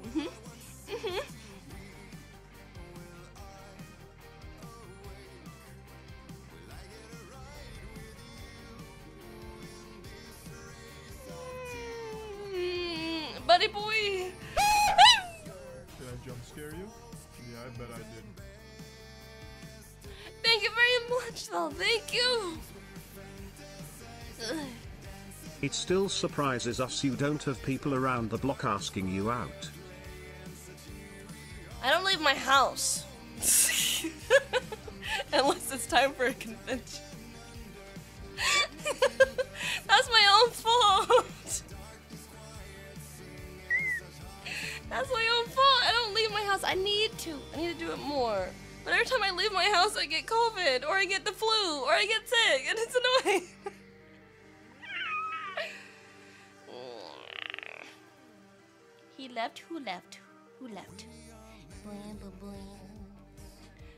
Mm-hmm. Mm-hmm. Mm-hmm. Buddy boy. Did I jump scare you? Yeah, I bet I did. Thank you very much, though. Thank you. It still surprises us you don't have people around the block asking you out. I don't leave my house. Unless it's time for a convention. That's my own fault. That's my own fault. I don't leave my house. I need to. I need to do it more. But every time I leave my house, I get COVID, or I get the flu, or I get sick, and it's annoying. He left, who left, who left?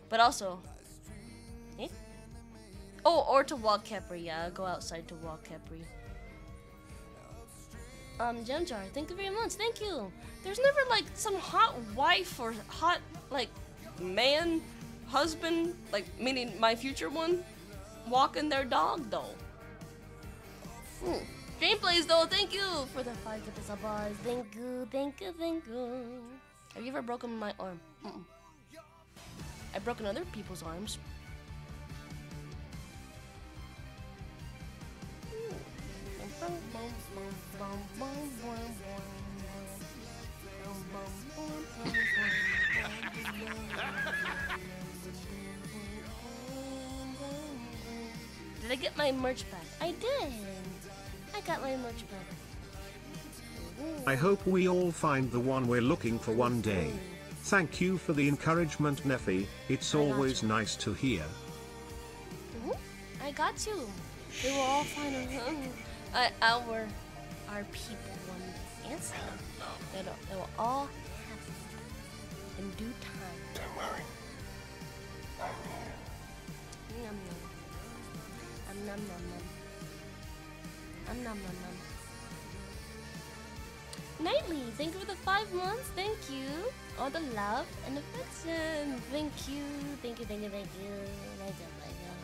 But also, eh? Oh, or to walk Capri, yeah, I'll go outside to walk Capri. Um, Gemjar, thank you very much, thank you. There's never like some hot wife or hot, like, man, husband, like, meaning my future one, walking their dog, though. Hmm. Gameplays though, thank you for the five gifts of bars. Thank you, thank you, thank you. Have you ever broken my arm? Mm-mm. I've broken other people's arms. Did I get my merch back? I did! I got my merch back. I hope we all find the one we're looking for one day. Thank you for the encouragement, Nephy. It's always nice to hear. I got you. We will all find our, our, our people one answer. They will all happen in due time. Don't worry. I'm here. Nom nom. I'm nom nom nom. I'm nom nom nom. Nightly, thank you for the five months. Thank you. All the love and affection. Thank you. Thank you, thank you, thank you. Thank you, thank you,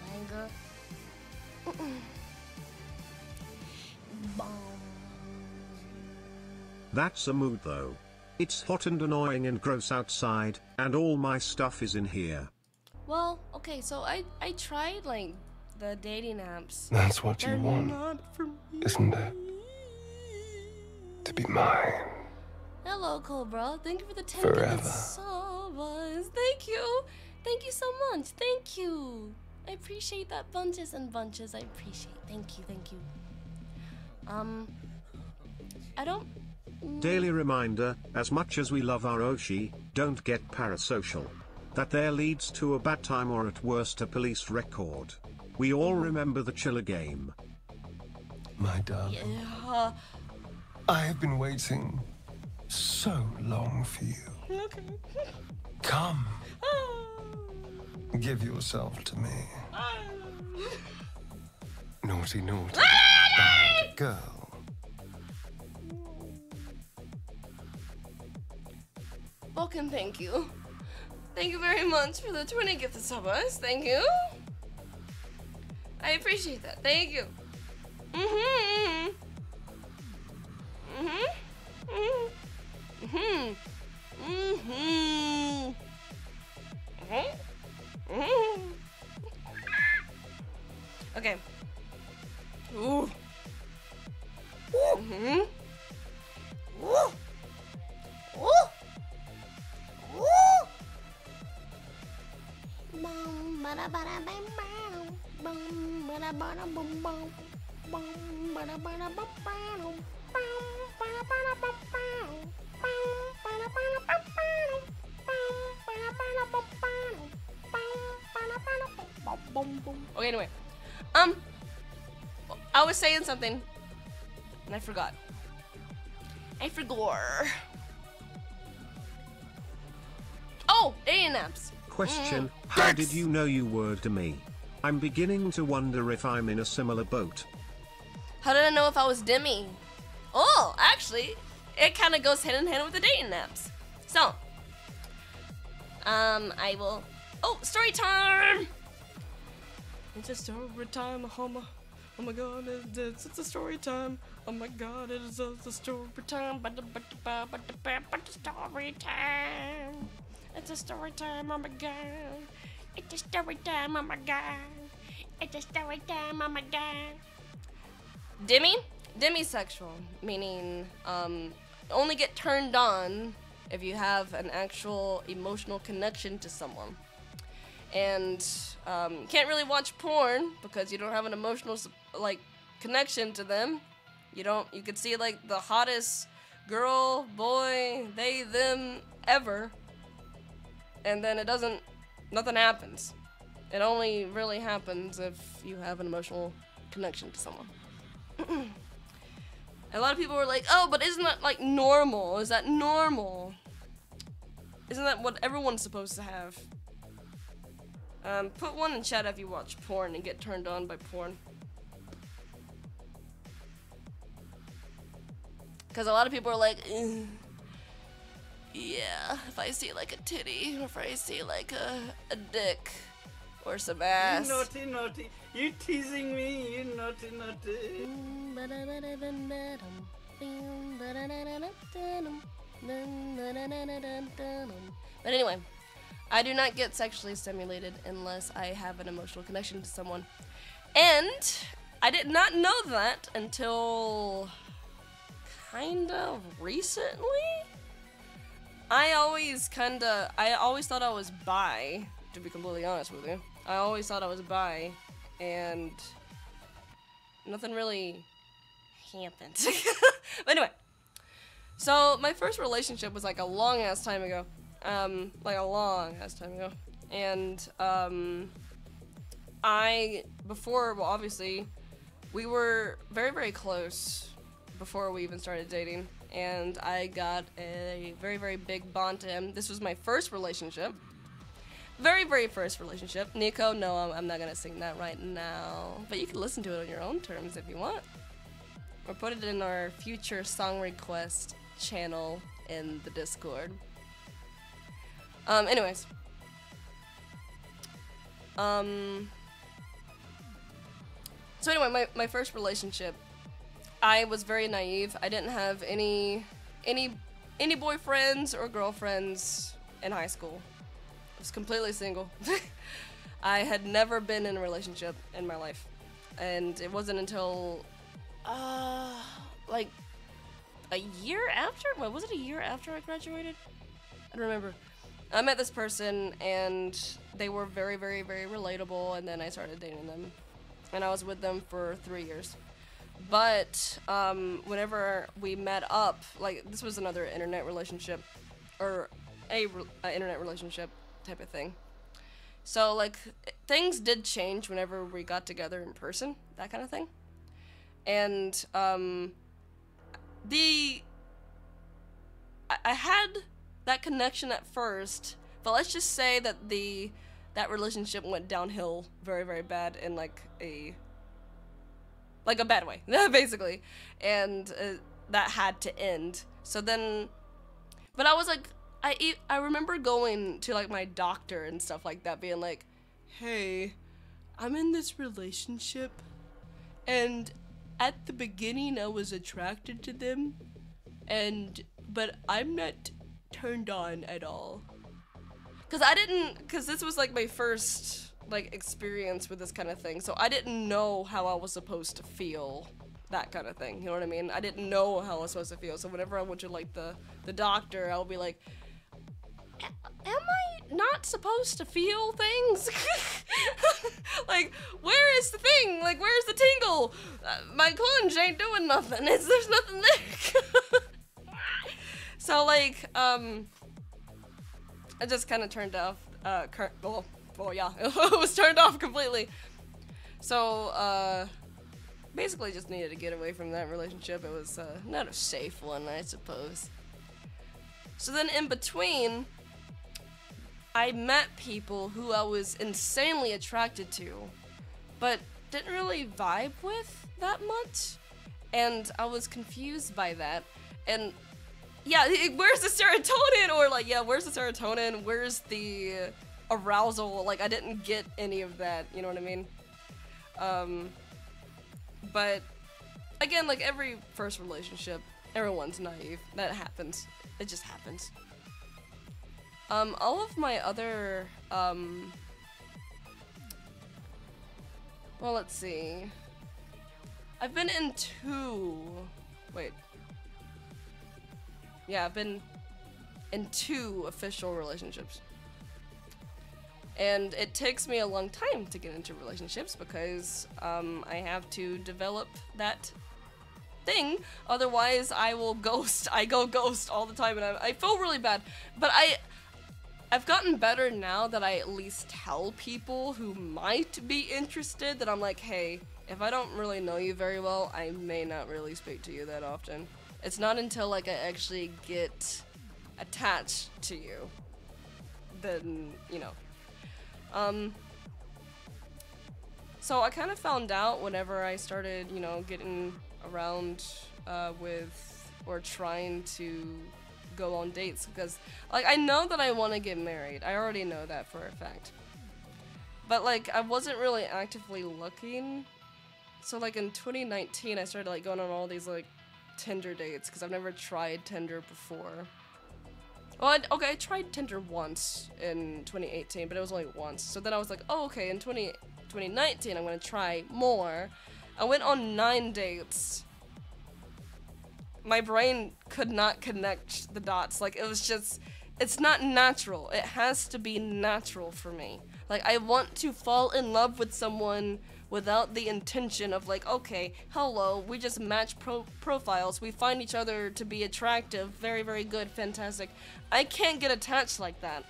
thank you. That's a mood though. It's hot and annoying and gross outside, and all my stuff is in here. Well, okay, so I I tried like the dating apps. That's what you want, isn't it? To be mine. Hello, Cobra. Thank you for the ten subs. Thank you. Thank you so much. Thank you. I appreciate that, bunches and bunches. I appreciate. Thank you, thank you. Um, I don't. Mm. Daily reminder: as much as we love our Oshi, don't get parasocial. That there leads to a bad time or at worst a police record. We all remember the chiller game. My darling. Yeah. I have been waiting so long for you. Okay. Come. Give yourself to me. Naughty, naughty, bad girl. Welcome, thank you. Thank you very much for the twenty gift subs. Thank you. I appreciate that. Thank you. Mm-hmm. Mm-hmm. Mm-hmm. Mm-hmm. Mm-hmm. Mm-hmm. Okay. Ooh. Ooh. Mm-hmm. Ooh. Ooh. Ooh. Boom, bada, bada, bam, boom, bada, bada, boom, boom, boom, bada, bada, boom, boom, bada, bada, boom, boom, bada, bada, boom, boom, bada, bada, boom. Okay, anyway, um, I was saying something, and I forgot. I forgot. Oh, dating apps. Question, mm. how That's... did you know you were to me? I'm beginning to wonder if I'm in a similar boat. How did I know if I was Demi? Oh, actually, it kind of goes hand in hand with the dating apps. So, um, I will... Oh, story time! It's a story time, oh my, oh my god, it's, it's, it's a story time. Oh my god, it is a, a story time. But the but the but the but the story time. It's a story time, oh my god. It's a story time, oh my god. It's a story time, oh my god. Demi, demisexual, meaning um, only get turned on if you have an actual emotional connection to someone. And um, can't really watch porn because you don't have an emotional like connection to them. You don't. You could see like the hottest girl, boy, they, them ever, and then it doesn't. Nothing happens. It only really happens if you have an emotional connection to someone. A lot of people were like, "Oh, but isn't that like normal? Is that normal? Isn't that what everyone's supposed to have?" Um, put one in chat if you watch porn and get turned on by porn. Because a lot of people are like, ugh. Yeah, if I see like a titty, or if I see like a, a dick, or some ass. You naughty, naughty, you teasing me, you naughty, naughty. But anyway. I do not get sexually stimulated unless I have an emotional connection to someone. And I did not know that until kind of recently. I always kind of, I always thought I was bi, to be completely honest with you. I always thought I was bi, and nothing really happened. But anyway, so my first relationship was like a long ass time ago, um, like a long ass time ago, and um, I, before, well obviously, we were very, very close before we even started dating, and I got a very, very big bond to him. This was my first relationship. Very, very first relationship. Nico, no, I'm not gonna sing that right now, but you can listen to it on your own terms if you want. Or put it in our future song request channel in the Discord. Um, anyways. Um, so anyway, my, my first relationship, I was very naive. I didn't have any, any, any boyfriends or girlfriends in high school. I was completely single. I had never been in a relationship in my life, and it wasn't until, uh, like a year after. Wait, was it a year after I graduated? I don't remember. I met this person, and they were very, very, very relatable, and then I started dating them, and I was with them for three years. But um, whenever we met up, like this was another internet relationship, or a, re a internet relationship type of thing. So like things did change whenever we got together in person, that kind of thing. And um, the I, I had that connection at first, but let's just say that the that relationship went downhill very, very bad in like a. Like a bad way, basically, and uh, that had to end. So then, but I was like, I I remember going to like my doctor and stuff like that, being like, hey, I'm in this relationship, and at the beginning I was attracted to them, and but I'm not turned on at all, cause I didn't, cause this was like my first like experience with this kind of thing, so I didn't know how I was supposed to feel, that kind of thing, you know what I mean? I didn't know how I was supposed to feel, so whenever I went to like the, the doctor, I'll be like, am I not supposed to feel things? Like, where is the thing? Like, where's the tingle? Uh, my clunge ain't doing nothing, it's, there's nothing there. So like, um, I just kind of turned off, uh, cur well, Oh yeah, it was turned off completely. So, uh, basically just needed to get away from that relationship. It was uh, not a safe one, I suppose. So then in between, I met people who I was insanely attracted to, but didn't really vibe with that much. And I was confused by that. And yeah, where's the serotonin? Or like, yeah, where's the serotonin? Where's the arousal? Like, I didn't get any of that, you know what I mean? Um, but again, like every first relationship, everyone's naive. That happens. It just happens. Um, all of my other, um, well, let's see. I've been in two, wait. Yeah, I've been in two official relationships. And it takes me a long time to get into relationships because um, I have to develop that thing. Otherwise, I will ghost. I go ghost all the time, and I, I feel really bad. But I, I've gotten better now that I at least tell people who might be interested that I'm like, hey, if I don't really know you very well, I may not really speak to you that often. It's not until like I actually get attached to you, then you know. Um, so I kind of found out whenever I started, you know, getting around, uh, with, or trying to go on dates, because, like, I know that I want to get married. I already know that for a fact. But, like, I wasn't really actively looking. So, like, in twenty nineteen, I started, like, going on all these, like, Tinder dates, because I've never tried Tinder before. Well, I'd, okay, I tried Tinder once in twenty eighteen, but it was only once. So then I was like, oh, okay, in twenty, twenty nineteen, I'm gonna try more. I went on nine dates. My brain could not connect the dots. Like, it was just, it's not natural. It has to be natural for me. Like, I want to fall in love with someone without the intention of like, okay, hello, we just match pro profiles. We find each other to be attractive, very, very good, fantastic. I can't get attached like that.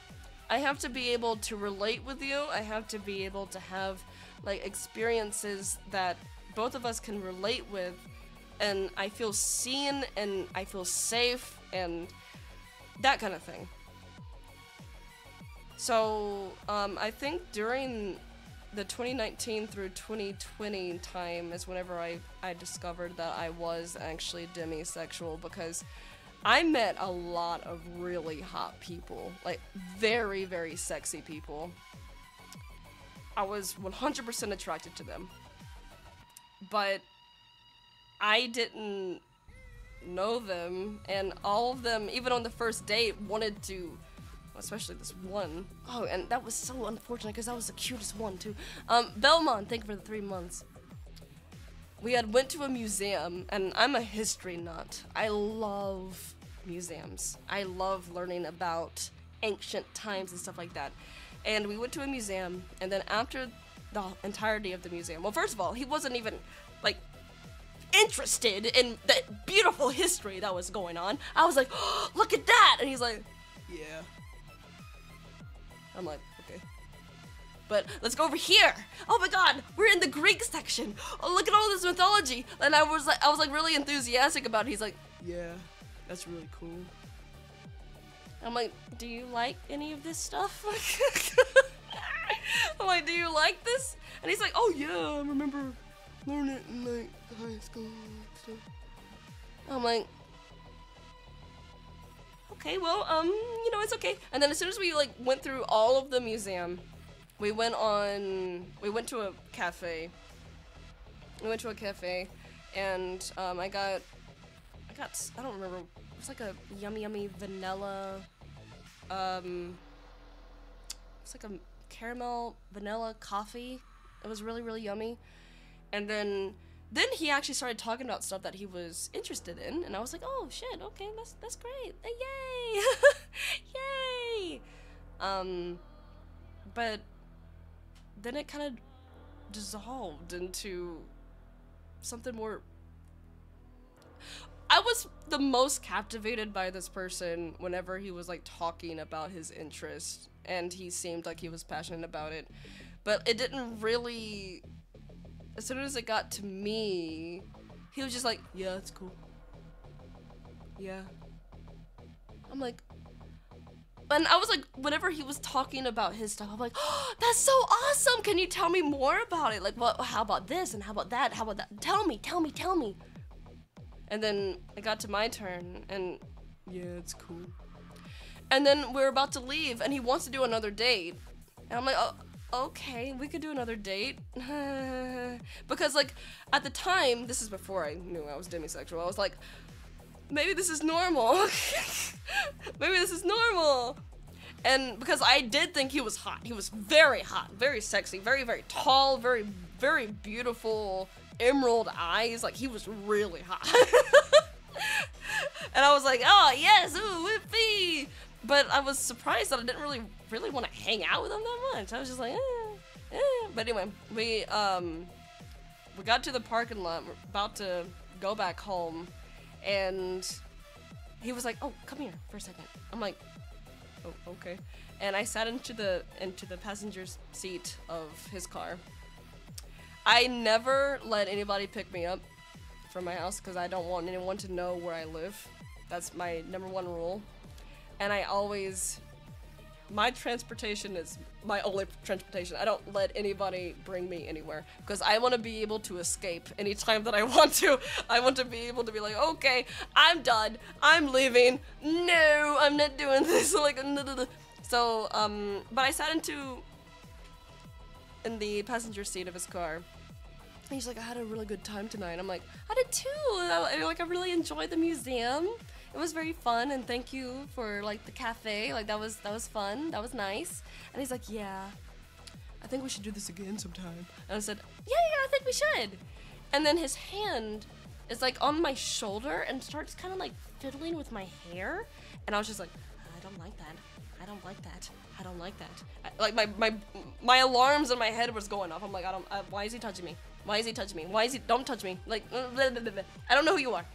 I have to be able to relate with you. I have to be able to have like experiences that both of us can relate with, and I feel seen and I feel safe and that kind of thing. So um, I think during the twenty nineteen through twenty twenty time is whenever I, I discovered that I was actually demisexual, because I met a lot of really hot people, like very, very sexy people. I was one hundred percent attracted to them, but I didn't know them, and all of them, even on the first date, wanted to, especially this one. Oh, and that was so unfortunate because that was the cutest one too. Um, Belmont, thank you for the three months. We had went to a museum, and I'm a history nut. I love museums. I love learning about ancient times and stuff like that. And we went to a museum, and then after the entirety of the museum, well, first of all, he wasn't even like interested in that beautiful history that was going on. I was like, oh, look at that, and he's like, yeah. I'm like, okay. But let's go over here. Oh my God, we're in the Greek section. Oh, look at all this mythology. And I was like, I was like really enthusiastic about it. He's like, yeah, that's really cool. I'm like, do you like any of this stuff? I'm like, do you like this? And he's like, oh yeah, I remember learning it in like high school and stuff. I'm like, okay, well, um, you know, it's okay. And then as soon as we like went through all of the museum, we went on, we went to a cafe. We went to a cafe, and um, I got, I got, I don't remember. It was like a yummy, yummy vanilla, um, it's like a caramel vanilla coffee. It was really, really yummy. And then, then he actually started talking about stuff that he was interested in, and I was like, oh shit, okay, that's that's great, yay, yay. Um, but then it kind of dissolved into something more. I was the most captivated by this person whenever he was like talking about his interest, and he seemed like he was passionate about it, but it didn't really. As soon as it got to me, he was just like, yeah, it's cool. Yeah. I'm like, and I was like, whenever he was talking about his stuff, I'm like, oh, that's so awesome. Can you tell me more about it? Like, what, how about this? And how about that? How about that? Tell me, tell me, tell me. And then it got to my turn, and yeah, it's cool. And then we're about to leave, and he wants to do another date. And I'm like, oh. Okay, we could do another date. Because like, at the time, this is before I knew I was demisexual, I was like, maybe this is normal. Maybe this is normal. And because I did think he was hot. He was very hot, very sexy, very, very tall, very, very beautiful, emerald eyes. Like, he was really hot. And I was like, oh yes, ooh, whippy. But I was surprised that I didn't really, really want to hang out with him that much. I was just like, eh, eh. But anyway, we, um, we got to the parking lot. We're about to go back home. And he was like, oh, come here for a second. I'm like, oh, okay. And I sat into the, into the passenger seat of his car. I never let anybody pick me up from my house because I don't want anyone to know where I live. That's my number one rule. And I always, my transportation is my only transportation. I don't let anybody bring me anywhere because I want to be able to escape anytime that I want to. I want to be able to be like, okay, I'm done. I'm leaving. No, I'm not doing this. Like, so, um, but I sat into, in the passenger seat of his car. And he's like, I had a really good time tonight. I'm like, I did too. I, like, I really enjoyed the museum. It was very fun, and thank you for like the cafe. Like that was that was fun. That was nice. And he's like, yeah, I think we should do this again sometime. And I said, yeah, yeah, I think we should. And then his hand is like on my shoulder and starts kind of like fiddling with my hair. And I was just like, I don't like that. I don't like that. I don't like that. I, like my, my my alarms in my head was going off. I'm like, I don't, uh, why is he touching me? Why is he touching me? Why is he, don't touch me. Like, blah, blah, blah, blah. I don't know who you are.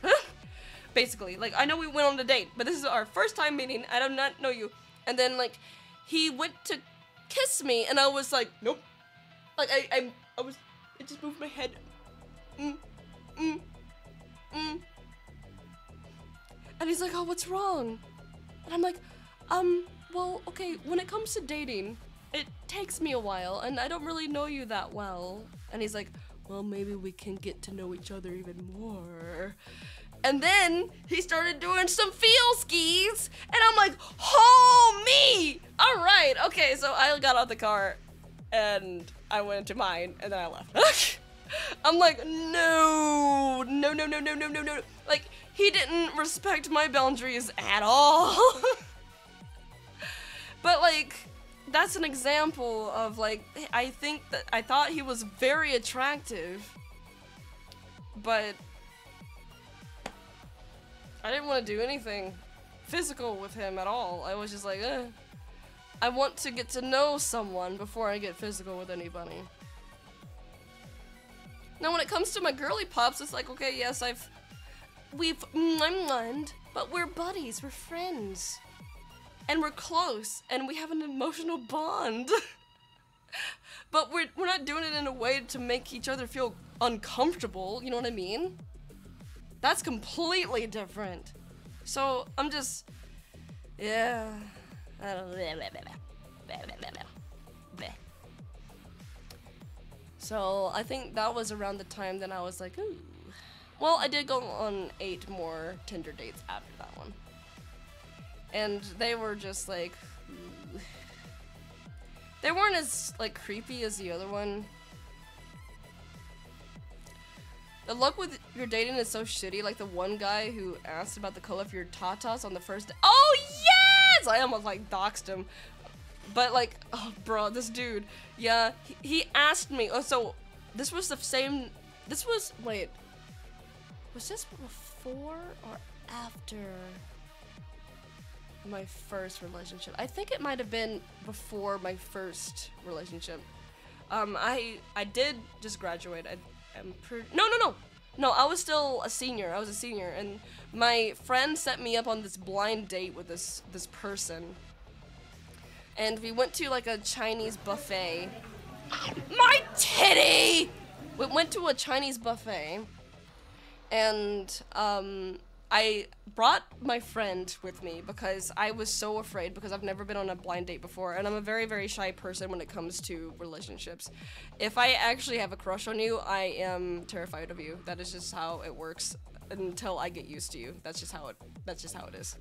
Basically, like, I know we went on a date, but this is our first time meeting. I do not know you. And then like, he went to kiss me and I was like, nope. Like I, I, I was, it just moved my head. Mm, mm, mm. And he's like, oh, what's wrong? And I'm like, um, well, okay, when it comes to dating, it takes me a while, and I don't really know you that well. And he's like, well, maybe we can get to know each other even more. And then he started doing some field skis, and I'm like, oh, me! All right, okay, so I got out the car, and I went to mine, and then I left. I'm like, no, no, no, no, no, no, no, no. Like, he didn't respect my boundaries at all. But like, that's an example of like, I think that I thought he was very attractive, but I didn't want to do anything physical with him at all. I was just like, eh. I want to get to know someone before I get physical with anybody. Now when it comes to my girly pops, it's like, okay, yes, I've, we've, mm, but we're buddies, we're friends. And we're close, and we have an emotional bond. But we're, we're not doing it in a way to make each other feel uncomfortable, you know what I mean? That's completely different. So, I'm just, yeah. I don't So, I think that was around the time that I was like, ooh. Well, I did go on eight more Tinder dates after that one. And they were just like, ooh. They weren't as like creepy as the other one. The luck with your dating is so shitty, like the one guy who asked about the color of your tatas on the first day. Oh yes! I almost like doxed him. But like, oh bro, this dude, yeah, he, he asked me, oh so this was the same, this was, wait, was this before or after my first relationship? I think it might have been before my first relationship. Um, I I did just graduate. I am pretty, no, no, no, no. I was still a senior. I was a senior, and my friend set me up on this blind date with this this person, and we went to like a Chinese buffet. My titty. We went to a Chinese buffet, and um. I brought my friend with me because I was so afraid because I've never been on a blind date before, and I'm a very, very shy person when it comes to relationships. If I actually have a crush on you, I am terrified of you. That is just how it works until I get used to you. That's just how it, that's just how it is.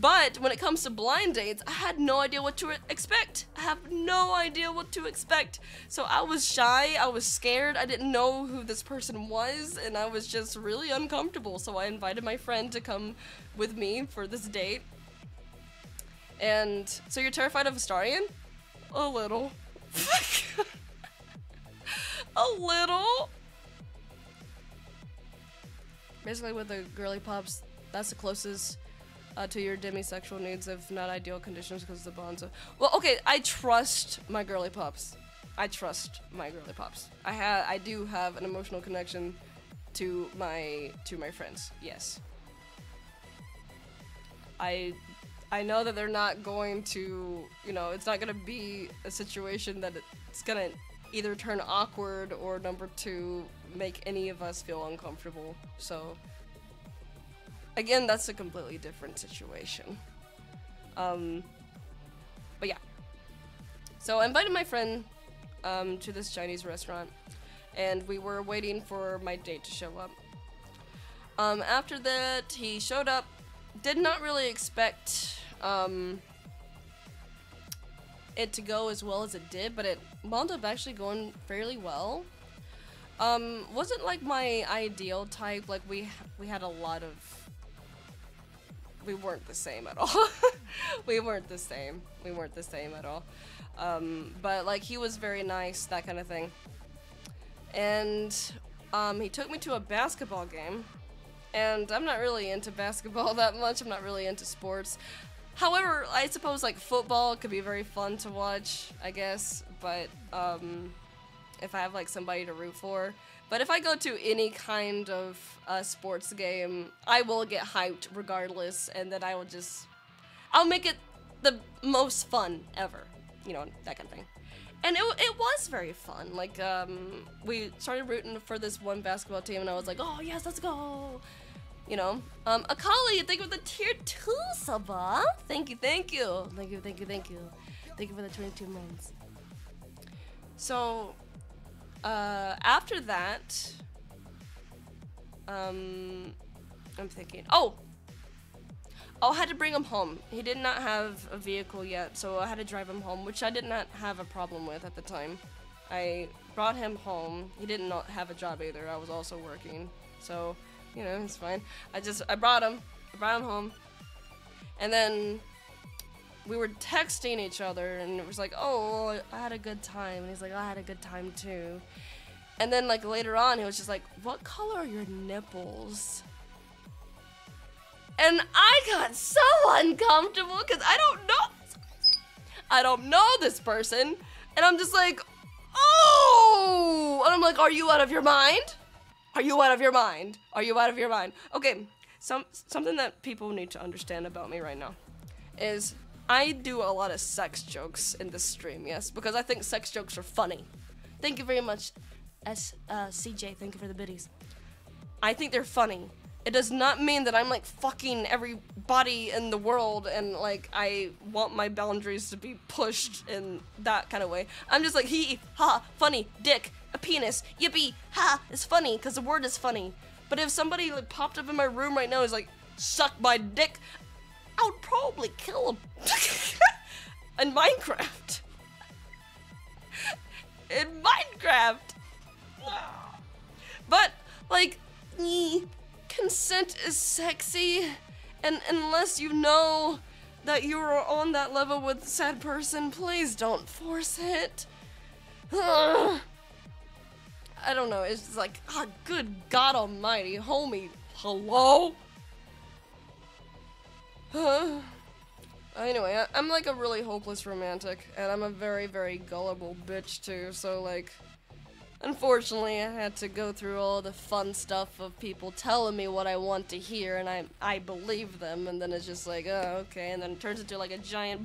But when it comes to blind dates, I had no idea what to expect. I have no idea what to expect. So I was shy, I was scared, I didn't know who this person was, and I was just really uncomfortable. So I invited my friend to come with me for this date. And so you're terrified of Astarion? A little. A little. Basically with the girly pops, that's the closest Uh, to your demisexual needs of not ideal conditions because the bonds are... Well, okay, I trust my girly pops. I trust my girly pops. I ha I do have an emotional connection to my to my friends. Yes. I I know that they're not going to, you know, it's not going to be a situation that it's going to either turn awkward or number two make any of us feel uncomfortable. So again, that's a completely different situation. Um, but yeah. So I invited my friend um, to this Chinese restaurant, and we were waiting for my date to show up. Um, after that, he showed up. Did not really expect um, it to go as well as it did, but it wound up actually going fairly well. Um, wasn't like my ideal type. Like we we had a lot of... We weren't the same at all. we weren't the same. We weren't the same at all. Um, but like he was very nice, that kind of thing. and um, he took me to a basketball game, and I'm not really into basketball that much. I'm not really into sports. However, I suppose like football could be very fun to watch, I guess, but um, if I have like somebody to root for. But if I go to any kind of uh, sports game, I will get hyped regardless, and then I will just, I'll make it the most fun ever, you know, that kind of thing. And it, it was very fun. Like, um, we started rooting for this one basketball team, and I was like, oh yes, let's go, you know. Um, Akali, thank you for the tier two sub. Thank you, thank you, thank you, thank you, thank you, thank you for the twenty-two months. So. Uh, after that, um, I'm thinking, oh, oh, I had to bring him home. He did not have a vehicle yet, so I had to drive him home, which I did not have a problem with at the time. I brought him home. He did not have a job either. I was also working, so, you know, it's fine. I just, I brought him, I brought him home, and then we were texting each other, and it was like, oh, I had a good time. And he's like, I had a good time too. And then like later on, he was just like, what color are your nipples? And I got so uncomfortable because I don't know, I don't know this person. And I'm just like, oh, and I'm like, are you out of your mind? Are you out of your mind? Are you out of your mind? Okay, some, something that people need to understand about me right now is I do a lot of sex jokes in this stream, yes, because I think sex jokes are funny. Thank you very much, S uh, C J, thank you for the biddies. I think they're funny. It does not mean that I'm like fucking everybody in the world and like I want my boundaries to be pushed in that kind of way. I'm just like, he, ha, funny, dick, a penis, yippee, ha, it's funny, because the word is funny. But if somebody like popped up in my room right now and is like, suck my dick, I would probably kill him in Minecraft. In Minecraft. But like, consent is sexy, and unless you know that you are on that level with said person, please don't force it. I don't know. It's just like, ah, oh, good God Almighty, homie, hello. Huh? Anyway, I I'm like a really hopeless romantic, and I'm a very, very gullible bitch too, so like, unfortunately I had to go through all the fun stuff of people telling me what I want to hear, and I, I believe them, and then it's just like, oh, okay, and then it turns into like a giant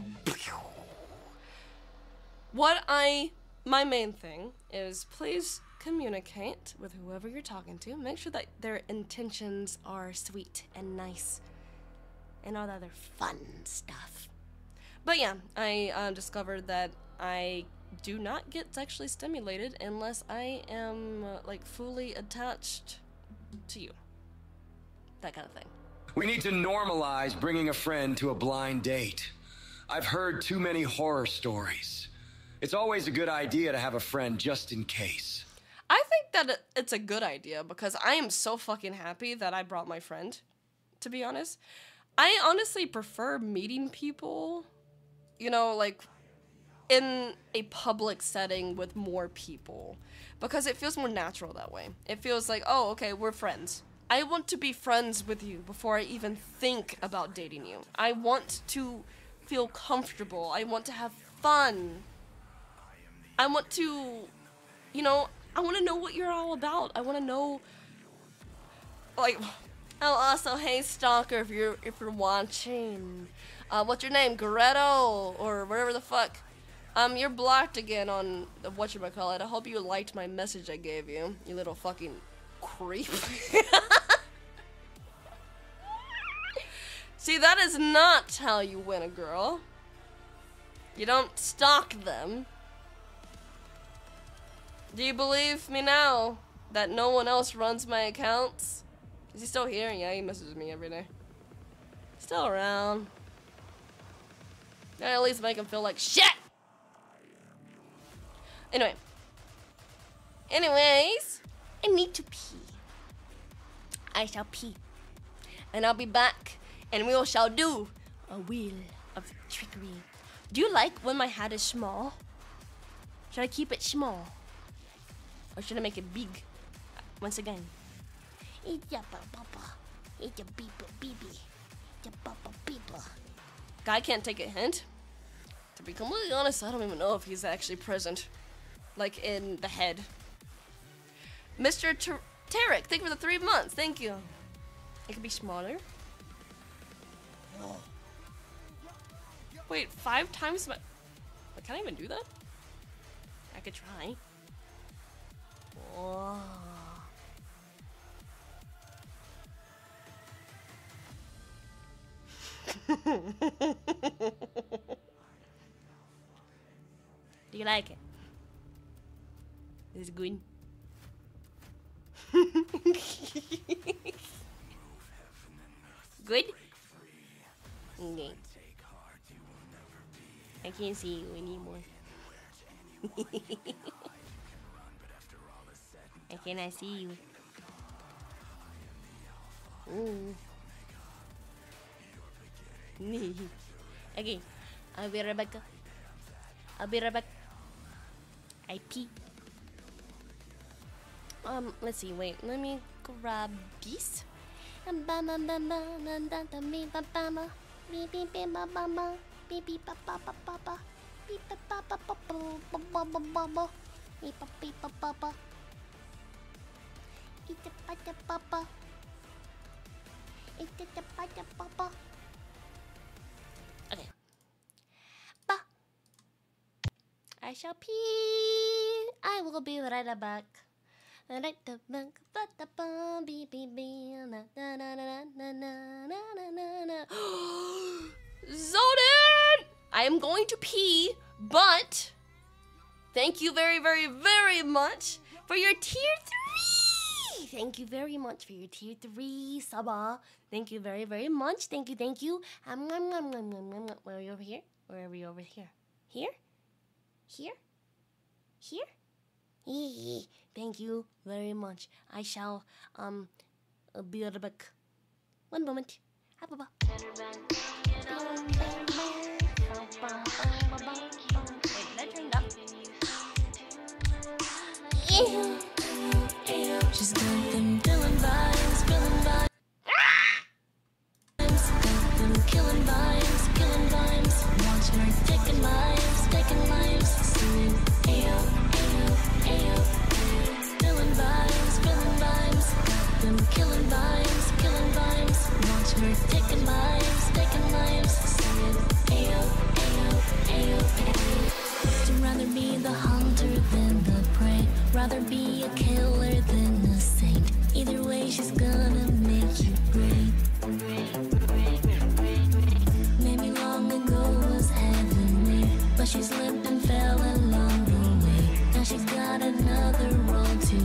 What I, my main thing is, please communicate with whoever you're talking to, make sure that their intentions are sweet and nice. And all the other fun stuff. But yeah, I uh, discovered that I do not get sexually stimulated unless I am uh, like fully attached to you. That kind of thing. We need to normalize bringing a friend to a blind date. I've heard too many horror stories. It's always a good idea to have a friend just in case. I think that it's a good idea because I am so fucking happy that I brought my friend, to be honest. I honestly prefer meeting people, you know, like, in a public setting with more people. Because it feels more natural that way. It feels like, oh, okay, we're friends. I want to be friends with you before I even think about dating you. I want to feel comfortable. I want to have fun. I want to, you know, I want to know what you're all about. I want to know, like... Oh, also, hey stalker, if you're if you're watching, uh, what's your name, Gretel or whatever the fuck? Um, you're blocked again on the whatchamacallit. I hope you liked my message I gave you, you little fucking creep. See, that is not how you win a girl. You don't stalk them. Do you believe me now that no one else runs my accounts? Is he still here? Yeah, he messages me every day. Still around. That'll at least make him feel like shit! Anyway. Anyways, I need to pee. I shall pee. And I'll be back, and we all shall do a wheel of trickery. Do you like when my hat is small? Should I keep it small? Or should I make it big? Once again. It's a papa. It's a beeper beepy. It's a papa beeper. Guy can't take a hint. To be completely honest, I don't even know if he's actually present. Like in the head. Mister Ter Tarek, thank you for the three months. Thank you. It could be smaller. Wait, five times my. Like, can I even do that? I could try. Whoa. Do you like it? Is it good? Good? Okay. I can't see you anymore. I cannot see you. Ooh. Okay, I'll be right back. I'll be right back. I pee. Um, let's see. Wait, let me grab these. Okay. Bah. I shall pee. I will be right back. I like the bank, but the bum be be be na na na na na na na na. Zodan! I am going to pee, but thank you very, very, very much for your tier three! Thank you very much for your tier three, Saba. Thank you very, very much. Thank you, thank you. Um, um, um, um, um, um. Where are you over here? Where are we over here? Here? Here? Here? Hee. Thank you very much. I shall um be right back. One moment. Hi, Baba. She's got them killing vibes, killing vibes. Got them killing vibes, killing vibes. Watching her taking lives, taking lives. Singing, ayo, ayo, ayo. Vibes, killing vibes, got them killing vibes, killing vibes. Watch her taking lives, taking lives. Singing, ayo, ayo, ayo, ayo. To rather be the hunter than the prey, rather be a killer than a saint. Either way, she's gonna make you break. Maybe long ago was heavenly, but she slipped and fell along the way. Now she's got another role to.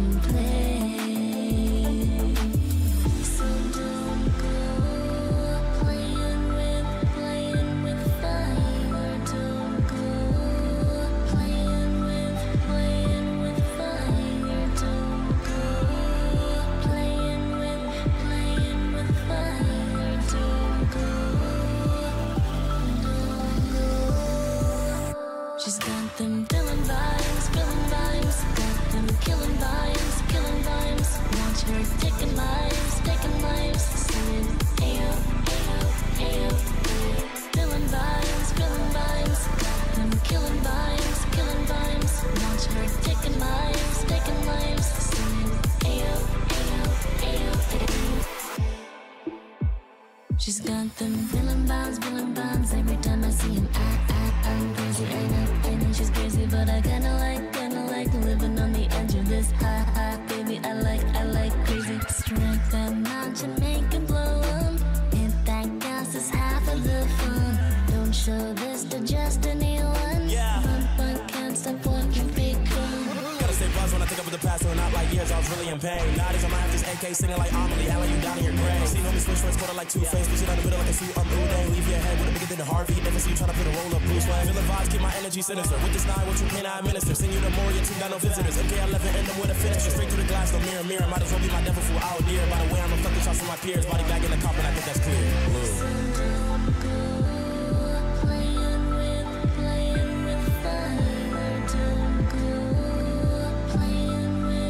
She's got them villain bonds, villain bonds. Every time I see him, I, I, I'm crazy. I know, I know she's crazy, but I kinda like, kinda like living on the edge of this. Ha ha, baby, I like, I like crazy. Strike that match and make it blow up. If that gas is half of the fun, don't show this to just anyone. Yeah. One, one can't stop what you become. Gotta stay buzz when I think up with the past, so not like years, I was really in pain. Nowadays I might have this A K singing like Amelie, I lay you down in your grave. See homies switch friends, quarter like two faces. Push it out the middle like a suit on blue day. Leave your head with a bigger than the Harvey. Never see you tryna put a roll up blue swag. Feel the vibes, keep my energy sinister. With this nine, what you can I administer. Send you the more, you two got no visitors. Okay, I left it, end up with a finisher. Straight through the glass, no mirror, mirror. Might as well be my devil fool out near. By the way, I'm a fucking shot from my peers. Body back in the cop, and I think that's clear. Blue. Playing with fire, don't go. Playing with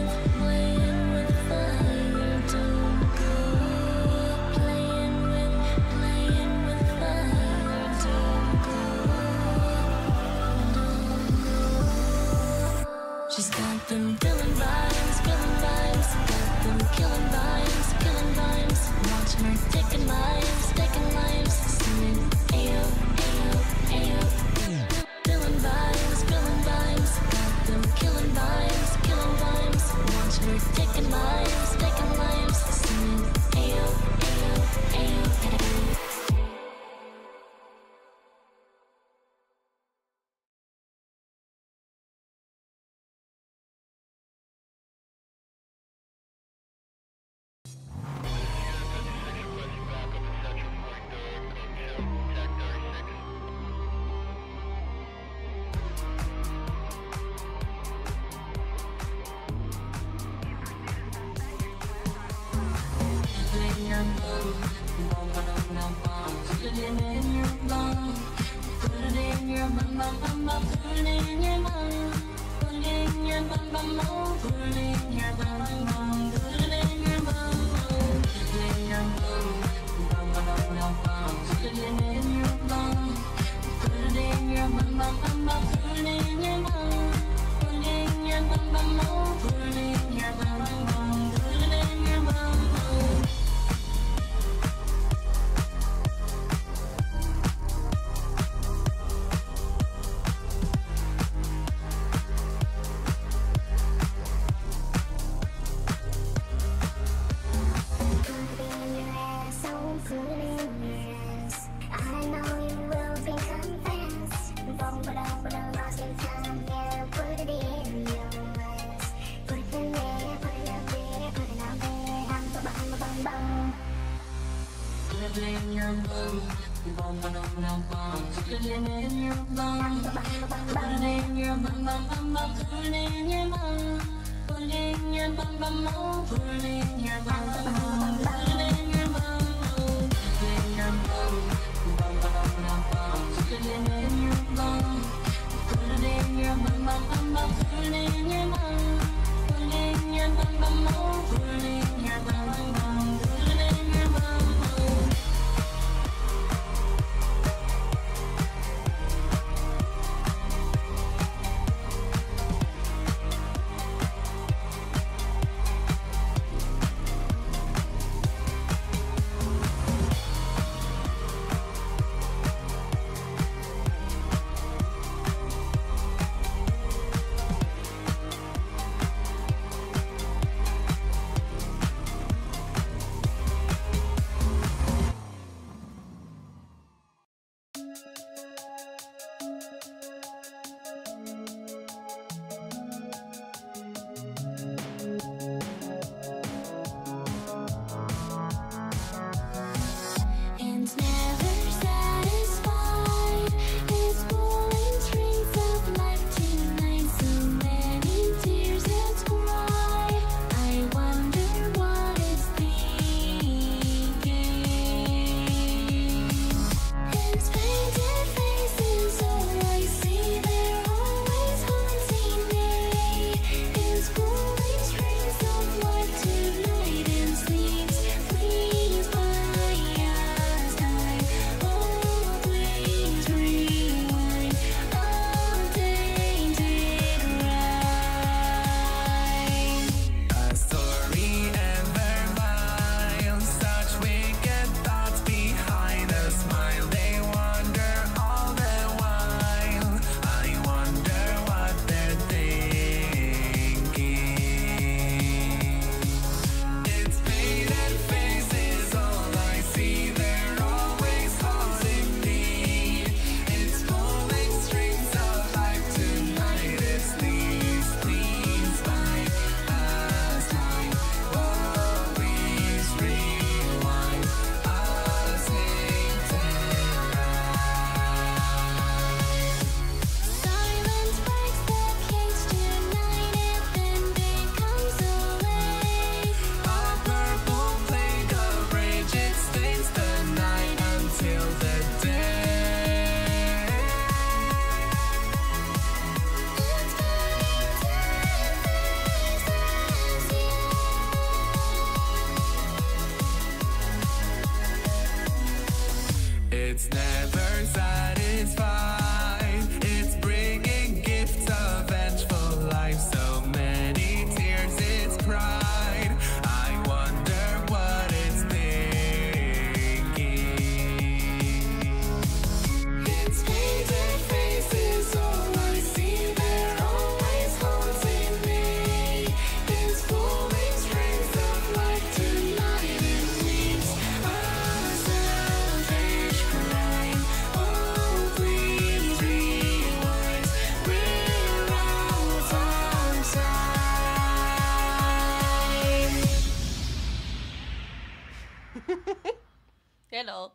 Hello.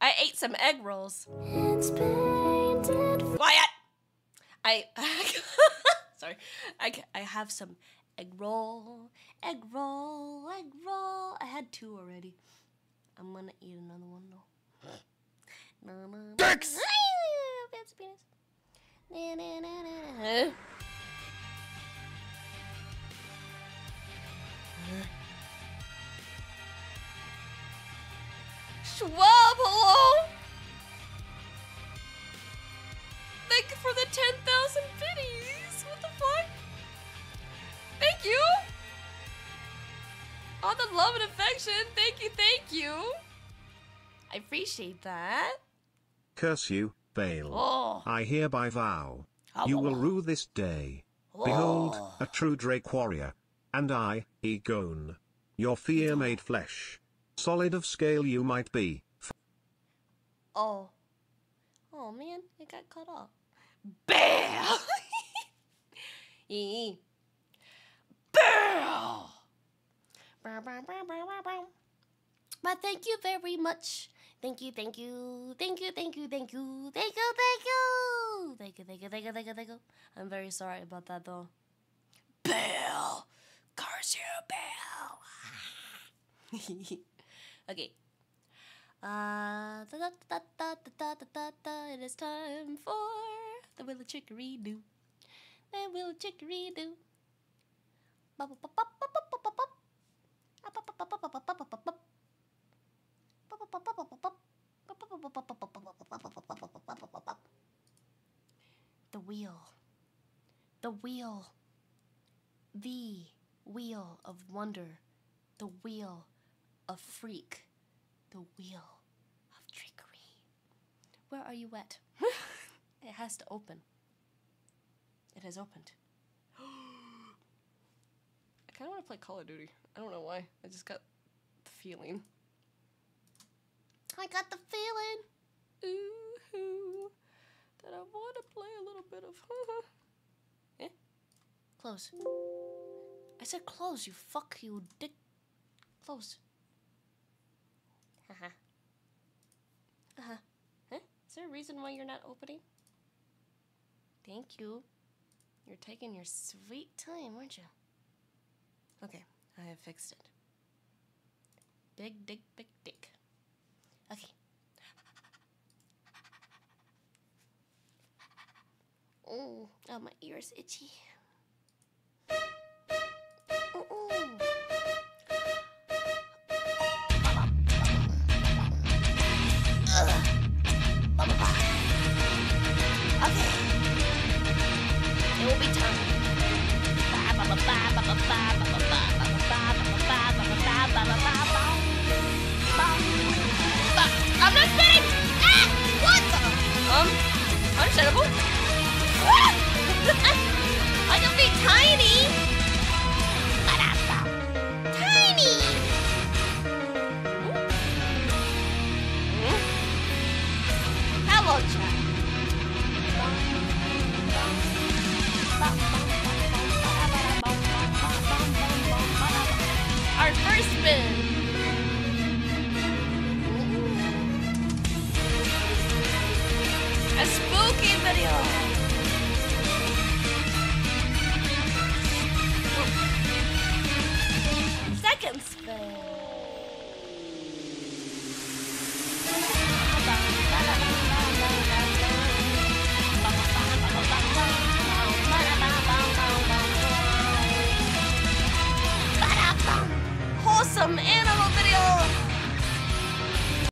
I ate some egg rolls. It's painted. Quiet! I... Sorry. I, I have some egg roll. Egg roll. Egg roll. I had two already. I'm gonna eat another one though. No, no, no. Dicks! Fancy penis. Na, na, na, na, na. Schwab, hello! Thank you for the ten thousand biddies! What the fuck? Thank you! All the love and affection! Thank you, thank you! I appreciate that. Curse you, Bale. Oh. I hereby vow, oh, you will rue this day. Oh. Behold, a true Drake warrior, and I, Egon, your fear made flesh. Solid of scale you might be. Oh. Oh, man. It got cut off. Bale! Bale! But thank you very much. Thank you, thank you, thank you, thank you, thank you, thank you, thank you, thank you, thank you, thank you, thank you, thank you. I'm very sorry about that though. Bale, curse you, Bale. Okay. Uh, da da da da da da da. It is time for the Wheel of Trickery Do. The Wheel of Trickery Do. Ba ba ba ba ba ba ba ba. The wheel. The wheel. The wheel of wonder. The wheel of freak. The wheel of trickery. Where are you at? It has to open. It has opened. I kind of want to play Call of Duty. I don't know why. I just got the feeling. I got the feeling. Ooh, that I want to play a little bit of. Eh? Close. I said close. You fuck. You dick. Close. Haha. Uh huh. Huh? Is there a reason why you're not opening? Thank you. You're taking your sweet time, aren't you? Okay. I have fixed it. Big dick, big dick. Okay. Oh, oh, my ear's itchy. Oh, oh. Okay. It will be time. Ba ba ba ba ba ba ba ba. I'm not spinning! Ah! What the? Um, understandable. I can be tiny! Tiny! Hello,